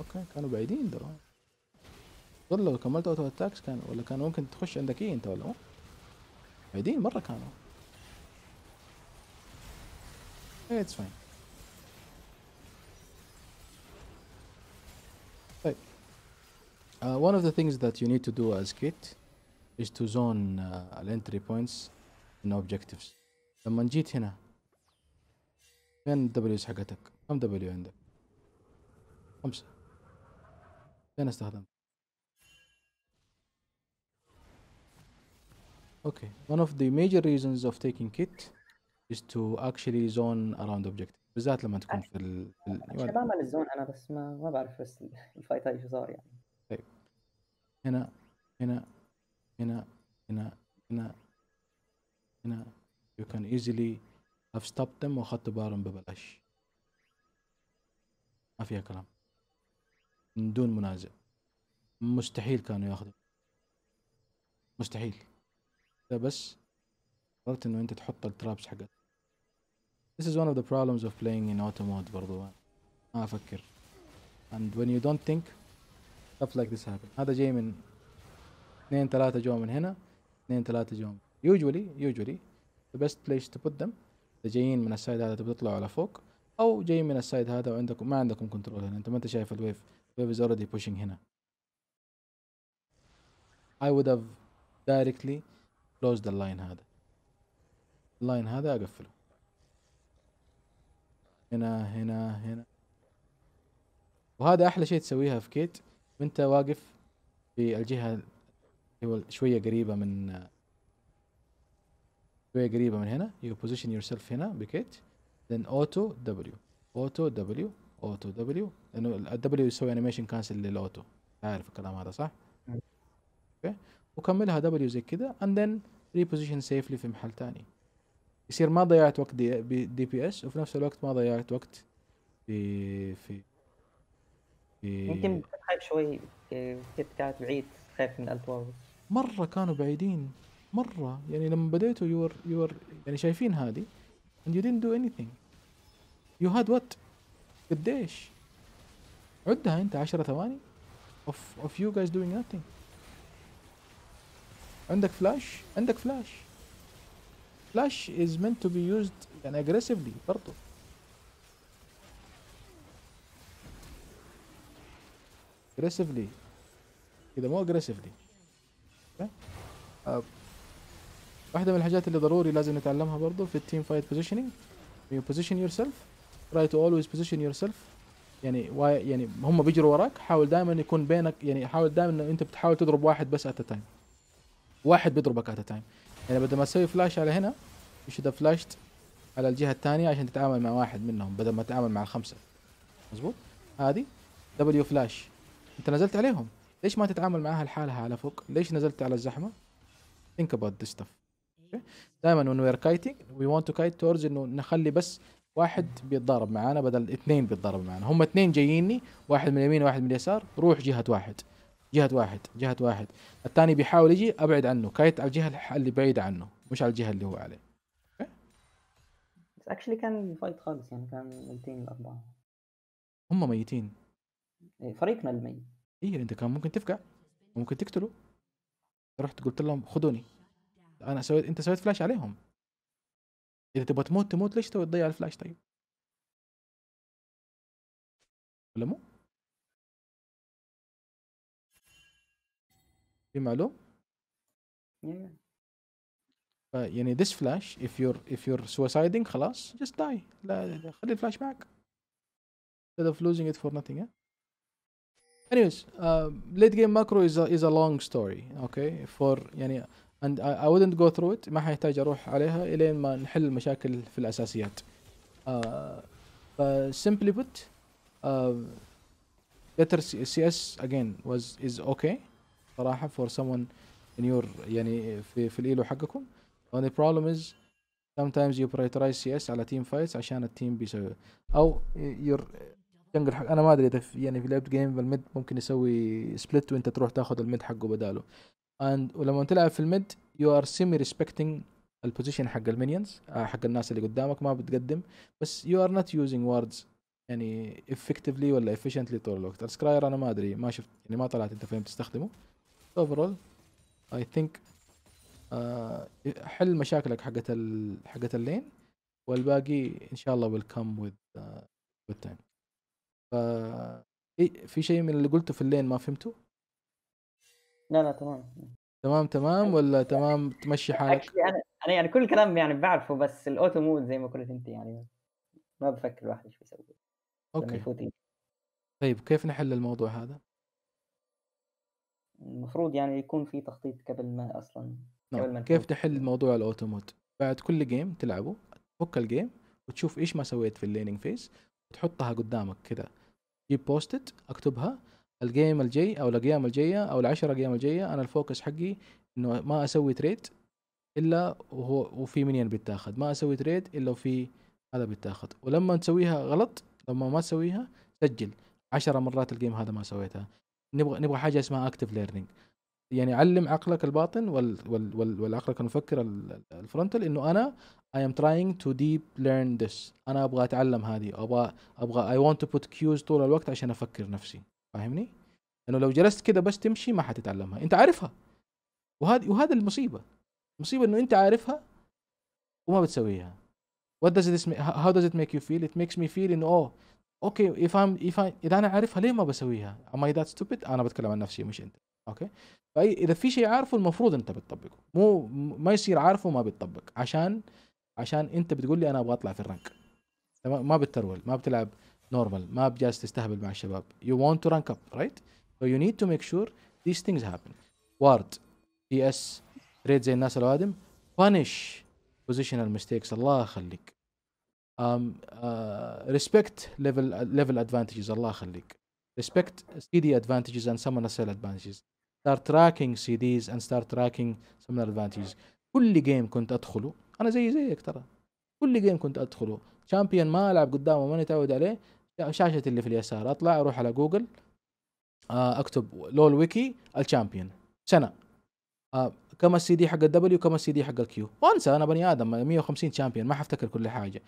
اوكي كانوا بعيدين دول، اظن لو كملت اوتو اتاكس كان ولا كان ممكن تخش عندك ايه انت ولا مو؟ بعيدين مرة كانوا. اتس فاين. طيب one of the things that you need to do as kit is to zone entry points and objectives. لما جيت هنا فين الدبليوز حقتك؟ كم دبليو عندك؟ 5. فين استخدمت؟ Okay, one of the major reasons of taking kit is to actually zone around objective، بالذات لما تكون في عشان بعمل الزون انا، بس ما بعرف بس الفايت هاي شو صار يعني. طيب هنا هنا هنا هنا هنا هنا you can easily have stopped them واخذت بارون ببلاش، ما فيها كلام، من دون منازع. مستحيل كانوا ياخذوا، مستحيل. بس قررت انه انت تحط الترابس حقك. This is one of the problems of playing in auto mode برضو، ما افكر. And when you don't think stuff like this happen. هذا جاي من 2 3 جو من هنا، 2 3 جو. Usually the best place to put them اذا جايين من السايد هذا تبي تطلعوا على فوق، او جايين من السايد هذا وعندكم ما عندكم كنترول هنا، انت ما انت شايف الويف، الويف is already pushing هنا. I would have directly closed اللاين هذا، اللاين هذا اقفله. هنا هنا هنا، وهذا احلى شيء تسويها في كيت وانت واقف في الجهه شويه قريبه من هنا. you position yourself هنا بكيت then auto w auto w auto w، لانه ال w يسوي animation cancel للاوتو، عارف الكلام هذا صح؟ اوكي وكملها دبليو زي كده and then reposition safely في محل تاني، يصير ما ضيعت وقت دي بي اس، وفي نفس الوقت ما ضيعت وقت في يمكن تخاف شوي كيف كانت بعيد، خايف من الألتواو مرة كانوا بعيدين مرة، يعني لما بديتوا يور يعني شايفين هذه and you didn't do anything you had what قديش عدها انت 10 ثواني of you guys doing nothing. عندك فلاش، فلاش is meant to be used يعني aggressively برضو. aggressively كذا مو aggressively. واحدة من الحاجات اللي ضروري لازم نتعلمها برضو في التيم فايت positioning، you position yourself try to always position yourself، يعني هم بيجروا وراك حاول دائما يكون بينك، يعني حاول دائما انه انت بتحاول تضرب واحد بس at a time، واحد بيضربك ات تايم. يعني بدل ما تسوي فلاش على هنا يشد فلاشت على الجهه الثانيه عشان تتعامل مع واحد منهم بدل ما تتعامل مع 5. مزبوط. هذه دبليو فلاش انت نزلت عليهم، ليش ما تتعامل معاها لحالها على فوق؟ ليش نزلت على الزحمه؟ think about this stuff. دائما when we are kiting we want to kite towards انه نخلي بس واحد بيتضارب معانا بدل 2 بيتضاربوا معانا. هم 2 جاييني، واحد من اليمين وواحد من اليسار، روح جهه واحد الثاني بيحاول يجي ابعد عنه، كايت على الجهه اللي بعيده عنه مش على الجهه اللي هو عليه. اوكي بس اكشلي كان فايت خالص، يعني كان ميتين الاربعه، هم ميتين، فريقنا الميت. ايه انت كان ممكن تفجع وممكن تقتله. رحت قلت لهم خدوني، انا سويت، انت سويت فلاش عليهم، اذا تبغى تموت تموت، ليش تبغى تضيع الفلاش؟ طيب ولا مو؟ في معلوم؟ يعني this flash if you're suiciding خلاص just die. لا خلي الفلاش معك instead of losing it for nothing. Yeah? Anyways, late game macro is a long story, okay? يعني and I wouldn't go through it. ما حيحتاج اروح عليها الين ما نحل المشاكل في الاساسيات. Simply put, better CS again is okay صراحة for someone in your يعني في الايلو حقكم. And the problem is sometimes you prioritize CS على team fights عشان التيم بيسوي او your جنجل حق. انا ما ادري اذا يعني في لعبة جيم بالميد ممكن يسوي سبلت وانت تروح تاخذ الميد حقه بداله. ولما تلعب في الميد you are semi respecting البوزيشن حق المينيونز حق الناس اللي قدامك، ما بتقدم، بس you are not using words يعني effectively ولا efficiently طول الوقت. السكراير انا ما ادري، ما شفت يعني ما طلعت انت فين بتستخدمه. overall I think حل مشاكلك حقت اللين، والباقي ان شاء الله will come with time. في شيء من اللي قلته في اللين ما فهمته؟ لا تمام ولا تمام تمشي حالك؟ انا يعني كل الكلام يعني بعرفه، بس الاوتو مود زي ما قلت انت يعني ما بفكر الواحد ايش بيسوي. اوكي طيب كيف نحل الموضوع هذا؟ المفروض يعني يكون في تخطيط قبل ما اصلا كيف تحل موضوع الاوتو مود؟ بعد كل جيم تلعبه تفك الجيم وتشوف ايش ما سويت في الليننج فيز وتحطها قدامك كذا، جيب بوستت اكتبها. الجيم الجاي او الايام الجايه او العشرة ايام الجايه انا الفوكس حقي انه ما اسوي تريد الا وفي منين بيتاخد، ما اسوي تريد الا وفي هذا بيتاخد. ولما تسويها غلط، لما ما تسويها سجل 10 مرات الجيم هذا ما سويتها. نبغى حاجه اسمها اكتيف ليرنينج، يعني علم عقلك الباطن والعقلك المفكر الفرونتال انه انا I am trying to deep learn this، انا ابغى اتعلم هذه، ابغى I want to put cues طول الوقت عشان افكر نفسي، فاهمني؟ لانه لو جلست كده بس تمشي ما حتتعلمها، انت عارفها. وهذا المصيبه انه انت عارفها وما بتسويها. How does it make you feel? It makes me feel انه اوكي اذا انا عارفها ليه ما بسويها؟ Am I that stupid؟ انا بتكلم عن نفسي مش انت. اوكي؟ فاذا في شيء عارفه المفروض انت بتطبقه، مو ما يصير عارفه وما بتطبق، عشان انت بتقول لي انا ابغى اطلع في الرانك. ما بترول، ما بتلعب نورمال، ما بجالس تستهبل مع الشباب. You want to rank up, right? So you need to make sure these things happen. Ward, PS, ريد زي الناس الوادم. Punish positional mistakes. الله يخليك. Respect level advantages. الله يخليك. Respect CD advantages and summoner cell advantages. Start tracking CDs and start tracking summoner advantages. كل جيم كنت ادخله، انا زيك ترى، كل جيم كنت ادخله شامبيون ما العب قدامه ماني متعود عليه، شاشة اللي في اليسار، اطلع اروح على جوجل اكتب لول ويكي الشامبيون سنة، كم السي دي حق الدبليو، كم السي دي حق الكيو، وانسى انا بني ادم 150 شامبيون ما حفتكر كل حاجة.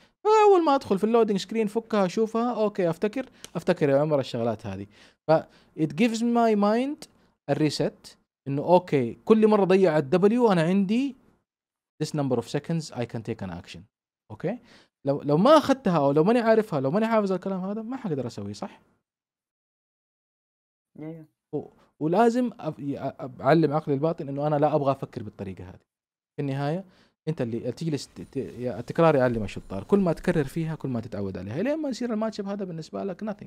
اول ما ادخل في اللودنج سكرين فكها اشوفها اوكي افتكر يا عمر الشغلات هذه. ف it gives my mind الريست انه اوكي كل مرة ضيع الدبليو انا عندي this number of seconds I can take an action. اوكي لو ما اخذتها او لو ماني عارفها، لو ماني حافظ الكلام هذا ما حقدر اسويه، صح؟ ولازم اعلم عقلي الباطن انه انا لا ابغى افكر بالطريقه هذه. في النهايه انت اللي تجلس، التكرار يعلم الشطار، كل ما تكرر فيها كل ما تتعود عليها، لين ما يصير الماتش اب هذا بالنسبه لك nothing.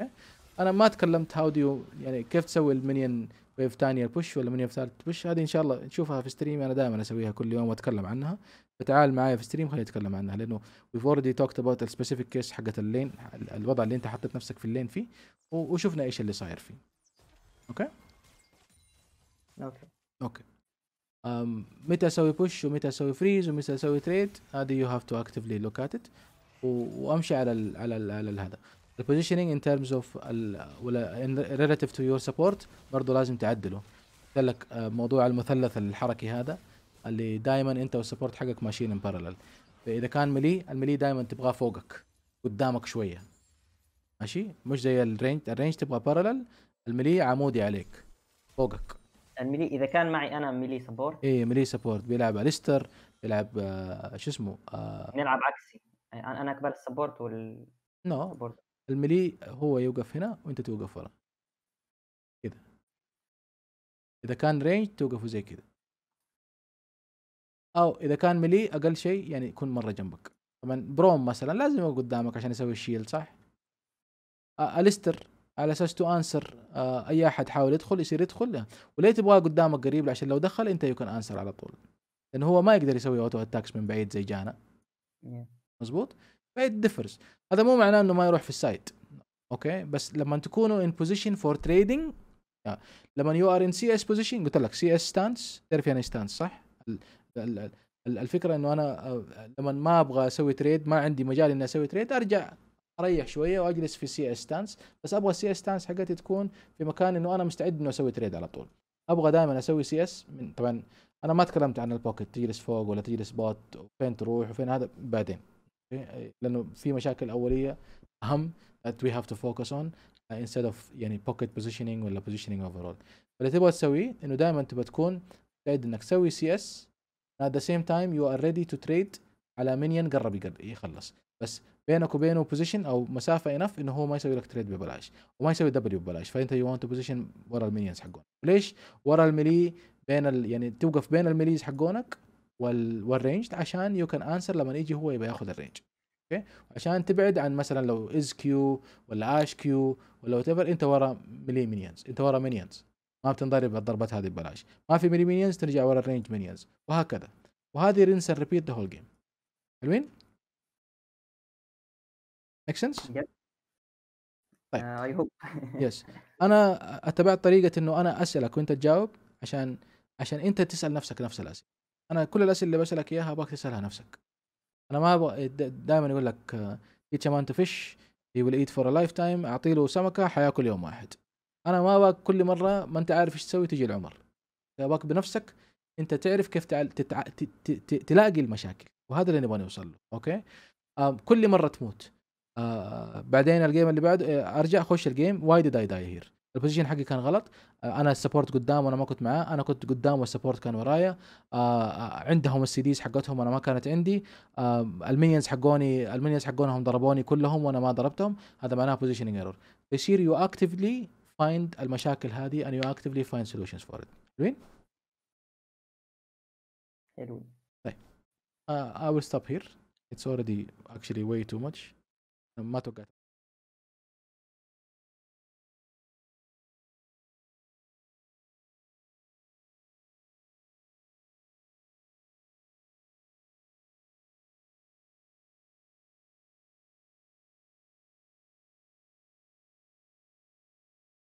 اوكي انا ما تكلمت هاو دو يعني كيف تسوي المينيون ويف ثانيه بوش ولا منيون ثالث بوش، هذه ان شاء الله نشوفها في ستريم، انا دائما اسويها كل يوم واتكلم عنها، فتعال معايا في ستريم خلينا نتكلم عنها، لانه we've already talked about السبيسيفيك كيس حقت اللين، الوضع اللي انت حطيت نفسك في اللين فيه، وشفنا ايش اللي صاير فيه. اوكي؟ اوكي. متى اسوي بوش ومتى اسوي فريز ومتى اسوي تريد، هذه يو هاف تو اكتفلي لوك ات ات، وامشي على ال على ال على هذا. The positioning in terms of relative to your support برضه لازم تعدله. قلت لك موضوع المثلث الحركي هذا اللي دائما انت والسبورت حقك ماشيين ان بارلل، فاذا كان ملي، الملي دائما تبغاه فوقك قدامك شويه ماشي، مش زي الرينج تبغى بارلل، الميلي عمودي عليك فوقك. الميلي اذا كان معي انا ميلي سبورت، ايه ميلي سبورت بيلعب اليستر، بيلعب شو اسمه نلعب عكسي، يعني انا اكبر السبورت وال نو الميلي هو يوقف هنا وانت توقف ورا كده، اذا كان رينج توقفوا زي كده، او اذا كان ميلي اقل شيء يعني يكون مره جنبك. طبعا بروم مثلا لازم يكون قدامك عشان يسوي الشيل صح. اليستر على اساس تو انسر اي احد حاول يدخل يصير يدخل له، وليه تبغاه قدامك قريب عشان لو دخل انت يكون انسر على طول، لان هو ما يقدر يسوي اوتو اتاكس من بعيد زي جانا. مزبوط. بعيد ديفرز، هذا مو معناه انه ما يروح في السايد اوكي، بس لما تكونوا ان بوزيشن فور تريدنج، لما يو ار ان سي اس بوزيشن، قلت لك سي اس ستانس، تعرف يعني ستانس صح؟ الفكره انه انا لما ما ابغى اسوي تريد، ما عندي مجال اني اسوي تريد، ارجع اريح شويه واجلس في سي اس ستانس، بس ابغى السي اس ستانس حقتي تكون في مكان انه انا مستعد انه اسوي تريد على طول. ابغى دائما اسوي سي اس من، طبعا انا ما تكلمت عن البوكيت، تجلس فوق ولا تجلس بوت وفين تروح وفين، هذا بعدين لانه في مشاكل اوليه اهم that we have to focus on instead of يعني pocket positioning ولا positioning overall. فاللي تبغى تسويه انه دائما تبغى تكون مستعد انك تسوي سي اس at the same time you are ready to trade على مينيون قرب يخلص، بس بينك وبينه بوزيشن او مسافه انف انه هو ما يسوي لك تريد ببلاش وما يسوي دبليو ببلاش، فانت يو وانت بوزيشن ورا المينيونز حقونك. ليش؟ ورا الميلي بين يعني توقف بين الميليز حقونك والرينج عشان يو كان انسر لما يجي هو يبغى ياخذ الرينج. اوكي؟ عشان تبعد عن مثلا لو از كيو ولا اش كيو ولا وات ايفر، انت ورا ميلي مينيونز، انت ورا مينيونز، ما بتنضرب الضربات هذه ببلاش، ما في ميلي مينيونز ترجع ورا الرينج مينيونز وهكذا. وهذه رينس ريبيت ذا هول جيم. حلوين؟ ميك سنس؟ طيب اي هوب يس. انا اتبعت طريقه انه انا اسالك وانت تجاوب عشان انت تسال نفسك نفس الاسئله. انا كل الاسئله اللي بسالك اياها ابغاك تسالها نفسك. انا ما ابغى دائما يقول لك eat a man to fish he will eat for a lifetime، اعطي له سمكه حياكل يوم واحد. انا ما ابغاك كل مره ما انت عارف ايش تسوي تجي العمر، ابغاك بنفسك انت تعرف كيف تلاقي المشاكل، وهذا اللي نبغى نوصل له. اوكي كل مره تموت، بعدين الجيم اللي بعده ارجع اخش الجيم واي ديد اي داي هير، البوزيشن حقي كان غلط، انا السبورت قدام وانا ما كنت معاه، انا كنت قدام والسبورت كان ورايا، عندهم السي ديز حقتهم انا ما كانت عندي، المينيونز حقونهم ضربوني كلهم وانا ما ضربتهم، هذا معناه بوزيشنينج ايرور. يصير يو اكتفلي فايند المشاكل هذه ان يو اكتفلي فايند سولوشنز فور ات. حلوين؟ حلوين. طيب I will stop here. It's already actually way too much. ما توقعت